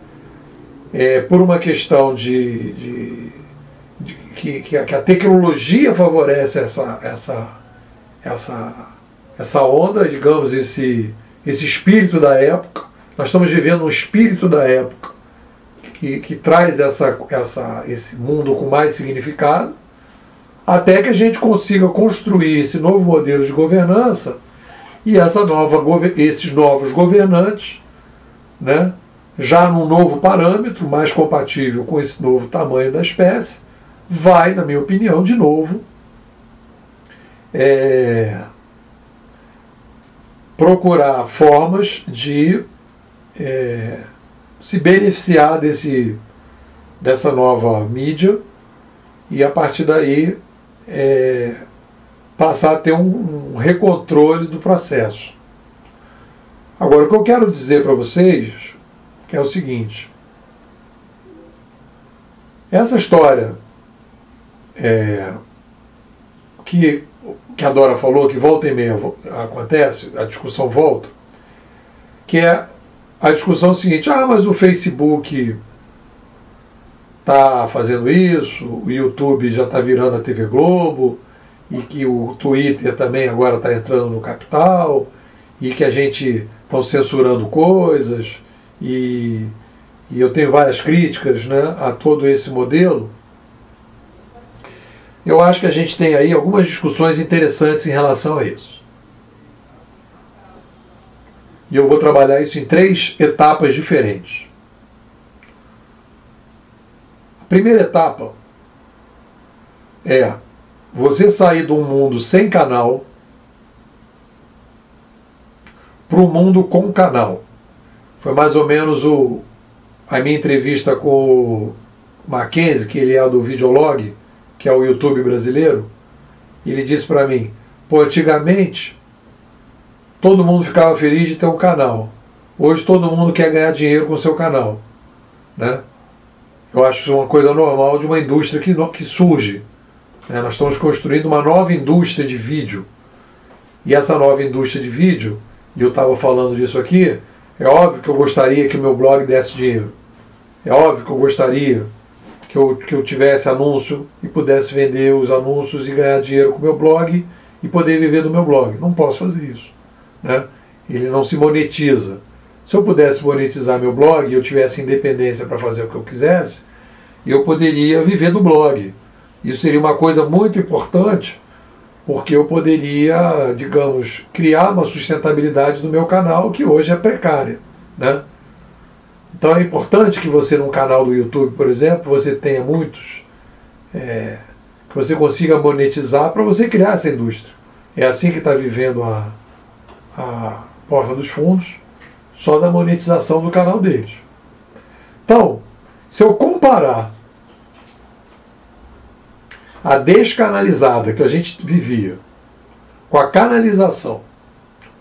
por uma questão de que a tecnologia favorece essa onda, digamos, esse espírito da época. Nós estamos vivendo um espírito da época que traz esse mundo com mais significado. até que a gente consiga construir esse novo modelo de governança e esses novos governantes, né, já num novo parâmetro, mais compatível com esse novo tamanho da espécie, vai, na minha opinião, de novo, procurar formas de se beneficiar dessa nova mídia e, a partir daí, passar a ter um recontrole do processo. Agora, o que eu quero dizer para vocês é o seguinte: essa história que a Dora falou, que volta e meia acontece, a discussão volta, que é a discussão seguinte: ah, mas o Facebook está fazendo isso, o YouTube já está virando a TV Globo, e que o Twitter também agora está entrando no capital, e que a gente está censurando coisas, e eu tenho várias críticas, né, a todo esse modelo. Eu acho que a gente tem aí algumas discussões interessantes em relação a isso. E eu vou trabalhar isso em 3 etapas diferentes. Primeira etapa é você sair de um mundo sem canal para um mundo com canal. Foi mais ou menos a minha entrevista com o Mackenzie, que ele é do Videolog, que é o YouTube brasileiro. Ele disse para mim: pô, antigamente todo mundo ficava feliz de ter um canal. Hoje todo mundo quer ganhar dinheiro com o seu canal, né? Eu acho uma coisa normal de uma indústria que surge. Nós estamos construindo uma nova indústria de vídeo. E essa nova indústria de vídeo, e eu estava falando disso aqui, é óbvio que eu gostaria que o meu blog desse dinheiro. É óbvio que eu gostaria que eu tivesse anúncio e pudesse vender os anúncios e ganhar dinheiro com o meu blog e poder viver do meu blog. Não posso fazer isso, né? Ele não se monetiza. Se eu pudesse monetizar meu blog e eu tivesse independência para fazer o que eu quisesse, eu poderia viver do blog. Isso seria uma coisa muito importante, porque eu poderia, digamos, criar uma sustentabilidade do meu canal, que hoje é precária, né? Então é importante que você, num canal do YouTube, por exemplo, você tenha muitos, que você consiga monetizar para você criar essa indústria. É assim que está vivendo a Porta dos Fundos, só da monetização do canal deles. Então, se eu comparar a descanalizada que a gente vivia com a canalização,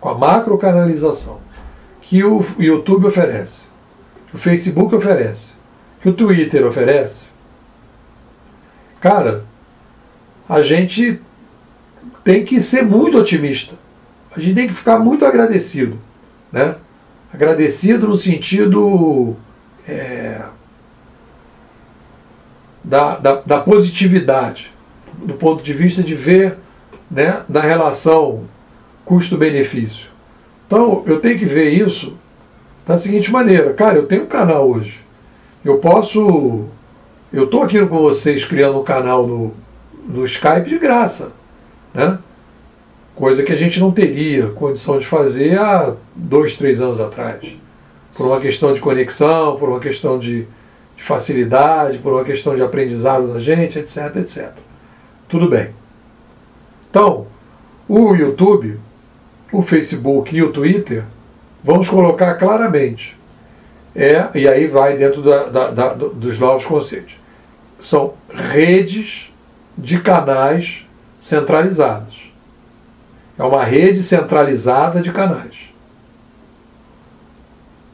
com a macrocanalização que o YouTube oferece, que o Facebook oferece, que o Twitter oferece, cara, a gente tem que ser muito otimista. A gente tem que ficar muito agradecido, né? Agradecido no sentido da positividade, do ponto de vista de ver, né, da relação custo-benefício. Então, eu tenho que ver isso da seguinte maneira: cara, eu tenho um canal hoje, eu estou aqui com vocês criando um canal no Skype de graça, né? Coisa que a gente não teria condição de fazer há 2, 3 anos atrás, por uma questão de conexão, por uma questão de facilidade, por uma questão de aprendizado da gente, etc, etc. Tudo bem. Então, o YouTube, o Facebook e o Twitter, vamos colocar claramente, e aí vai dentro dos novos conceitos, são redes de canais centralizadas. É uma rede centralizada de canais,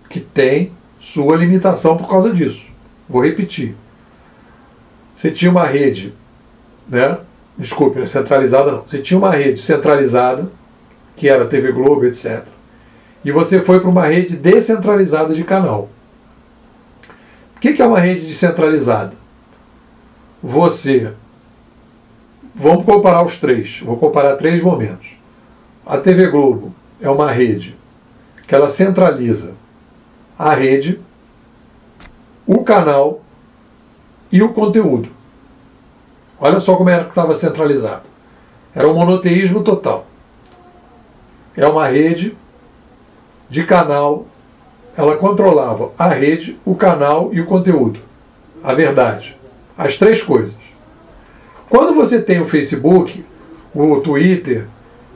que tem sua limitação por causa disso. Vou repetir. Você tinha uma rede, né? Desculpe, não é centralizada, não. Você tinha uma rede centralizada, que era TV Globo, etc. E você foi para uma rede descentralizada de canal. O que é uma rede descentralizada? Vamos comparar os três. Vou comparar 3 momentos. A TV Globo é uma rede que ela centraliza a rede, o canal e o conteúdo. Olha só como era que estava centralizado. Era um monoteísmo total. É uma rede de canal. Ela controlava a rede, o canal e o conteúdo. A verdade. As três coisas. Quando você tem o Facebook, o Twitter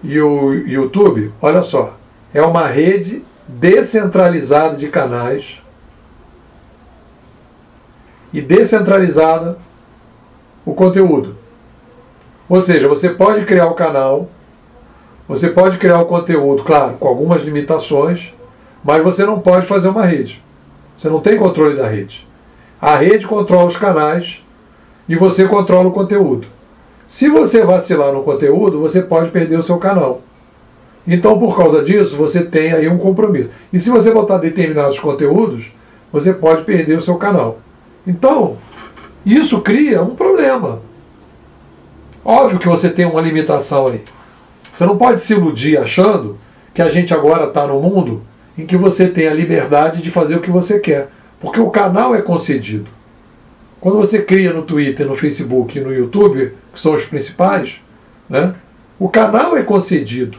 e o YouTube, olha só, é uma rede descentralizada de canais e descentralizada o conteúdo. Ou seja, você pode criar o canal, você pode criar o conteúdo, claro, com algumas limitações, mas você não pode fazer uma rede. Você não tem controle da rede. A rede controla os canais e você controla o conteúdo. Se você vacilar no conteúdo, você pode perder o seu canal. Então, por causa disso, você tem aí um compromisso. E se você botar determinados conteúdos, você pode perder o seu canal. Então, isso cria um problema. Óbvio que você tem uma limitação aí. Você não pode se iludir achando que a gente agora está num mundo em que você tem a liberdade de fazer o que você quer. Porque o canal é concedido. Quando você cria no Twitter, no Facebook e no YouTube, que são os principais, né, o canal é concedido.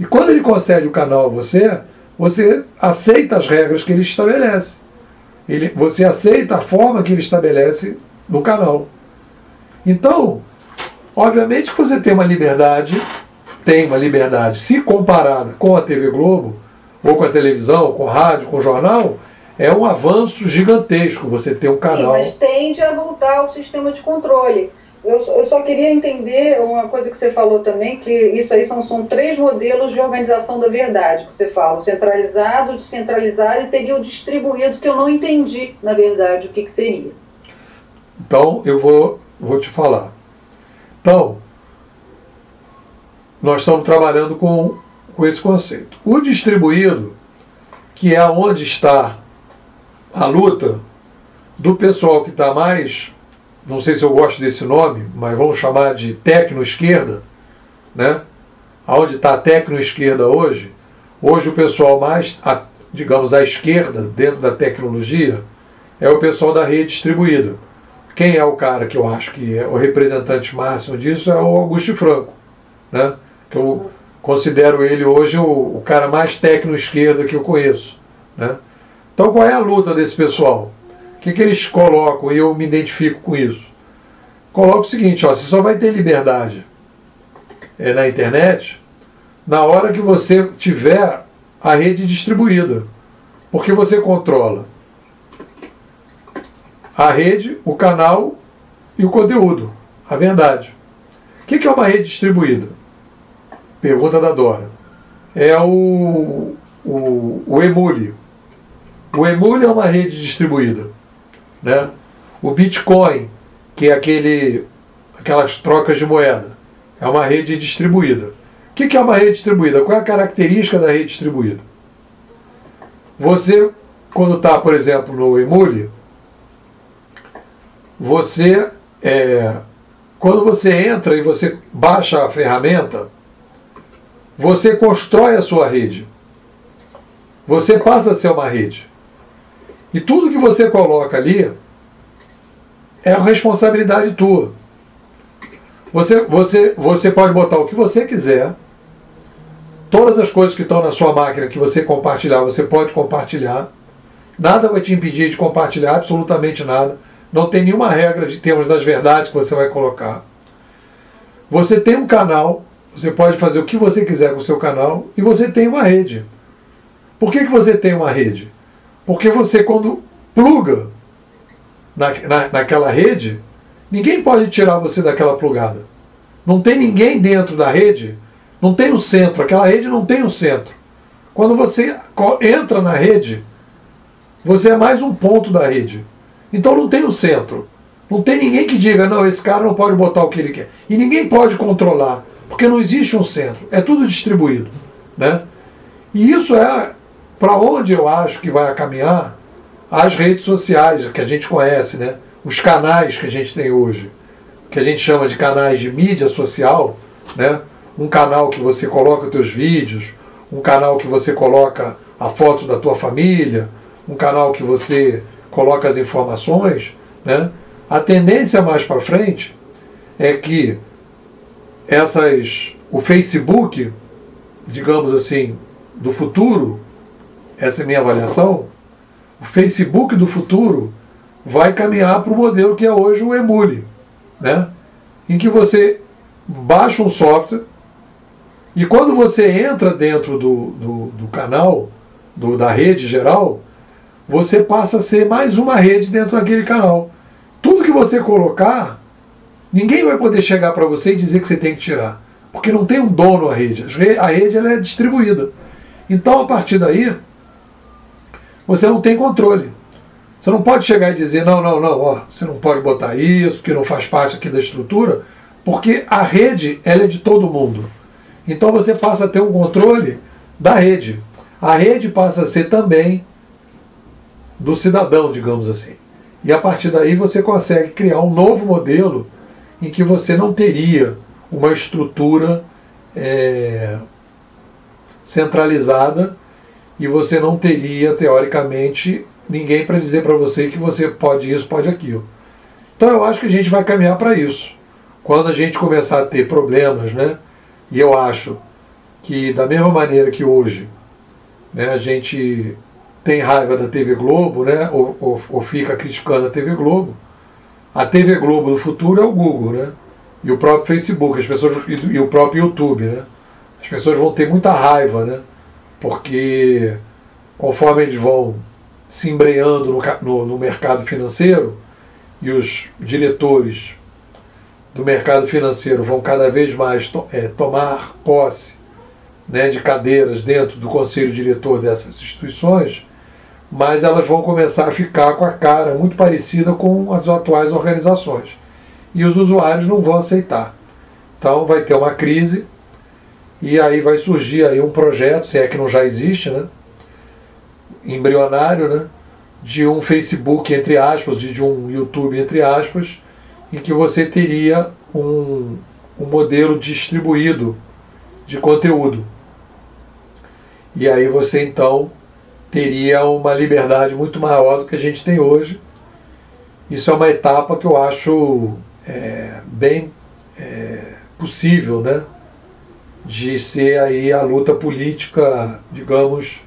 E quando ele concede o canal a você, você aceita as regras que ele estabelece. Você aceita a forma que ele estabelece no canal. Então, obviamente que você tem uma liberdade, se comparada com a TV Globo, ou com a televisão, com rádio, com jornal, é um avanço gigantesco você ter um canal. Sim, mas tende a voltar ao sistema de controle. Eu só queria entender uma coisa que você falou também, que isso aí são três modelos de organização da verdade, que você fala, o centralizado, o descentralizado e teria o distribuído, que eu não entendi, na verdade, o que seria. Então, eu vou te falar. Então, nós estamos trabalhando com esse conceito. O distribuído, que é onde está a luta do pessoal que está mais... não sei se eu gosto desse nome, mas vamos chamar de tecno-esquerda, né? Onde está a tecno-esquerda hoje? Hoje o pessoal mais, digamos, à esquerda, dentro da tecnologia, é o pessoal da rede distribuída. Quem é o cara que eu acho que é o representante máximo disso é o Augusto Franco, né? Que eu considero ele hoje o cara mais tecno-esquerda que eu conheço, né? Então qual é a luta desse pessoal? O que eles colocam, e eu me identifico com isso? Coloca o seguinte, ó, você só vai ter liberdade na internet na hora que você tiver a rede distribuída. Porque você controla a rede, o canal e o conteúdo, a verdade. O que é uma rede distribuída? Pergunta da Dora. É o Emule. O Emule é uma rede distribuída. Né? O Bitcoin, que é aquelas trocas de moeda, é uma rede distribuída. O que é uma rede distribuída? Qual é a característica da rede distribuída? Você, quando está, por exemplo, no Emule, quando você entra e você baixa a ferramenta, você constrói a sua rede. Você passa a ser uma rede. E tudo que você coloca ali é a responsabilidade tua. Você pode botar o que você quiser. Todas as coisas que estão na sua máquina que você compartilhar, você pode compartilhar. Nada vai te impedir de compartilhar, absolutamente nada. Não tem nenhuma regra de termos das verdades que você vai colocar. Você tem um canal, você pode fazer o que você quiser com o seu canal. E você tem uma rede. Por que você tem uma rede? Porque você, quando pluga naquela rede, ninguém pode tirar você daquela plugada. Não tem ninguém dentro da rede, não tem um centro, aquela rede não tem um centro. Quando você entra na rede, você é mais um ponto da rede. Então não tem um centro. Não tem ninguém que diga, não, esse cara não pode botar o que ele quer. E ninguém pode controlar, porque não existe um centro. É tudo distribuído, né? E isso é... para onde eu acho que vai caminhar as redes sociais que a gente conhece, né? Os canais que a gente tem hoje, que a gente chama de canais de mídia social, né? Um canal que você coloca os teus vídeos, um canal que você coloca a foto da tua família, um canal que você coloca as informações, né? A tendência mais para frente é que o Facebook, digamos assim, do futuro, essa é a minha avaliação, o Facebook do futuro vai caminhar para o modelo que é hoje o Emule, né? Em que você baixa um software e quando você entra dentro do canal, da rede geral, você passa a ser mais uma rede dentro daquele canal. Tudo que você colocar, ninguém vai poder chegar para você e dizer que você tem que tirar, porque não tem um dono à rede. A rede ela é distribuída. Então, a partir daí, você não tem controle. Você não pode chegar e dizer, não, ó, você não pode botar isso, porque não faz parte aqui da estrutura, porque a rede ela é de todo mundo. Então você passa a ter um controle da rede. A rede passa a ser também do cidadão, digamos assim. E a partir daí você consegue criar um novo modelo em que você não teria uma estrutura centralizada e você não teria, teoricamente, ninguém para dizer para você que você pode isso, pode aquilo. Então eu acho que a gente vai caminhar para isso. Quando a gente começar a ter problemas, né? E eu acho que da mesma maneira que hoje, né, a gente tem raiva da TV Globo, né, ou fica criticando a TV Globo, a TV Globo do futuro é o Google, né, e o próprio Facebook, as pessoas, e o próprio YouTube, né, as pessoas vão ter muita raiva, né, porque conforme eles vão se embreando no mercado financeiro, e os diretores do mercado financeiro vão cada vez mais tomar posse, né, de cadeiras dentro do conselho diretor dessas instituições, mas elas vão começar a ficar com a cara muito parecida com as atuais organizações. E os usuários não vão aceitar. Então vai ter uma crise, e aí vai surgir aí um projeto, se é que não já existe, né, embrionário, né, de um Facebook, entre aspas, de um YouTube, entre aspas, em que você teria um modelo distribuído de conteúdo. E aí você, então, teria uma liberdade muito maior do que a gente tem hoje. Isso é uma etapa que eu acho possível, né, de ser aí a luta política, digamos,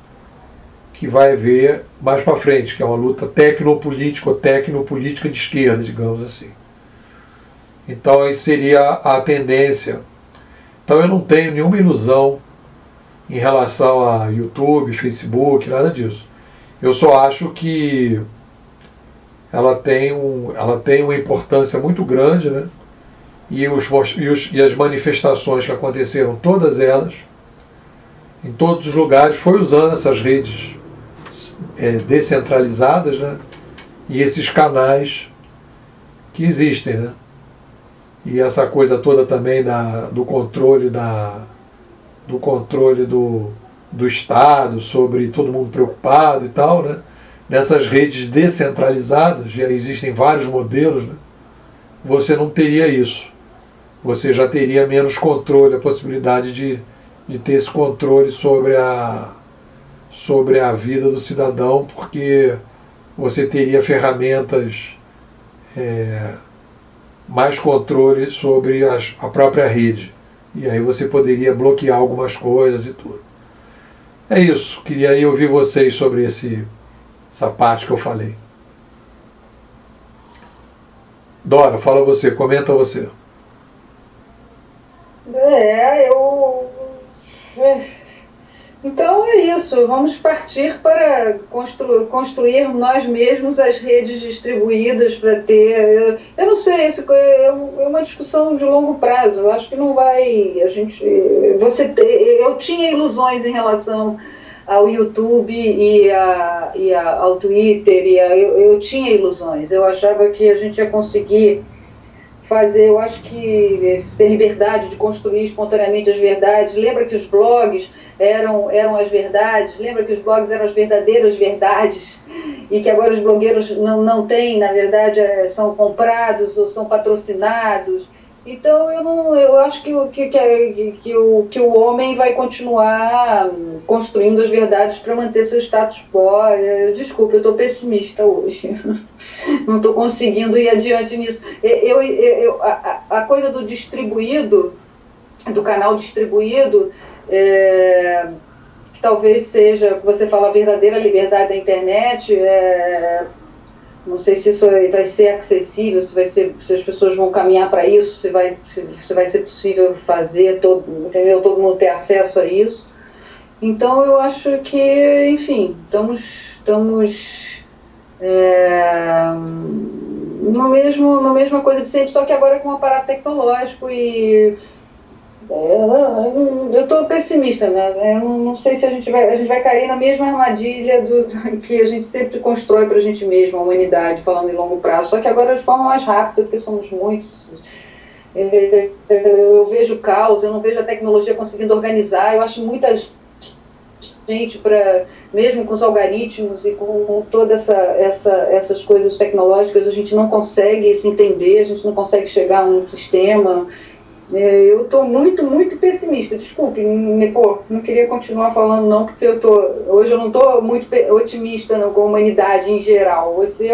que vai haver mais para frente, que é uma luta tecnopolítica de esquerda, digamos assim. Então, isso seria a tendência. Então, eu não tenho nenhuma ilusão em relação a YouTube, Facebook, nada disso. Eu só acho que ela tem uma importância muito grande, né? E as manifestações que aconteceram, todas elas, em todos os lugares, foi usando essas redes descentralizadas, né? E esses canais que existem, né? E essa coisa toda também do controle do Estado, sobre todo mundo preocupado e tal, né? Nessas redes descentralizadas, já existem vários modelos, né? Você não teria isso. Você já teria menos controle, a possibilidade de ter esse controle sobre a vida do cidadão, porque você teria ferramentas... mais controle sobre a própria rede. E aí você poderia bloquear algumas coisas e tudo. É isso. Queria aí ouvir vocês sobre essa parte que eu falei. Dora, fala você, comenta você. Então é isso. Vamos partir para construir nós mesmos as redes distribuídas para ter... Eu não sei, isso é uma discussão de longo prazo. Eu acho que não vai... Eu tinha ilusões em relação ao YouTube ao Twitter. Eu tinha ilusões. Eu achava que a gente ia conseguir fazer... Eu acho que ter liberdade de construir espontaneamente as verdades. Lembra que os blogs... Eram as verdades, lembra que os blogs eram as verdadeiras verdades e que agora os blogueiros não têm, na verdade, são comprados ou são patrocinados. Então eu não, eu acho que o homem vai continuar construindo as verdades para manter seu status quo. Desculpa, eu estou pessimista hoje. Não estou conseguindo ir adiante nisso. A coisa do distribuído, do canal distribuído, talvez seja, você fala, a verdadeira liberdade da internet. Não sei se isso vai ser acessível, se as pessoas vão caminhar para isso, se vai ser possível fazer, todo mundo ter acesso a isso. Então eu acho que, enfim, estamos na mesma coisa de sempre, só que agora com um aparato tecnológico e... Eu estou pessimista, né? Eu não sei se a gente vai cair na mesma armadilha que a gente sempre constrói para a gente mesmo, a humanidade, falando em longo prazo. Só que agora de forma mais rápida, porque somos muitos. Eu vejo caos, eu não vejo a tecnologia conseguindo organizar. Eu acho muita gente, mesmo com os algoritmos e com todas essas coisas tecnológicas, a gente não consegue se entender, a gente não consegue chegar a um sistema... Eu estou muito, muito pessimista, desculpe, pô, não queria continuar falando não, porque hoje eu não estou muito otimista não, com a humanidade em geral. Você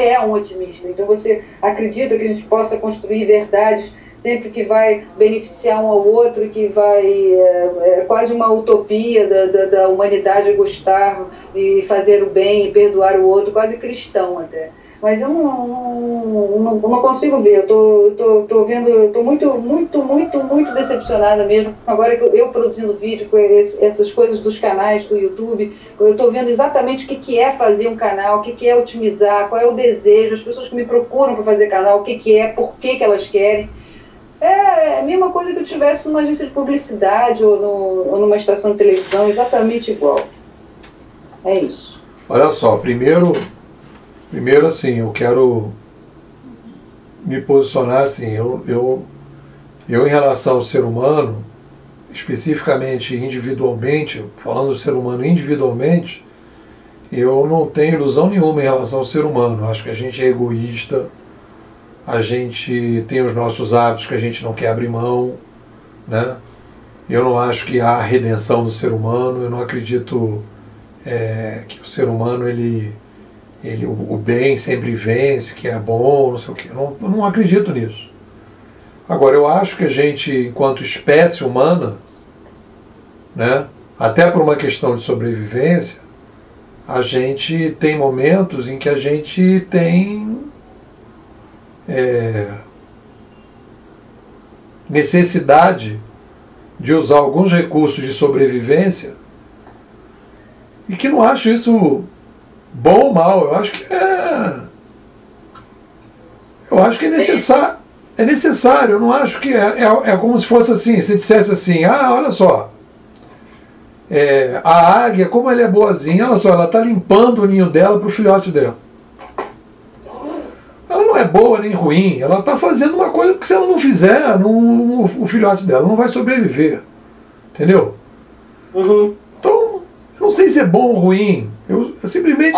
é um otimista, então você acredita que a gente possa construir verdades sempre que vai beneficiar um ao outro, que vai... É quase uma utopia da humanidade gostar e fazer o bem e perdoar o outro, quase cristão até. Mas eu não consigo ver, eu tô muito, muito, muito, muito decepcionada mesmo. Agora que eu produzindo vídeo com essas coisas dos canais do YouTube, eu tô vendo exatamente o que é fazer um canal, o que é otimizar, qual é o desejo, as pessoas que me procuram para fazer canal, o que é, por que elas querem. É a mesma coisa que eu tivesse numa agência de publicidade ou numa estação de televisão, exatamente igual. É isso. Olha só, Primeiro, assim, eu quero me posicionar, assim, eu em relação ao ser humano, especificamente individualmente, falando do ser humano individualmente, eu não tenho ilusão nenhuma em relação ao ser humano. Acho que a gente é egoísta, a gente tem os nossos hábitos que a gente não quer abrir mão, né? Eu não acho que há redenção do ser humano, eu não acredito que o ser humano, o bem sempre vence, que é bom, não sei o quê. Eu não acredito nisso. Agora, eu acho que a gente, enquanto espécie humana, né, até por uma questão de sobrevivência, a gente tem momentos em que a gente tem necessidade de usar alguns recursos de sobrevivência e que não acho isso... bom ou mal, eu acho que é necessário, eu não acho que é como se fosse assim, se dissesse assim, olha só, a águia, como ela é boazinha, olha só, ela está limpando o ninho dela para o filhote dela. Ela não é boa nem ruim, ela está fazendo uma coisa que se ela não fizer, o filhote dela não vai sobreviver, entendeu? Uhum. Então, eu não sei se é bom ou ruim. Eu simplesmente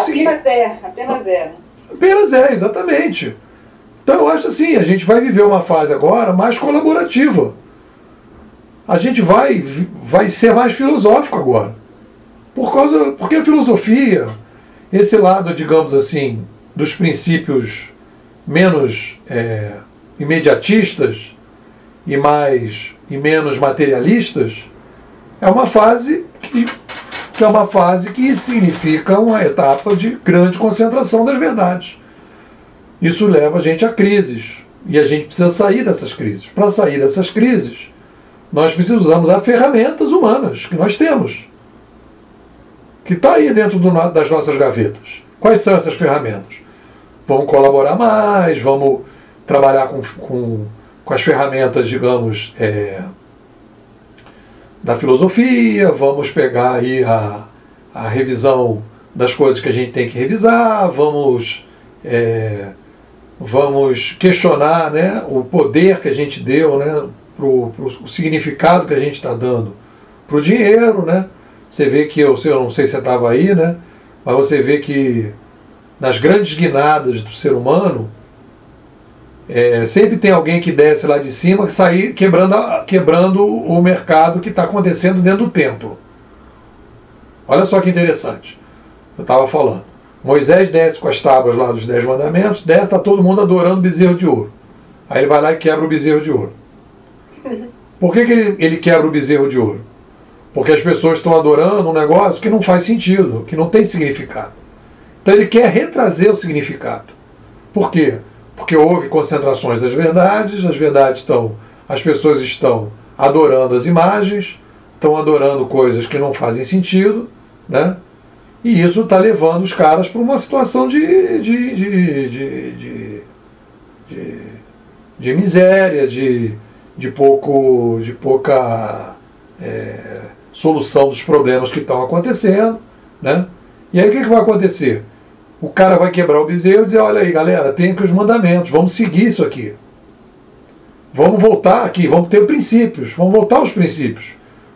apenas é, exatamente. Então eu acho assim, a gente vai viver uma fase agora mais colaborativa. A gente vai ser mais filosófico agora. Porque a filosofia, esse lado, digamos assim, dos princípios menos imediatistas e menos materialistas, é uma fase que é uma fase que significa uma etapa de grande concentração das verdades. Isso leva a gente a crises, e a gente precisa sair dessas crises. Para sair dessas crises, nós precisamos das ferramentas humanas que nós temos, que está aí dentro das nossas gavetas. Quais são essas ferramentas? Vamos colaborar mais, vamos trabalhar com as ferramentas, digamos... da filosofia, vamos pegar aí a revisão das coisas que a gente tem que revisar, vamos questionar, né, o poder que a gente deu, né, o significado que a gente está dando para o dinheiro, né? Você vê que, eu não sei se você estava aí, né, mas você vê que nas grandes guinadas do ser humano, sempre tem alguém que desce lá de cima, que sai quebrando o mercado que está acontecendo dentro do templo. Olha só que interessante. Eu estava falando. Moisés desce com as tábuas lá dos 10 mandamentos, desce, está todo mundo adorando o bezerro de ouro. Aí ele vai lá e quebra o bezerro de ouro. Por que ele quebra o bezerro de ouro? Porque as pessoas estão adorando um negócio que não faz sentido, que não tem significado. Então ele quer retrazer o significado. Por quê? Porque houve concentrações das verdades, as pessoas estão adorando as imagens, estão adorando coisas que não fazem sentido, né? E isso está levando os caras para uma situação de miséria, de pouca solução dos problemas que estão acontecendo, né? E aí o que vai acontecer? O cara vai quebrar o bezerro e dizer, olha aí galera, tem aqui os mandamentos, vamos seguir isso aqui. Vamos voltar aqui, vamos ter princípios, vamos voltar aos princípios.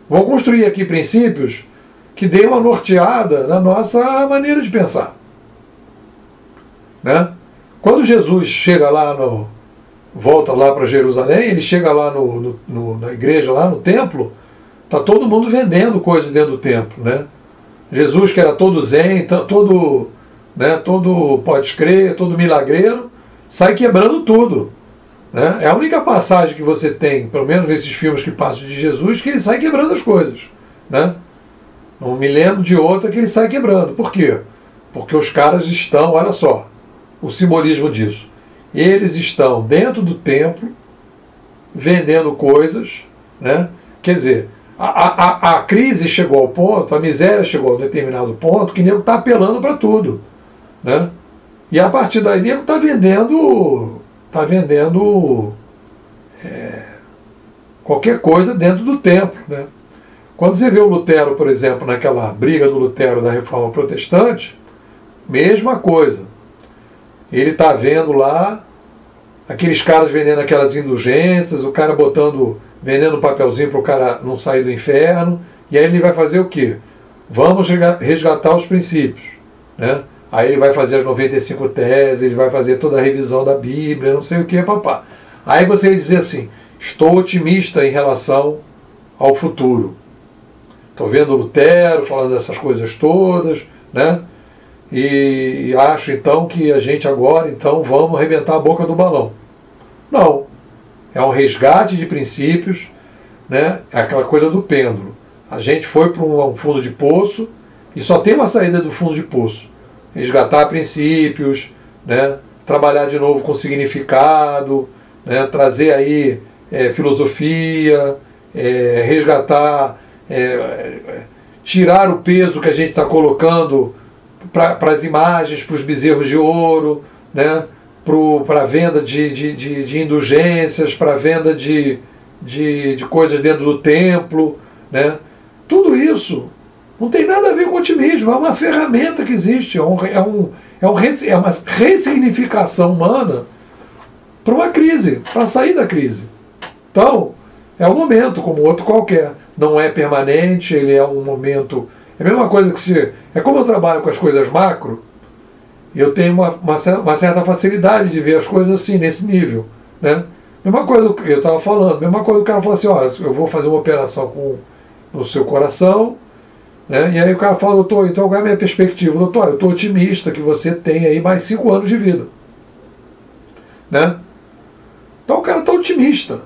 Vamos construir aqui princípios que deem uma norteada na nossa maneira de pensar. Né? Quando Jesus chega lá, volta lá para Jerusalém, ele chega lá na igreja, lá no templo, está todo mundo vendendo coisas dentro do templo. Né? Jesus que era todo zen, todo... né, todo pode crer, todo milagreiro, sai quebrando tudo. Né? É a única passagem que você tem, pelo menos nesses filmes que passam de Jesus, que ele sai quebrando as coisas. Né? Não me lembro de outra que ele sai quebrando. Por quê? Porque os caras estão, olha só, o simbolismo disso. Eles estão dentro do templo, vendendo coisas. Né? Quer dizer, a crise chegou ao ponto, a miséria chegou a determinado ponto, que nego está apelando para tudo. Né? E a partir daí ele está vendendo qualquer coisa dentro do templo, né? Quando você vê o Lutero, por exemplo, naquela briga do Lutero da Reforma Protestante, mesma coisa. Ele está vendo lá aqueles caras vendendo aquelas indulgências, o cara vendendo um papelzinho para o cara não sair do inferno, e aí ele vai fazer o quê? Vamos resgatar os princípios, né? Aí ele vai fazer as 95 teses, ele vai fazer toda a revisão da Bíblia, não sei o que, papá. Aí você vai dizer assim, estou otimista em relação ao futuro. Estou vendo Lutero falando dessas coisas todas, né? E acho então que a gente agora, então, vamos arrebentar a boca do balão. Não. É um resgate de princípios, né? É aquela coisa do pêndulo. A gente foi para um fundo de poço e só tem uma saída do fundo de poço. Resgatar princípios, né? Trabalhar de novo com significado, né? Trazer aí filosofia, resgatar, tirar o peso que a gente está colocando para as imagens, para os bezerros de ouro, né? Para a venda de indulgências, para a venda de coisas dentro do templo. Né? Tudo isso não tem nada a ver com otimismo, é uma ferramenta que existe, é uma ressignificação humana para uma crise, para sair da crise. Então, é um momento como outro qualquer, não é permanente, ele é um momento... É a mesma coisa que se... É como eu trabalho com as coisas macro, eu tenho uma certa facilidade de ver as coisas assim, nesse nível. Né? Mesma coisa que eu estava falando, mesma coisa que o cara falou assim, ó, eu vou fazer uma operação no seu coração... Né? E aí o cara fala, doutor, então qual é a minha perspectiva? Doutor, eu estou otimista que você tem aí mais 5 anos de vida. Né? Então o cara está otimista.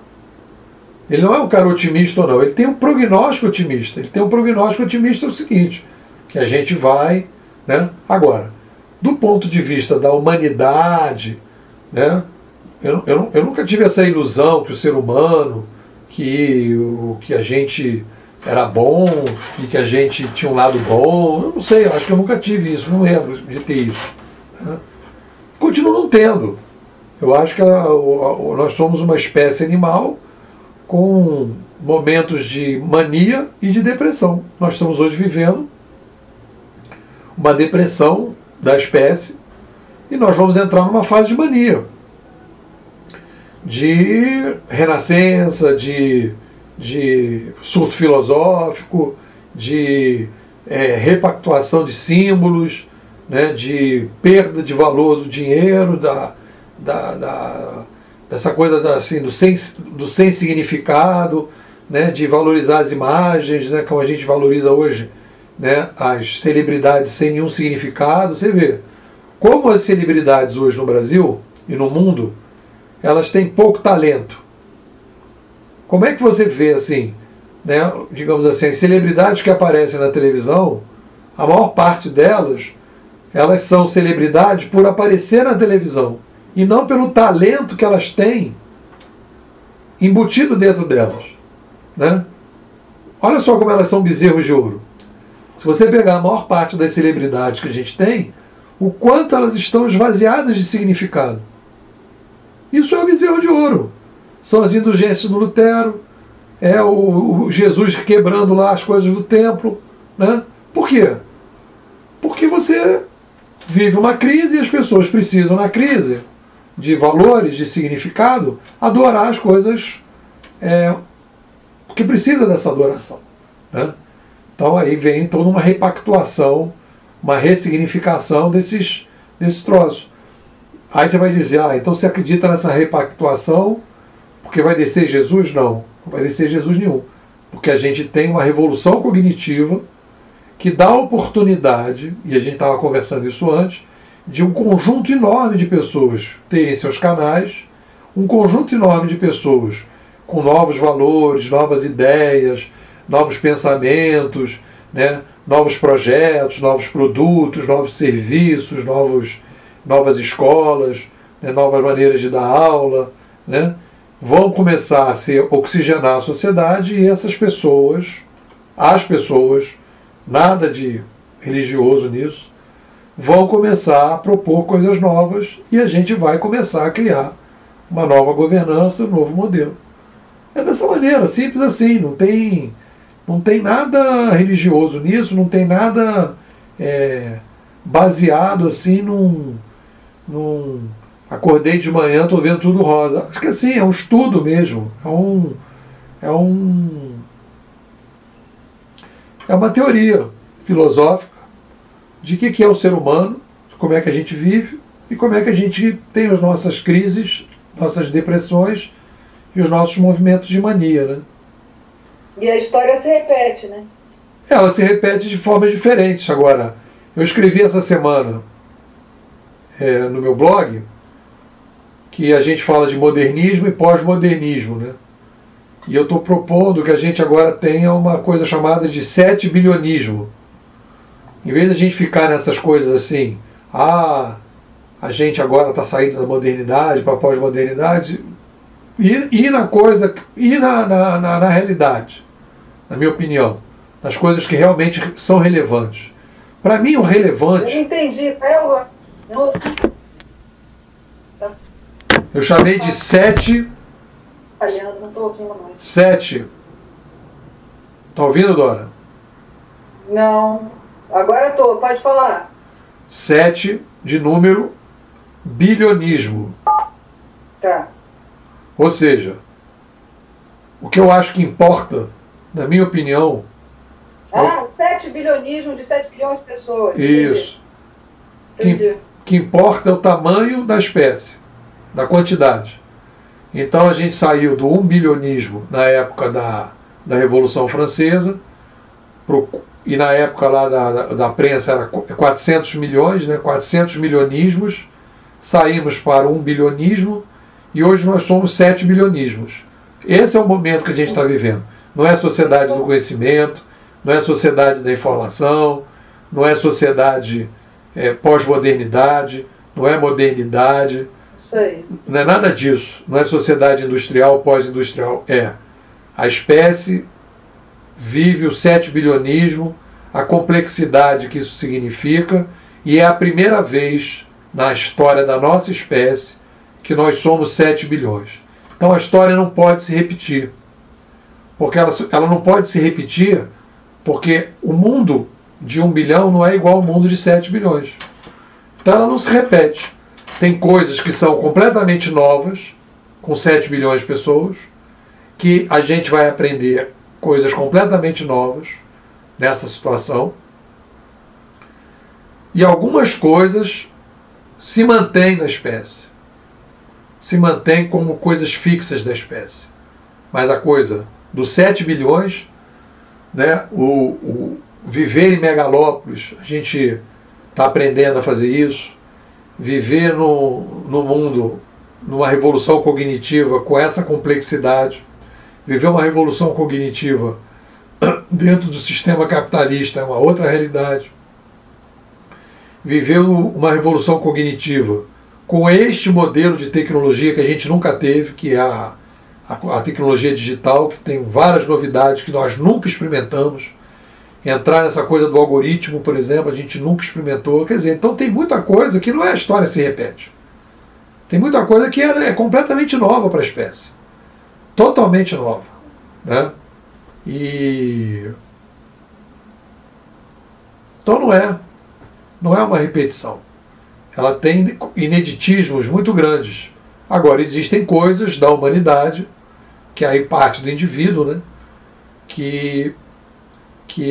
Ele não é um cara otimista ou não, ele tem um prognóstico otimista. Ele tem um prognóstico otimista é o seguinte, que a gente vai... Né? Agora, do ponto de vista da humanidade, né? Eu nunca tive essa ilusão que o ser humano, que a gente... era bom e que a gente tinha um lado bom, eu não sei, eu acho que eu nunca tive isso, não lembro de ter isso. Né? Continuo não tendo. Eu acho que nós somos uma espécie animal com momentos de mania e de depressão. Nós estamos hoje vivendo uma depressão da espécie e nós vamos entrar numa fase de mania, de renascença, de surto filosófico, de repactuação de símbolos, né, de perda de valor do dinheiro, essa coisa da, assim, do sem significado, né, de valorizar as imagens, né, como a gente valoriza hoje, né, as celebridades sem nenhum significado. Você vê como as celebridades hoje no Brasil e no mundo, elas têm pouco talento. Como é que você vê, assim, né, digamos assim, as celebridades que aparecem na televisão, a maior parte delas, elas são celebridades por aparecer na televisão e não pelo talento que elas têm embutido dentro delas, né? Olha só como elas são bezerros de ouro. Se você pegar a maior parte das celebridades que a gente tem, o quanto elas estão esvaziadas de significado. Isso é o bezerro de ouro. São as indulgências do Lutero, é o Jesus quebrando lá as coisas do templo, né? Por quê? Porque você vive uma crise e as pessoas precisam, na crise, de valores, de significado, adorar as coisas, porque precisa dessa adoração, né? Então aí vem toda uma repactuação, uma ressignificação desse troço. Aí você vai dizer, ah, então você acredita nessa repactuação porque vai descer Jesus? Não, não vai descer Jesus nenhum. Porque a gente tem uma revolução cognitiva que dá a oportunidade, e a gente estava conversando isso antes, de um conjunto enorme de pessoas terem seus canais, um conjunto enorme de pessoas com novos valores, novas ideias, novos pensamentos, né, novos projetos, novos produtos, novos serviços, novas escolas, né, novas maneiras de dar aula, né, vão começar a se oxigenar a sociedade, e essas pessoas, as pessoas, nada de religioso nisso, vão começar a propor coisas novas e a gente vai começar a criar uma nova governança, um novo modelo. É dessa maneira, simples assim, não tem nada religioso nisso, não tem nada baseado assim num acordei de manhã, estou vendo tudo rosa. Acho que assim, é um estudo mesmo, é uma teoria filosófica de o que é o ser humano, de como é que a gente vive e como é que a gente tem as nossas crises, nossas depressões e os nossos movimentos de mania, né? E a história se repete, né? Ela se repete de formas diferentes. Agora, eu escrevi essa semana no meu blog que a gente fala de modernismo e pós-modernismo, né? E eu estou propondo que a gente agora tenha uma coisa chamada de 7 bilionismo. Em vez de a gente ficar nessas coisas assim, ah, a gente agora está saindo da modernidade para a pós-modernidade, ir na realidade, na minha opinião, nas coisas que realmente são relevantes. Para mim, o relevante... Eu entendi. Eu chamei de 7... Não estou ouvindo mais. 7. Está ouvindo, Dora? Não. Agora estou. Pode falar. 7 de número bilionismo. Tá. Ou seja, o que eu acho que importa, na minha opinião... Ah, 7 bilionismo de 7 bilhões de pessoas. Isso. Entendi. Que importa é o tamanho da espécie, da quantidade. Então a gente saiu do 1 bilionismo na época da Revolução Francesa, e na época lá da prensa era 400 milhões, né, 400 milionismos, saímos para 1 bilionismo e hoje nós somos 7 bilionismos. Esse é o momento que a gente está vivendo. Não é sociedade do conhecimento, não é sociedade da informação, não é sociedade pós-modernidade, não é modernidade. Não é nada disso. Não é sociedade industrial, pós-industrial. É. A espécie vive o 7 bilionismo, a complexidade que isso significa, e é a primeira vez na história da nossa espécie que nós somos 7 bilhões. Então a história não pode se repetir. Porque ela não pode se repetir porque o mundo de 1 bilhão não é igual ao mundo de 7 bilhões. Então ela não se repete. Tem coisas que são completamente novas, com 7 bilhões de pessoas, que a gente vai aprender coisas completamente novas nessa situação. E algumas coisas se mantêm na espécie. se mantém como coisas fixas da espécie. Mas a coisa dos 7 bilhões, né, o viver em megalópolis, a gente está aprendendo a fazer isso, viver no mundo, numa revolução cognitiva com essa complexidade, viver uma revolução cognitiva dentro do sistema capitalista é uma outra realidade. Viver uma revolução cognitiva com este modelo de tecnologia que a gente nunca teve, que é a tecnologia digital, que tem várias novidades que nós nunca experimentamos. Entrar nessa coisa do algoritmo, por exemplo, a gente nunca experimentou. Quer dizer, então tem muita coisa que não é a história se repete. Tem muita coisa que é completamente nova para a espécie. Totalmente nova, né? E então não é uma repetição. Ela tem ineditismos muito grandes. Agora, existem coisas da humanidade, que aí parte do indivíduo, né? Que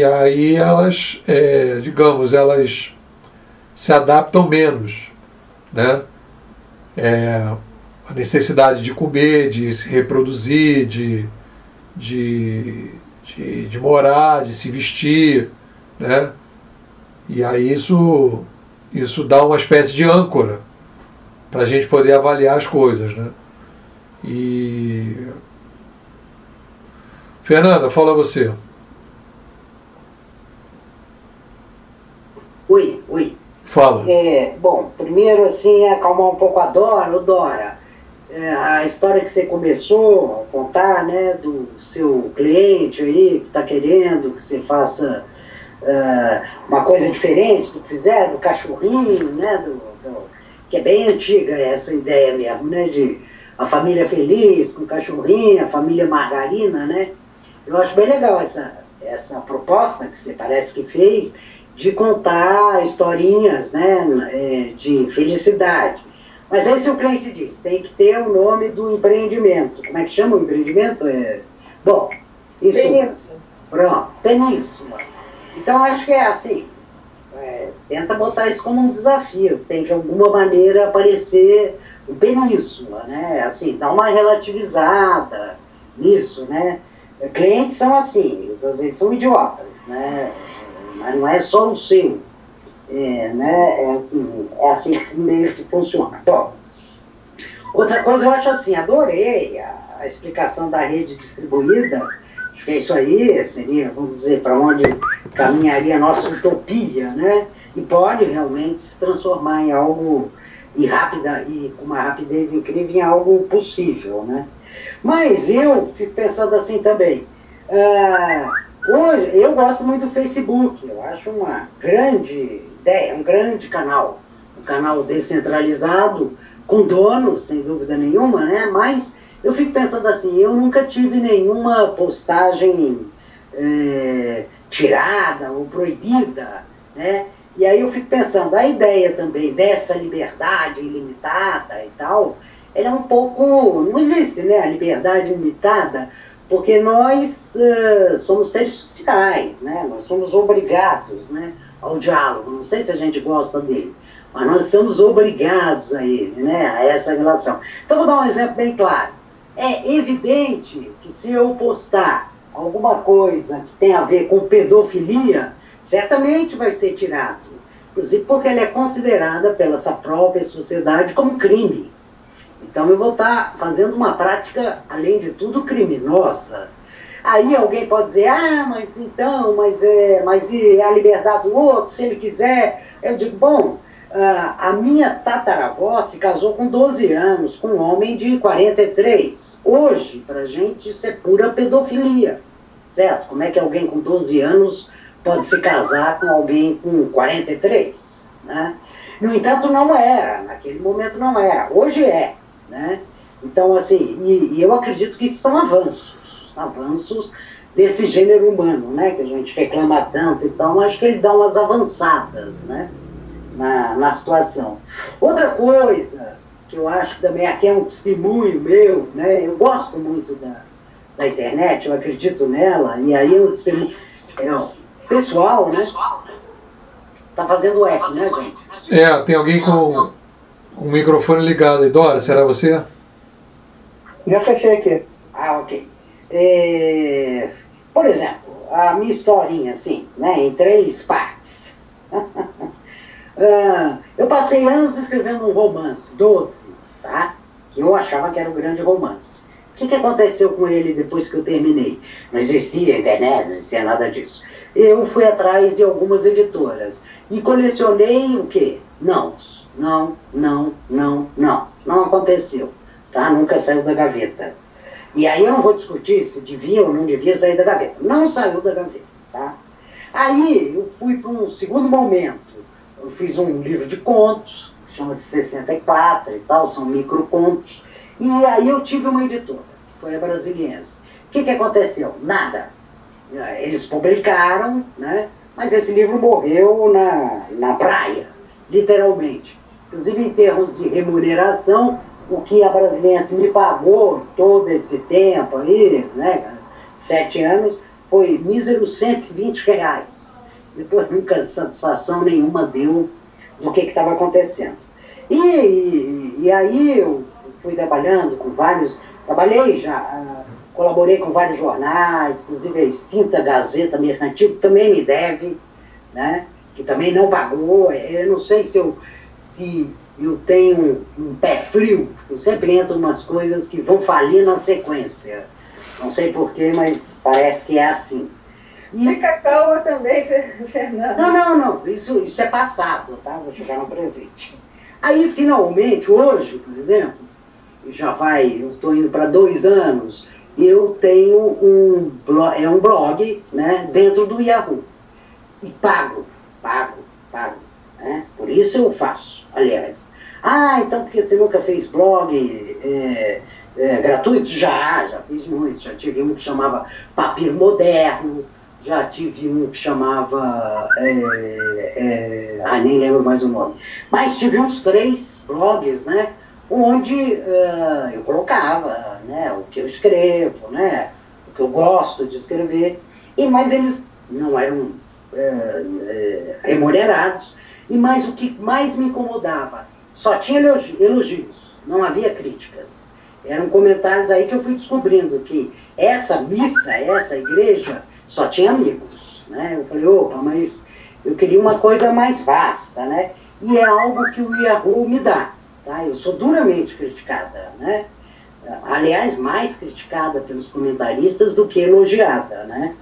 aí elas, digamos, elas se adaptam menos, né? A necessidade de comer, de se reproduzir, de morar, de se vestir, né? E aí isso dá uma espécie de âncora para a gente poder avaliar as coisas, né? E Fernanda, fala você. Oi. Fala. Bom, primeiro assim, acalmar um pouco a Dora. A história que você começou a contar, né, do seu cliente aí, que está querendo que você faça uma coisa diferente do que fizer, do cachorrinho, né, que é bem antiga essa ideia mesmo, né, de a família feliz com o cachorrinho, a família margarina, né. Eu acho bem legal essa proposta que você parece que fez, de contar historinhas, né, de felicidade. Mas aí se o cliente diz, tem que ter o nome do empreendimento. Como é que chama o empreendimento? Bom, isso... Península. Pronto, Península. Então acho que é assim, tenta botar isso como um desafio, tem de alguma maneira aparecer o Península, né, assim, dá uma relativizada nisso, né. Clientes são assim, às vezes são idiotas, né. Mas não é só o seu, né? É assim que meio que funciona. Bom, outra coisa eu acho assim, adorei a explicação da rede distribuída, acho que isso aí seria, vamos dizer, para onde caminharia a nossa utopia, né? E pode realmente se transformar em algo, e com uma rapidez incrível, em algo possível, né? Mas eu fico pensando assim também, hoje, eu gosto muito do Facebook, eu acho uma grande ideia, um grande canal, um canal descentralizado, com dono, sem dúvida nenhuma, né? Mas eu fico pensando assim, eu nunca tive nenhuma postagem tirada ou proibida, né? E aí eu fico pensando, a ideia também dessa liberdade ilimitada e tal, ela é um pouco, não existe, né? A liberdade ilimitada, porque nós somos seres sociais, né? Nós somos obrigados, né, ao diálogo. Não sei se a gente gosta dele, mas nós estamos obrigados a ele, né, a essa relação. Então, vou dar um exemplo bem claro. É evidente que se eu postar alguma coisa que tem a ver com pedofilia, certamente vai ser tirado, inclusive porque ela é considerada pela essa própria sociedade como crime. Então eu vou estar fazendo uma prática, além de tudo, criminosa. Aí alguém pode dizer, mas e a liberdade do outro, se ele quiser? Eu digo, bom, a minha tataravó se casou com 12 anos, com um homem de 43. Hoje, pra gente, isso é pura pedofilia, certo? Como é que alguém com 12 anos pode se casar com alguém com 43, né? No entanto, não era. Naquele momento não era. Hoje é, né? Então, assim, e eu acredito que isso são avanços desse gênero humano, né, que a gente reclama tanto e tal, mas acho que ele dá umas avançadas, né, na situação. Outra coisa que eu acho que também aqui é um testemunho meu, né, eu gosto muito da internet, eu acredito nela, e aí eu testemunho pessoal, né, tá fazendo eco, né, gente? Tem alguém com o microfone ligado. Dora, será você? Já fechei aqui. Ah, ok. Por exemplo, a minha historinha, assim, né, em 3 partes. Eu passei anos escrevendo um romance, 12, tá? Que eu achava que era um grande romance. O que, que aconteceu com ele depois que eu terminei? Não existia internet, não existia nada disso. Eu fui atrás de algumas editoras e colecionei o quê? Nãos. Não, não, não, não. Não aconteceu, tá? Nunca saiu da gaveta. E aí eu não vou discutir se devia ou não devia sair da gaveta. Não saiu da gaveta, tá? Aí eu fui para um segundo momento. Eu fiz um livro de contos, chama-se 64 e tal, são microcontos. E aí eu tive uma editora, que foi a Brasiliense. O que, que aconteceu? Nada. Eles publicaram, né? Mas esse livro morreu na praia, literalmente. Inclusive em termos de remuneração, o que a Brasiliense me pagou todo esse tempo aí, né, 7 anos, foi míseros R$120. Depois nunca satisfação nenhuma deu do que estava acontecendo. E aí eu fui trabalhando com vários... Trabalhei já, colaborei com vários jornais, inclusive a extinta Gazeta Mercantil, que também me deve, né, que também não pagou. Eu não sei se eu tenho um pé frio, eu sempre entro em umas coisas que vão falir na sequência. Não sei porquê, mas parece que é assim. E... Fica calma também, Fernando. Não, não, não. Isso é passado, tá? Vou chegar no presente. Aí, finalmente, hoje, por exemplo, já vai, eu estou indo para 2 anos, eu tenho um blog, né, dentro do Yahoo. E pago. Né? Por isso eu faço, aliás. Ah, então porque você nunca fez blog gratuito? Já fiz muito. Já tive um que chamava Papiro Moderno, já tive um que chamava... nem lembro mais o nome. Mas tive uns 3 blogs, né? Onde eu colocava, né, o que eu escrevo, né, o que eu gosto de escrever. Mas eles não eram remunerados. E mais, o que mais me incomodava, só tinha elogios, não havia críticas. Eram comentários aí que eu fui descobrindo que essa missa, essa igreja, só tinha amigos, né? Eu falei, opa, mas eu queria uma coisa mais vasta, né? E é algo que o Yahoo me dá, tá? Eu sou duramente criticada, né? Aliás, mais criticada pelos comentaristas do que elogiada, né?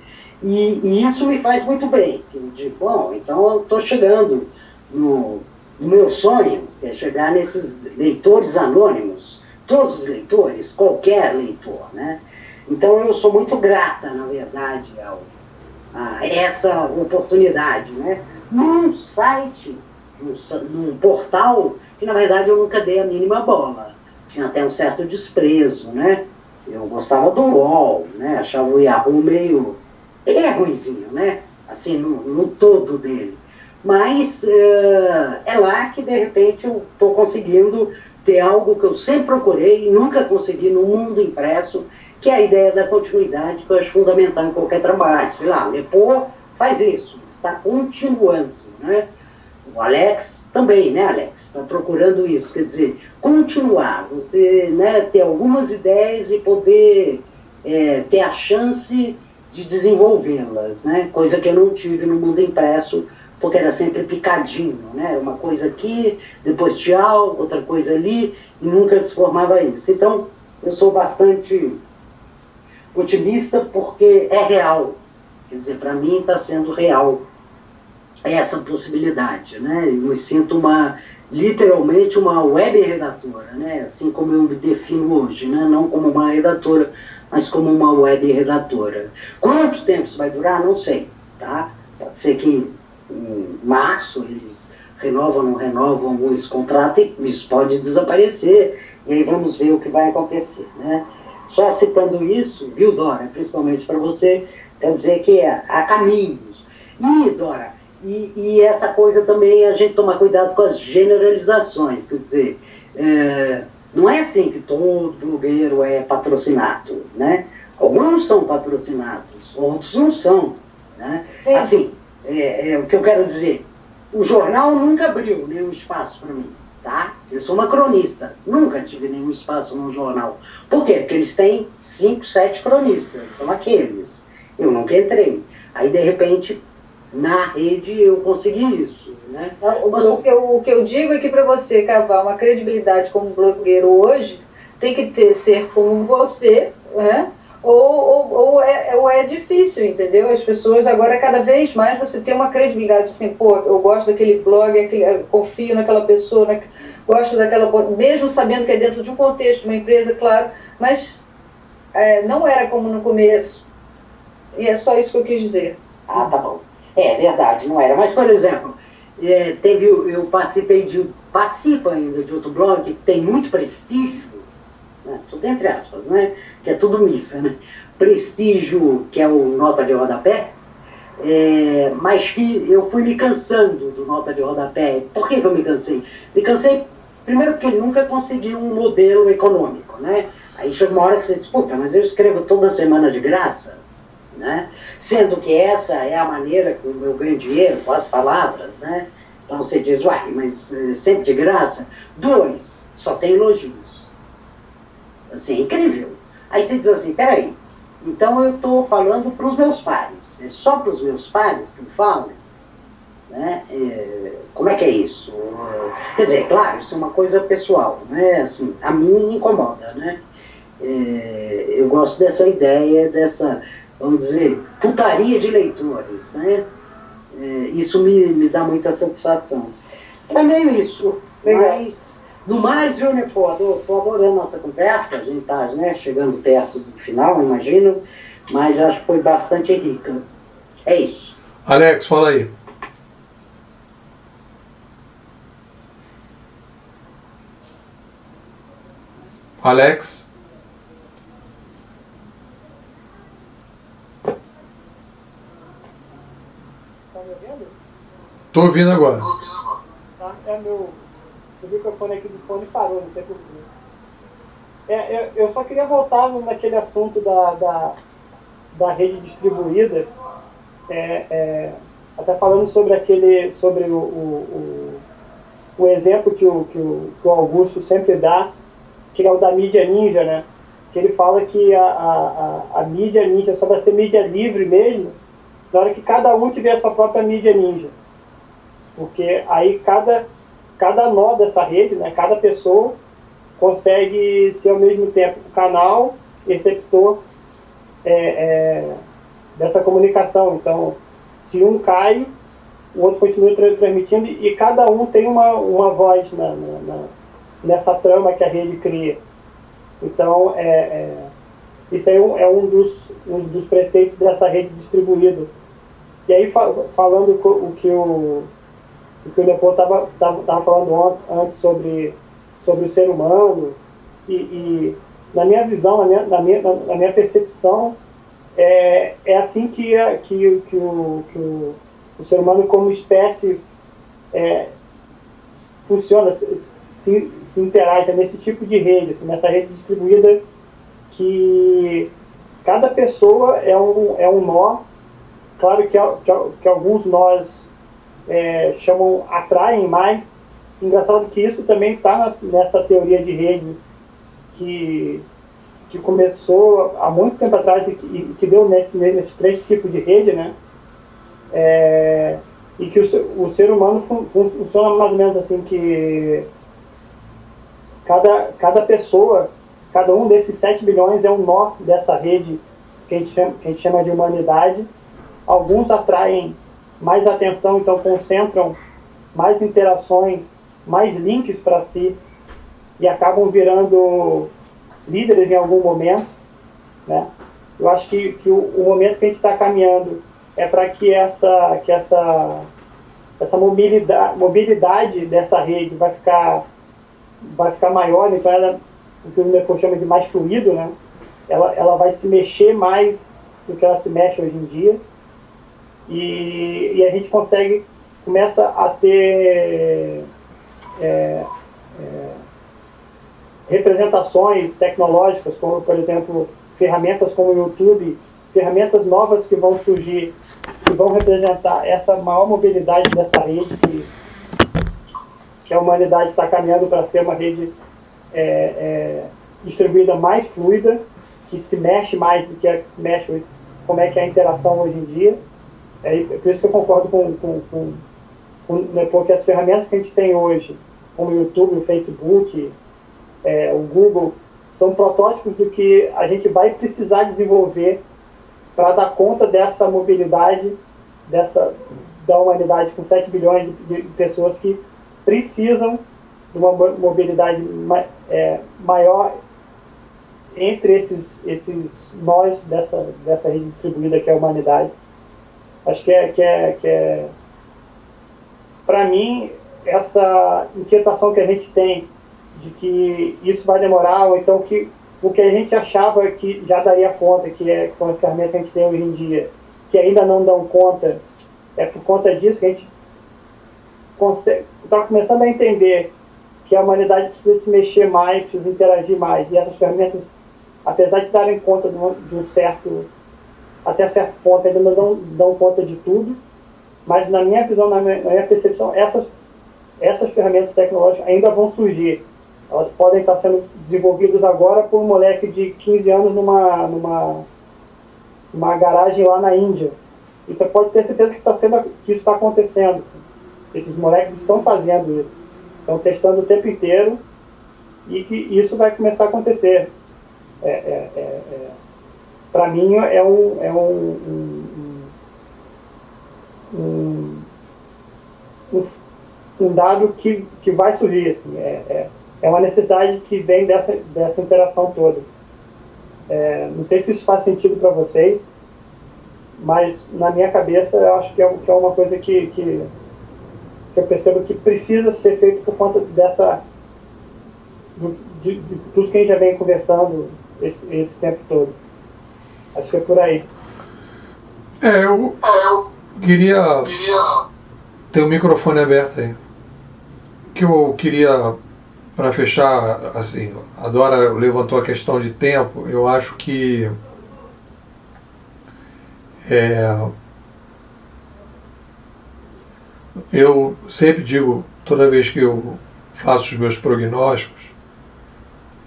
E isso me faz muito bem. Eu digo, bom, então eu estou chegando no meu sonho, que é chegar nesses leitores anônimos, todos os leitores, qualquer leitor, né? Então eu sou muito grata, na verdade, a essa oportunidade, né? Num site, num portal, que na verdade eu nunca dei a mínima bola. Tinha até um certo desprezo, né? Eu gostava do UOL, né? Achava o Yahoo meio... Ele é ruinzinho, né? Assim, no todo dele. Mas é lá que, de repente, eu estou conseguindo ter algo que eu sempre procurei e nunca consegui no mundo impresso, que é a ideia da continuidade, que eu acho fundamental em qualquer trabalho. Sei lá, Lepô faz isso, está continuando, né? O Alex também, né, Alex? Está procurando isso, quer dizer, continuar, você, né, ter algumas ideias e poder ter a chance de desenvolvê-las, né? Coisa que eu não tive no mundo impresso, porque era sempre picadinho, né? Uma coisa aqui, depois tchau, outra coisa ali, e nunca se formava isso. Então, eu sou bastante otimista porque é real. Quer dizer, para mim está sendo real essa possibilidade, né? Eu me sinto literalmente uma web redatora, né? Assim como eu me defino hoje, né? Não como uma redatora, mas como uma web redatora. Quanto tempo isso vai durar? Não sei, tá? Pode ser que em março eles renovam, não renovam esse contrato e isso pode desaparecer. E aí vamos ver o que vai acontecer, né? Só citando isso, viu, Dora? Principalmente para você, quer dizer que há caminhos. E, Dora, e essa coisa também, a gente tomar cuidado com as generalizações, quer dizer... Não é assim que todo blogueiro é patrocinado, né? Alguns são patrocinados, outros não são, né? Assim, o que eu quero dizer, o jornal nunca abriu nenhum espaço para mim, tá? Eu sou uma cronista, nunca tive nenhum espaço num jornal. Por quê? Porque eles têm 5, 7 cronistas, são aqueles. Eu nunca entrei. Aí, de repente, na rede eu consegui isso. Né? O que eu digo é que para você cavar uma credibilidade como blogueiro hoje, tem que ser como você, né? Ou é difícil, entendeu? As pessoas agora, cada vez mais, você tem uma credibilidade assim, pô, eu gosto daquele blog, eu confio naquela pessoa, gosto daquela... Mesmo sabendo que é dentro de um contexto, uma empresa, claro, mas não era como no começo. E é só isso que eu quis dizer. Ah, tá bom. É verdade, não era. Mas, por exemplo, eu participo ainda de outro blog que tem muito prestígio, né? Tudo entre aspas, né? Que é tudo missa, né? Prestígio, que é o Nota de Rodapé, mas que eu fui me cansando do Nota de Rodapé. Por que eu me cansei? Me cansei, primeiro, porque nunca consegui um modelo econômico, né? Aí chega uma hora que você diz, puta, mas eu escrevo toda semana de graça, né? Sendo que essa é a maneira que eu ganho dinheiro, com as palavras, né? Então você diz, uai, mas sempre de graça. 2, só tem elogios. Assim, é incrível. Aí você diz assim, peraí, então eu estou falando para os meus pares, é só para os meus pares que eu falo? Né? Como é que é isso? Quer dizer, claro, isso é uma coisa pessoal, né? Assim, a mim incomoda, né? Eu gosto dessa ideia, dessa, vamos dizer, putaria de leitores, né? Isso me dá muita satisfação. É meio isso, mas... No mais, viu, né, pô, estou adorando a nossa conversa, a gente está, né, chegando perto do final, imagino, mas acho que foi bastante rica. É isso. Alex, fala aí. Alex? Está me ouvindo? Estou ouvindo agora. É meu... O microfone aqui do fone parou, não sei porquê. Eu só queria voltar naquele assunto da rede distribuída, até falando sobre o exemplo que o Augusto sempre dá, que é o da mídia ninja, né? Que ele fala que a mídia ninja só vai ser mídia livre mesmo, na hora que cada um tiver a sua própria mídia ninja. Porque aí cada nó dessa rede, né, cada pessoa consegue ser ao mesmo tempo canal e receptor dessa comunicação. Então, se um cai, o outro continua transmitindo e cada um tem uma voz nessa trama que a rede cria. Então, isso aí é um dos preceitos dessa rede distribuída. E aí, falando o que o Leopoldo estava falando antes sobre o ser humano, e na minha visão, na minha percepção, é assim que o ser humano como espécie funciona, se interage nesse tipo de rede, assim, nessa rede distribuída, que cada pessoa é um nó. Claro que alguns nós atraem mais. Engraçado que isso também está nessa teoria de rede que começou há muito tempo atrás e que deu nesses 3 tipos de rede, né? E que o ser humano funciona mais ou menos assim, que cada pessoa, cada um desses 7 bilhões é um nó dessa rede que a gente chama de humanidade. Alguns atraem mais atenção, então concentram mais interações, mais links para si e acabam virando líderes em algum momento, né? Eu acho que o momento que a gente está caminhando é para que essa mobilidade dessa rede vai ficar maior, então ela, o que o Leopoldo chama de mais fluido, né? Ela vai se mexer mais do que ela se mexe hoje em dia. E a gente começa a ter representações tecnológicas, como, por exemplo, ferramentas como o YouTube, ferramentas novas que vão surgir, que vão representar essa maior mobilidade dessa rede, que que a humanidade está caminhando para ser uma rede distribuída mais fluida, que se mexe mais do que se mexe, como é que é a interação hoje em dia. É por isso que eu concordo com que as ferramentas que a gente tem hoje, como o YouTube, o Facebook, o Google, são protótipos do que a gente vai precisar desenvolver para dar conta dessa mobilidade, da humanidade com 7 bilhões de pessoas que precisam de uma mobilidade maior entre esses nós dessa rede distribuída que é a humanidade. Acho que para mim, essa inquietação que a gente tem de que isso vai demorar, ou então que o que a gente achava que já daria conta, que são as ferramentas que a gente tem hoje em dia, que ainda não dão conta, é por conta disso que a gente está começando a entender que a humanidade precisa se mexer mais, precisa interagir mais. E essas ferramentas, apesar de darem conta de um certo, até certo ponto, ainda não dão conta de tudo, mas na minha visão, na minha percepção, essas ferramentas tecnológicas ainda vão surgir. Elas podem estar sendo desenvolvidas agora por um moleque de 15 anos numa garagem lá na Índia. E você pode ter certeza que isso está acontecendo. Esses moleques estão fazendo isso. Estão testando o tempo inteiro e que isso vai começar a acontecer. Para mim, é um dado que vai surgir. Assim, é uma necessidade que vem dessa interação toda. Não sei se isso faz sentido para vocês, mas na minha cabeça eu acho que é uma coisa que eu percebo que precisa ser feito por conta de tudo que a gente já vem conversando esse tempo todo. Acho que é por aí. Eu queria ter o microfone aberto aí. Que eu queria, para fechar, assim, a Dora levantou a questão de tempo. Eu acho que eu sempre digo, toda vez que eu faço os meus prognósticos,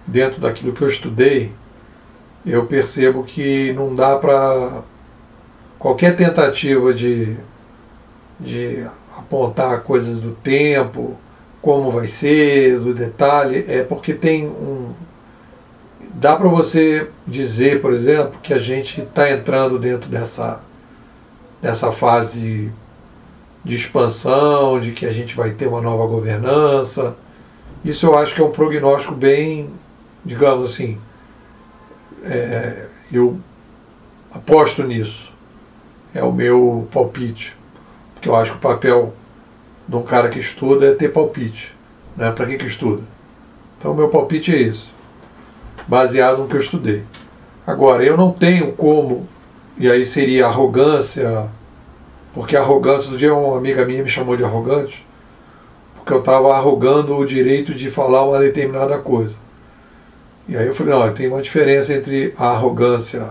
dentro daquilo que eu estudei, eu percebo que não dá para qualquer tentativa de apontar coisas do tempo, como vai ser, do detalhe, porque tem um... Dá para você dizer, por exemplo, que a gente está entrando dentro dessa fase de expansão, de que a gente vai ter uma nova governança. Isso eu acho que é um prognóstico bem, digamos assim, eu aposto nisso. É o meu palpite. Porque eu acho que o papel de um cara que estuda é ter palpite, né? Para quem que estuda? Então o meu palpite é isso, baseado no que eu estudei. Agora, eu não tenho como, e aí seria arrogância, porque arrogância, outro dia uma amiga minha me chamou de arrogante, porque eu estava arrogando o direito de falar uma determinada coisa. E aí eu falei, não, tem uma diferença entre a arrogância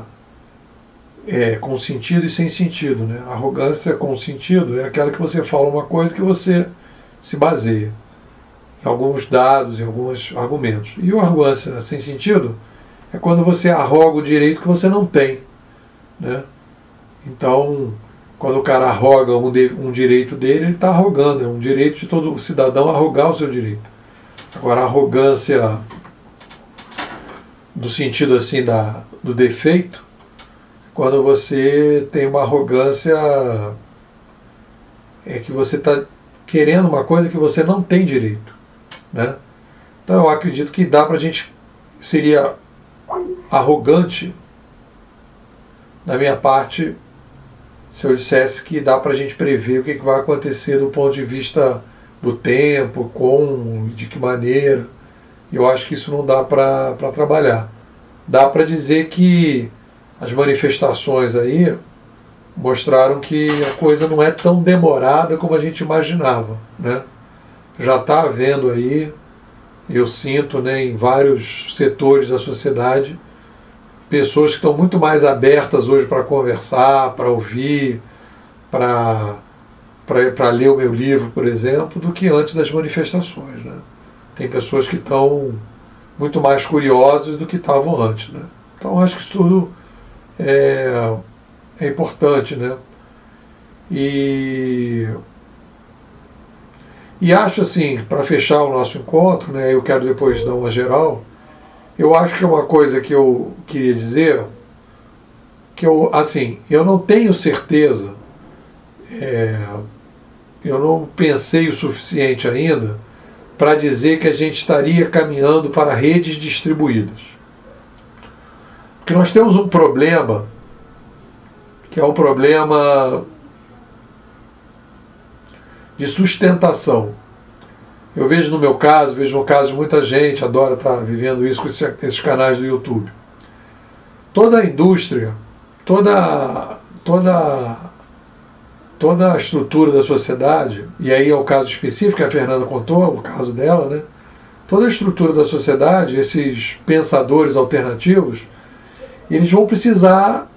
com sentido e sem sentido, né? A arrogância com sentido é aquela que você fala uma coisa que você se baseia em alguns dados, em alguns argumentos. E a arrogância sem sentido é quando você arroga o direito que você não tem, né? Então, quando o cara arroga um direito dele, ele está arrogando. É um direito de todo cidadão arrogar o seu direito. Agora, a arrogância do sentido assim do defeito, quando você tem uma arrogância que você está querendo uma coisa que você não tem direito, né? Então eu acredito que dá para a gente... Seria arrogante da minha parte se eu dissesse que dá para a gente prever o que vai acontecer do ponto de vista do tempo, como, de que maneira. Eu acho que isso não dá para trabalhar. Dá para dizer que as manifestações aí mostraram que a coisa não é tão demorada como a gente imaginava, né? Já está havendo aí, eu sinto, né, em vários setores da sociedade, pessoas que estão muito mais abertas hoje para conversar, para ouvir, para para ler o meu livro, por exemplo, do que antes das manifestações, né? Tem pessoas que estão muito mais curiosas do que estavam antes, né? Então acho que isso tudo é importante, né? E acho assim, para fechar o nosso encontro, né, eu quero depois dar uma geral, eu acho que é uma coisa que eu queria dizer, que eu não tenho certeza, eu não pensei o suficiente ainda para dizer que a gente estaria caminhando para redes distribuídas. Porque nós temos um problema, que é um problema de sustentação. Eu vejo no meu caso, vejo no caso de muita gente, adora estar vivendo isso com esses canais do YouTube. Toda a indústria, toda a estrutura da sociedade, e aí é o caso específico, a Fernanda contou, o caso dela, né? Toda a estrutura da sociedade, esses pensadores alternativos, eles vão precisar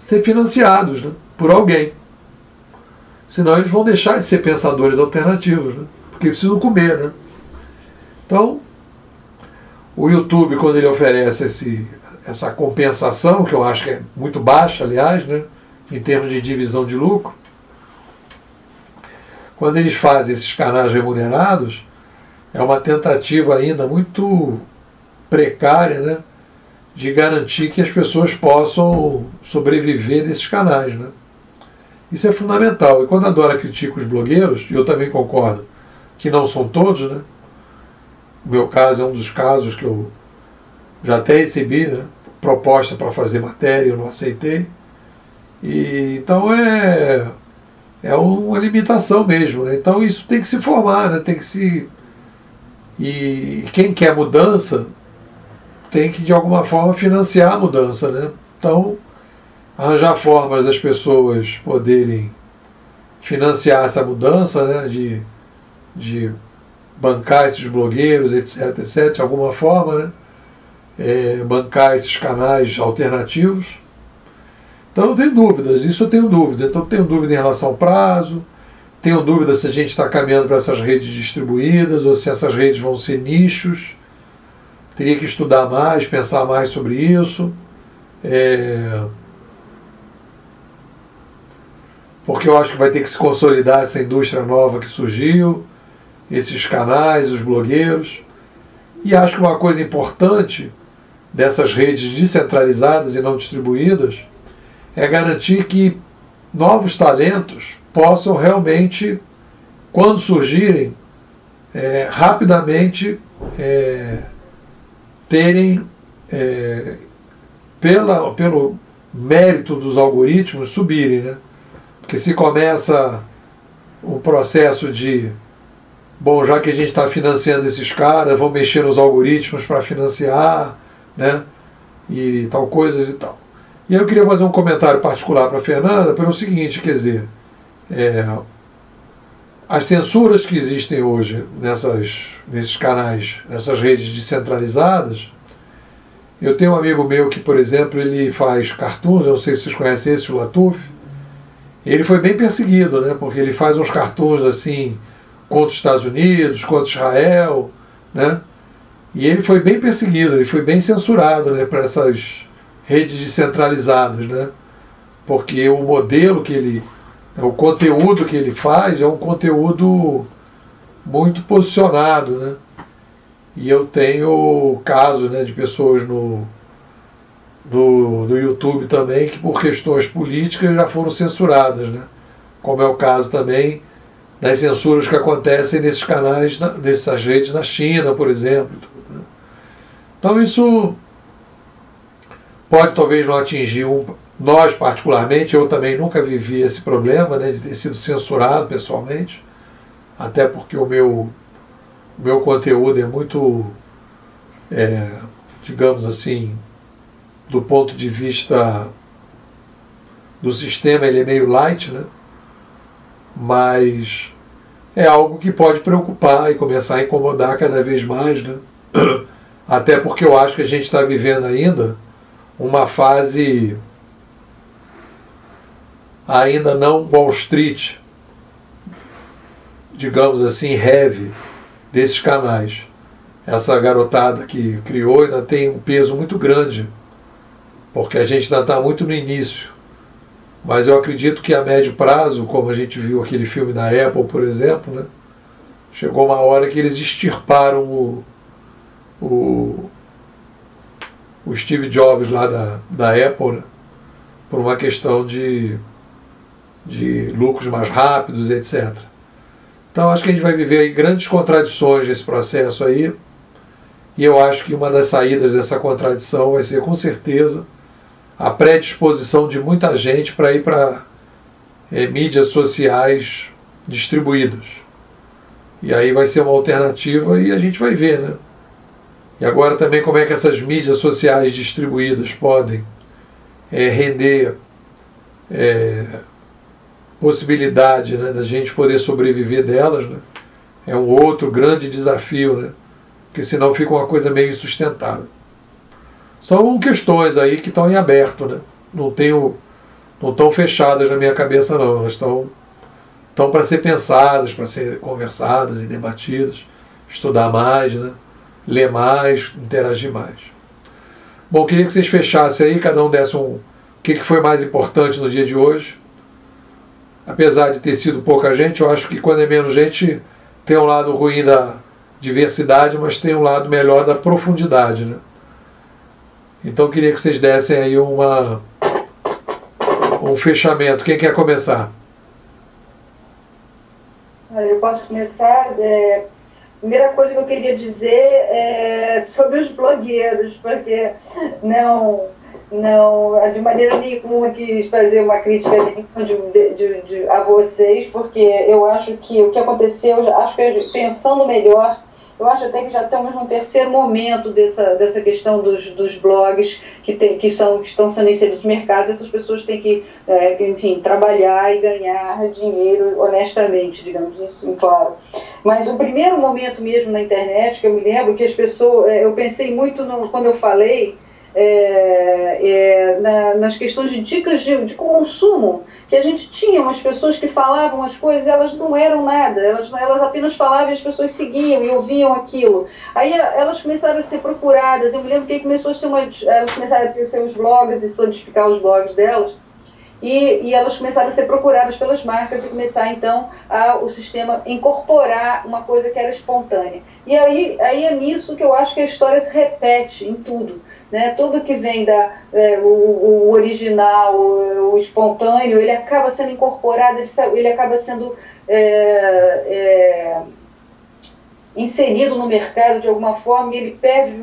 ser financiados, né, por alguém. Senão eles vão deixar de ser pensadores alternativos, né? Porque precisam comer, né? Então, o YouTube, quando ele oferece essa compensação, que eu acho que é muito baixa, aliás, né, em termos de divisão de lucro, quando eles fazem esses canais remunerados, é uma tentativa ainda muito precária, né, de garantir que as pessoas possam sobreviver desses canais, né? Isso é fundamental. E quando a Dora critica os blogueiros, e eu também concordo que não são todos, né? O meu caso é um dos casos que eu já até recebi, né, proposta para fazer matéria, eu não aceitei. E então é uma limitação mesmo, né? Então isso tem que se formar, né? Tem que se... E quem quer mudança tem que, de alguma forma, financiar a mudança, né? Então, arranjar formas das pessoas poderem financiar essa mudança, né, de bancar esses blogueiros, etc, etc, de alguma forma, né, bancar esses canais alternativos. Então eu tenho dúvidas, isso eu tenho dúvida. Então eu tenho dúvida em relação ao prazo, tenho dúvida se a gente está caminhando para essas redes distribuídas ou se essas redes vão ser nichos. Teria que estudar mais, pensar mais sobre isso. Porque eu acho que vai ter que se consolidar essa indústria nova que surgiu, esses canais, os blogueiros. E acho que uma coisa importante dessas redes descentralizadas e não distribuídas é garantir que novos talentos possam realmente, quando surgirem, rapidamente terem, pelo mérito dos algoritmos, subirem, né? Porque se começa o processo de, bom, já que a gente está financiando esses caras, vão mexer nos algoritmos para financiar, né, e tal, coisas e tal. E eu queria fazer um comentário particular para a Fernanda pelo seguinte, quer dizer, as censuras que existem hoje nesses canais, nessas redes descentralizadas, eu tenho um amigo meu que, por exemplo, ele faz cartoons, eu não sei se vocês conhecem esse, o Latuf. Ele foi bem perseguido, né, porque ele faz uns cartoons assim, contra os Estados Unidos, contra Israel, né, e ele foi bem perseguido, ele foi bem censurado, né, para essas redes descentralizadas, né, porque o modelo que ele... o conteúdo que ele faz é um conteúdo muito posicionado, né? E eu tenho caso, né, de pessoas no YouTube também que por questões políticas já foram censuradas, né? Como é o caso também das censuras que acontecem nesses canais, nessas redes na China, por exemplo. Né? Então isso pode talvez não atingir nós, particularmente, eu também nunca vivi esse problema, né, de ter sido censurado pessoalmente, até porque o meu conteúdo é muito, digamos assim, do ponto de vista do sistema, ele é meio light, né? Mas é algo que pode preocupar e começar a incomodar cada vez mais, né? Até porque eu acho que a gente está vivendo ainda uma fase... ainda não Wall Street, digamos assim, heavy desses canais. Essa garotada que criou ainda tem um peso muito grande, porque a gente ainda está muito no início. Mas eu acredito que a médio prazo, como a gente viu aquele filme da Apple, por exemplo, né, chegou uma hora que eles extirparam o Steve Jobs lá da Apple, né, por uma questão de lucros mais rápidos, etc. Então acho que a gente vai viver aí grandes contradições nesse processo aí, e eu acho que uma das saídas dessa contradição vai ser, com certeza, a predisposição de muita gente para ir para mídias sociais distribuídas. E aí vai ser uma alternativa e a gente vai ver, né? E agora também como é que essas mídias sociais distribuídas podem render possibilidade, né, da gente poder sobreviver delas, né? É um outro grande desafio, né? Porque senão fica uma coisa meio insustentável. São questões aí que estão em aberto, né? Não estão fechadas na minha cabeça não, elas estão para ser pensadas, para ser conversadas e debatidas, estudar mais, né? Ler mais, interagir mais. Bom, queria que vocês fechassem aí, cada um desse o que foi mais importante no dia de hoje. Apesar de ter sido pouca gente, eu acho que quando é menos gente tem um lado ruim da diversidade, mas tem um lado melhor da profundidade, né? Então eu queria que vocês dessem aí um fechamento. Quem quer começar? Eu posso começar. Primeira coisa que eu queria dizer é sobre os blogueiros, porque não de maneira nenhuma quis fazer uma crítica a vocês, porque eu acho que o que aconteceu, acho que pensando melhor, eu acho até que já estamos num terceiro momento dessa questão dos blogs que estão sendo inseridos no mercado. Essas pessoas têm que, enfim, trabalhar e ganhar dinheiro honestamente, digamos assim, claro. Mas o primeiro momento mesmo na internet, que eu me lembro, que as pessoas... Eu pensei muito quando eu falei nas questões de dicas de consumo, que a gente tinha umas pessoas que falavam as coisas, elas não eram nada, elas apenas falavam e as pessoas seguiam e ouviam aquilo. Aí elas começaram a ser procuradas. Eu me lembro que aí elas começaram a ter seus blogs e solidificar os blogs delas, e elas começaram a ser procuradas pelas marcas e começar então o sistema incorporar uma coisa que era espontânea. E aí é nisso que eu acho que a história se repete em tudo, né? Tudo que vem o original, o espontâneo, ele acaba sendo incorporado, ele acaba sendo inserido no mercado de alguma forma, e ele perde de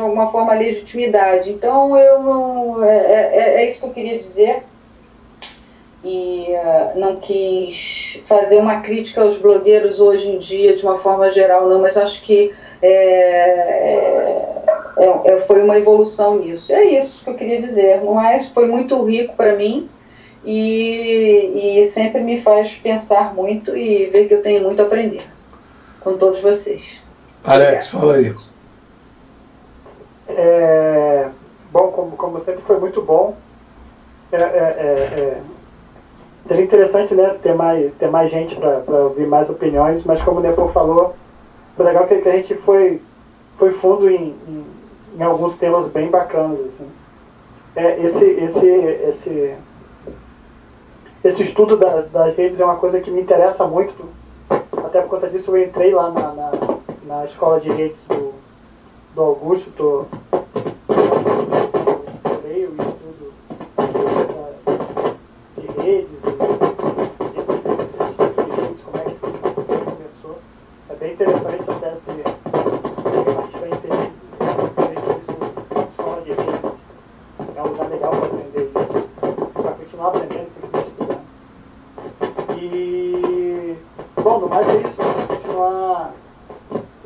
alguma forma a legitimidade. Então é isso que eu queria dizer, e não quis fazer uma crítica aos blogueiros hoje em dia de uma forma geral não, mas acho que foi uma evolução nisso. É isso que eu queria dizer, mas foi muito rico para mim e sempre me faz pensar muito e ver que eu tenho muito a aprender com todos vocês. Alex, fala aí. Bom, como sempre foi muito bom. Seria interessante, né, ter mais gente para ouvir mais opiniões, mas como o Nepo falou, foi legal que a gente foi fundo em alguns temas bem bacanas, assim. Esse estudo das redes é uma coisa que me interessa muito, até por conta disso eu entrei lá na escola de redes do Augusto, leio e estudo de redes, como é que começou. É bem interessante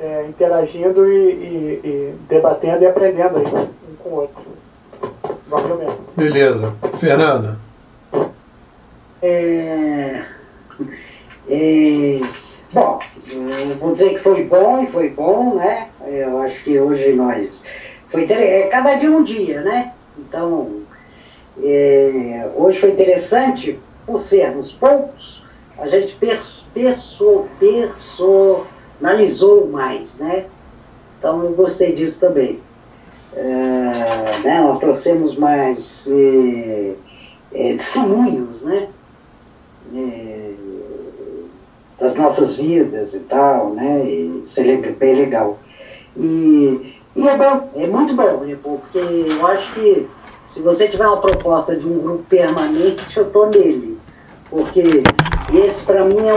até interagindo e debatendo e aprendendo aí, um com o outro. Valeu mesmo. Beleza. Fernanda? Bom, eu vou dizer que foi bom, né? Eu acho que hoje nós... cada dia um dia, né? Então, hoje foi interessante, por sermos poucos, a gente personalizou mais, né? Então eu gostei disso também. Né? Nós trouxemos mais testemunhos, né? Das nossas vidas e tal, né? Isso é bem legal. E é bom, é muito bom, né? Porque eu acho que se você tiver uma proposta de um grupo permanente, eu tô nele. Porque esse para mim é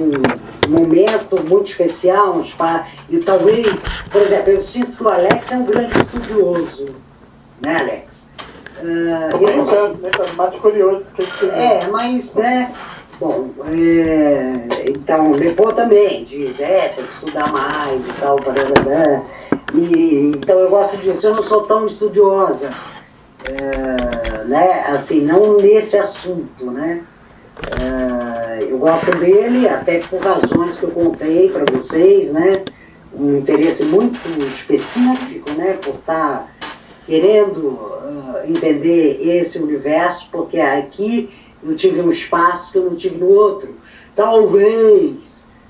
um momento muito especial, um espaço, e talvez, por exemplo, eu sinto que o Alex é um grande estudioso, né, Alex? Mais curioso que você... mas, né, bom, então, depois também diz, tem que estudar mais e tal, e então eu gosto disso, eu não sou tão estudiosa, né, assim, não nesse assunto, né, eu gosto dele até por razões que eu contei para vocês, né, um interesse muito específico, né, por estar querendo entender esse universo, porque aqui eu tive um espaço que eu não tive no outro. Talvez,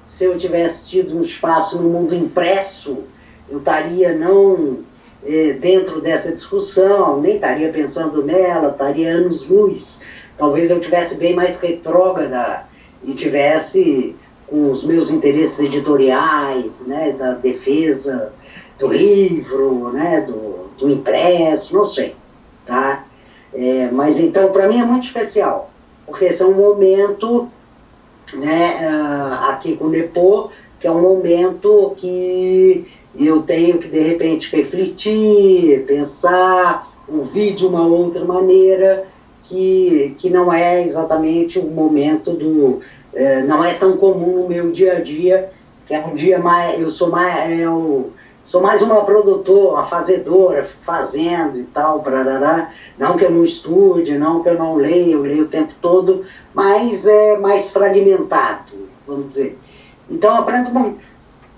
se eu tivesse tido um espaço no mundo impresso, eu estaria não dentro dessa discussão, nem estaria pensando nela, estaria anos-luz. Talvez eu tivesse bem mais retrógrada e tivesse com os meus interesses editoriais, né, da defesa do livro, né, do impresso, não sei, tá? Mas então para mim é muito especial, porque esse é um momento, né, aqui com o Nepô, que é um momento que eu tenho que de repente refletir, pensar, ouvir de uma outra maneira, que não é exatamente o momento do... não é tão comum no meu dia a dia, que é um dia mais... eu sou mais... sou mais uma produtora, uma fazedora, fazendo e tal, brarará. Não que eu não estude, não que eu não leio, eu leio o tempo todo, mas é mais fragmentado, vamos dizer. Então eu aprendo muito,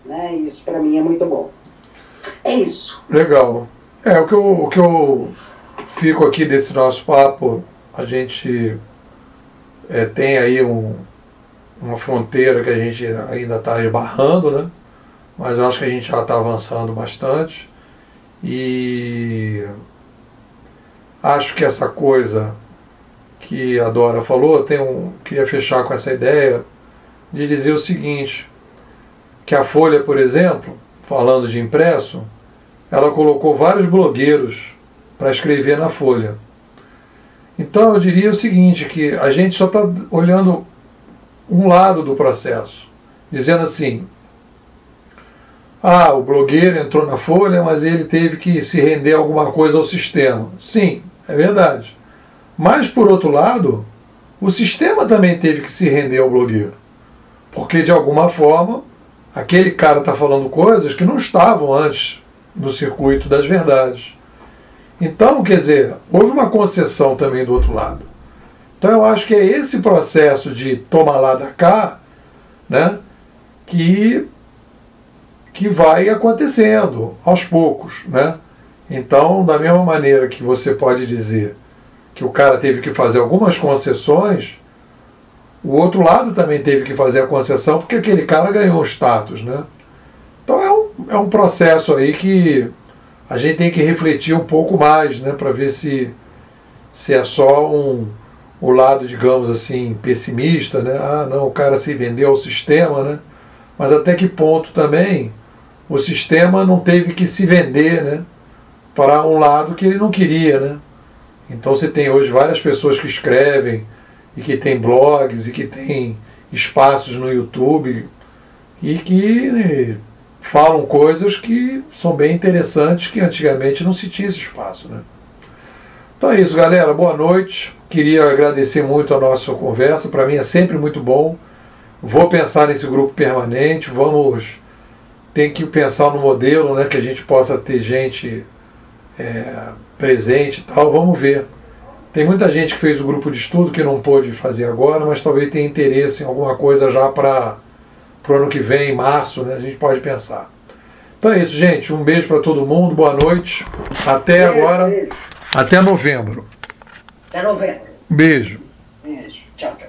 né? Isso para mim é muito bom. É isso. Legal. O que eu fico aqui desse nosso papo, a gente tem aí uma fronteira que a gente ainda está esbarrando, né? Mas eu acho que a gente já está avançando bastante e acho que essa coisa que a Dora falou, queria fechar com essa ideia de dizer o seguinte, que a Folha, por exemplo, falando de impresso, ela colocou vários blogueiros para escrever na Folha. Então eu diria o seguinte, que a gente só está olhando um lado do processo, dizendo assim, o blogueiro entrou na Folha, mas ele teve que se render alguma coisa ao sistema. Sim, é verdade. Mas, por outro lado, o sistema também teve que se render ao blogueiro. Porque, de alguma forma, aquele cara está falando coisas que não estavam antes no circuito das verdades. Então, quer dizer, houve uma concessão também do outro lado. Então, eu acho que é esse processo de toma lá da cá, né, que vai acontecendo aos poucos, né? Então, da mesma maneira que você pode dizer que o cara teve que fazer algumas concessões, o outro lado também teve que fazer a concessão porque aquele cara ganhou status, né? Então é um processo aí que a gente tem que refletir um pouco mais, né? Para ver se é só o lado, digamos assim, pessimista, né? Não, o cara se vendeu ao sistema, né? Mas até que ponto também o sistema não teve que se vender, né, para um lado que ele não queria, né? Então você tem hoje várias pessoas que escrevem e que tem blogs e que tem espaços no YouTube e que falam coisas que são bem interessantes, que antigamente não se tinha esse espaço, né? Então é isso, galera. Boa noite. Queria agradecer muito a nossa conversa. Para mim é sempre muito bom. Vou pensar nesse grupo permanente, tem que pensar no modelo, né, que a gente possa ter gente presente e tal, vamos ver. Tem muita gente que fez o grupo de estudo que não pôde fazer agora, mas talvez tenha interesse em alguma coisa já para o ano que vem, em março, né, a gente pode pensar. Então é isso, gente, um beijo para todo mundo, boa noite, até agora, até novembro. Beijo. Beijo, tchau.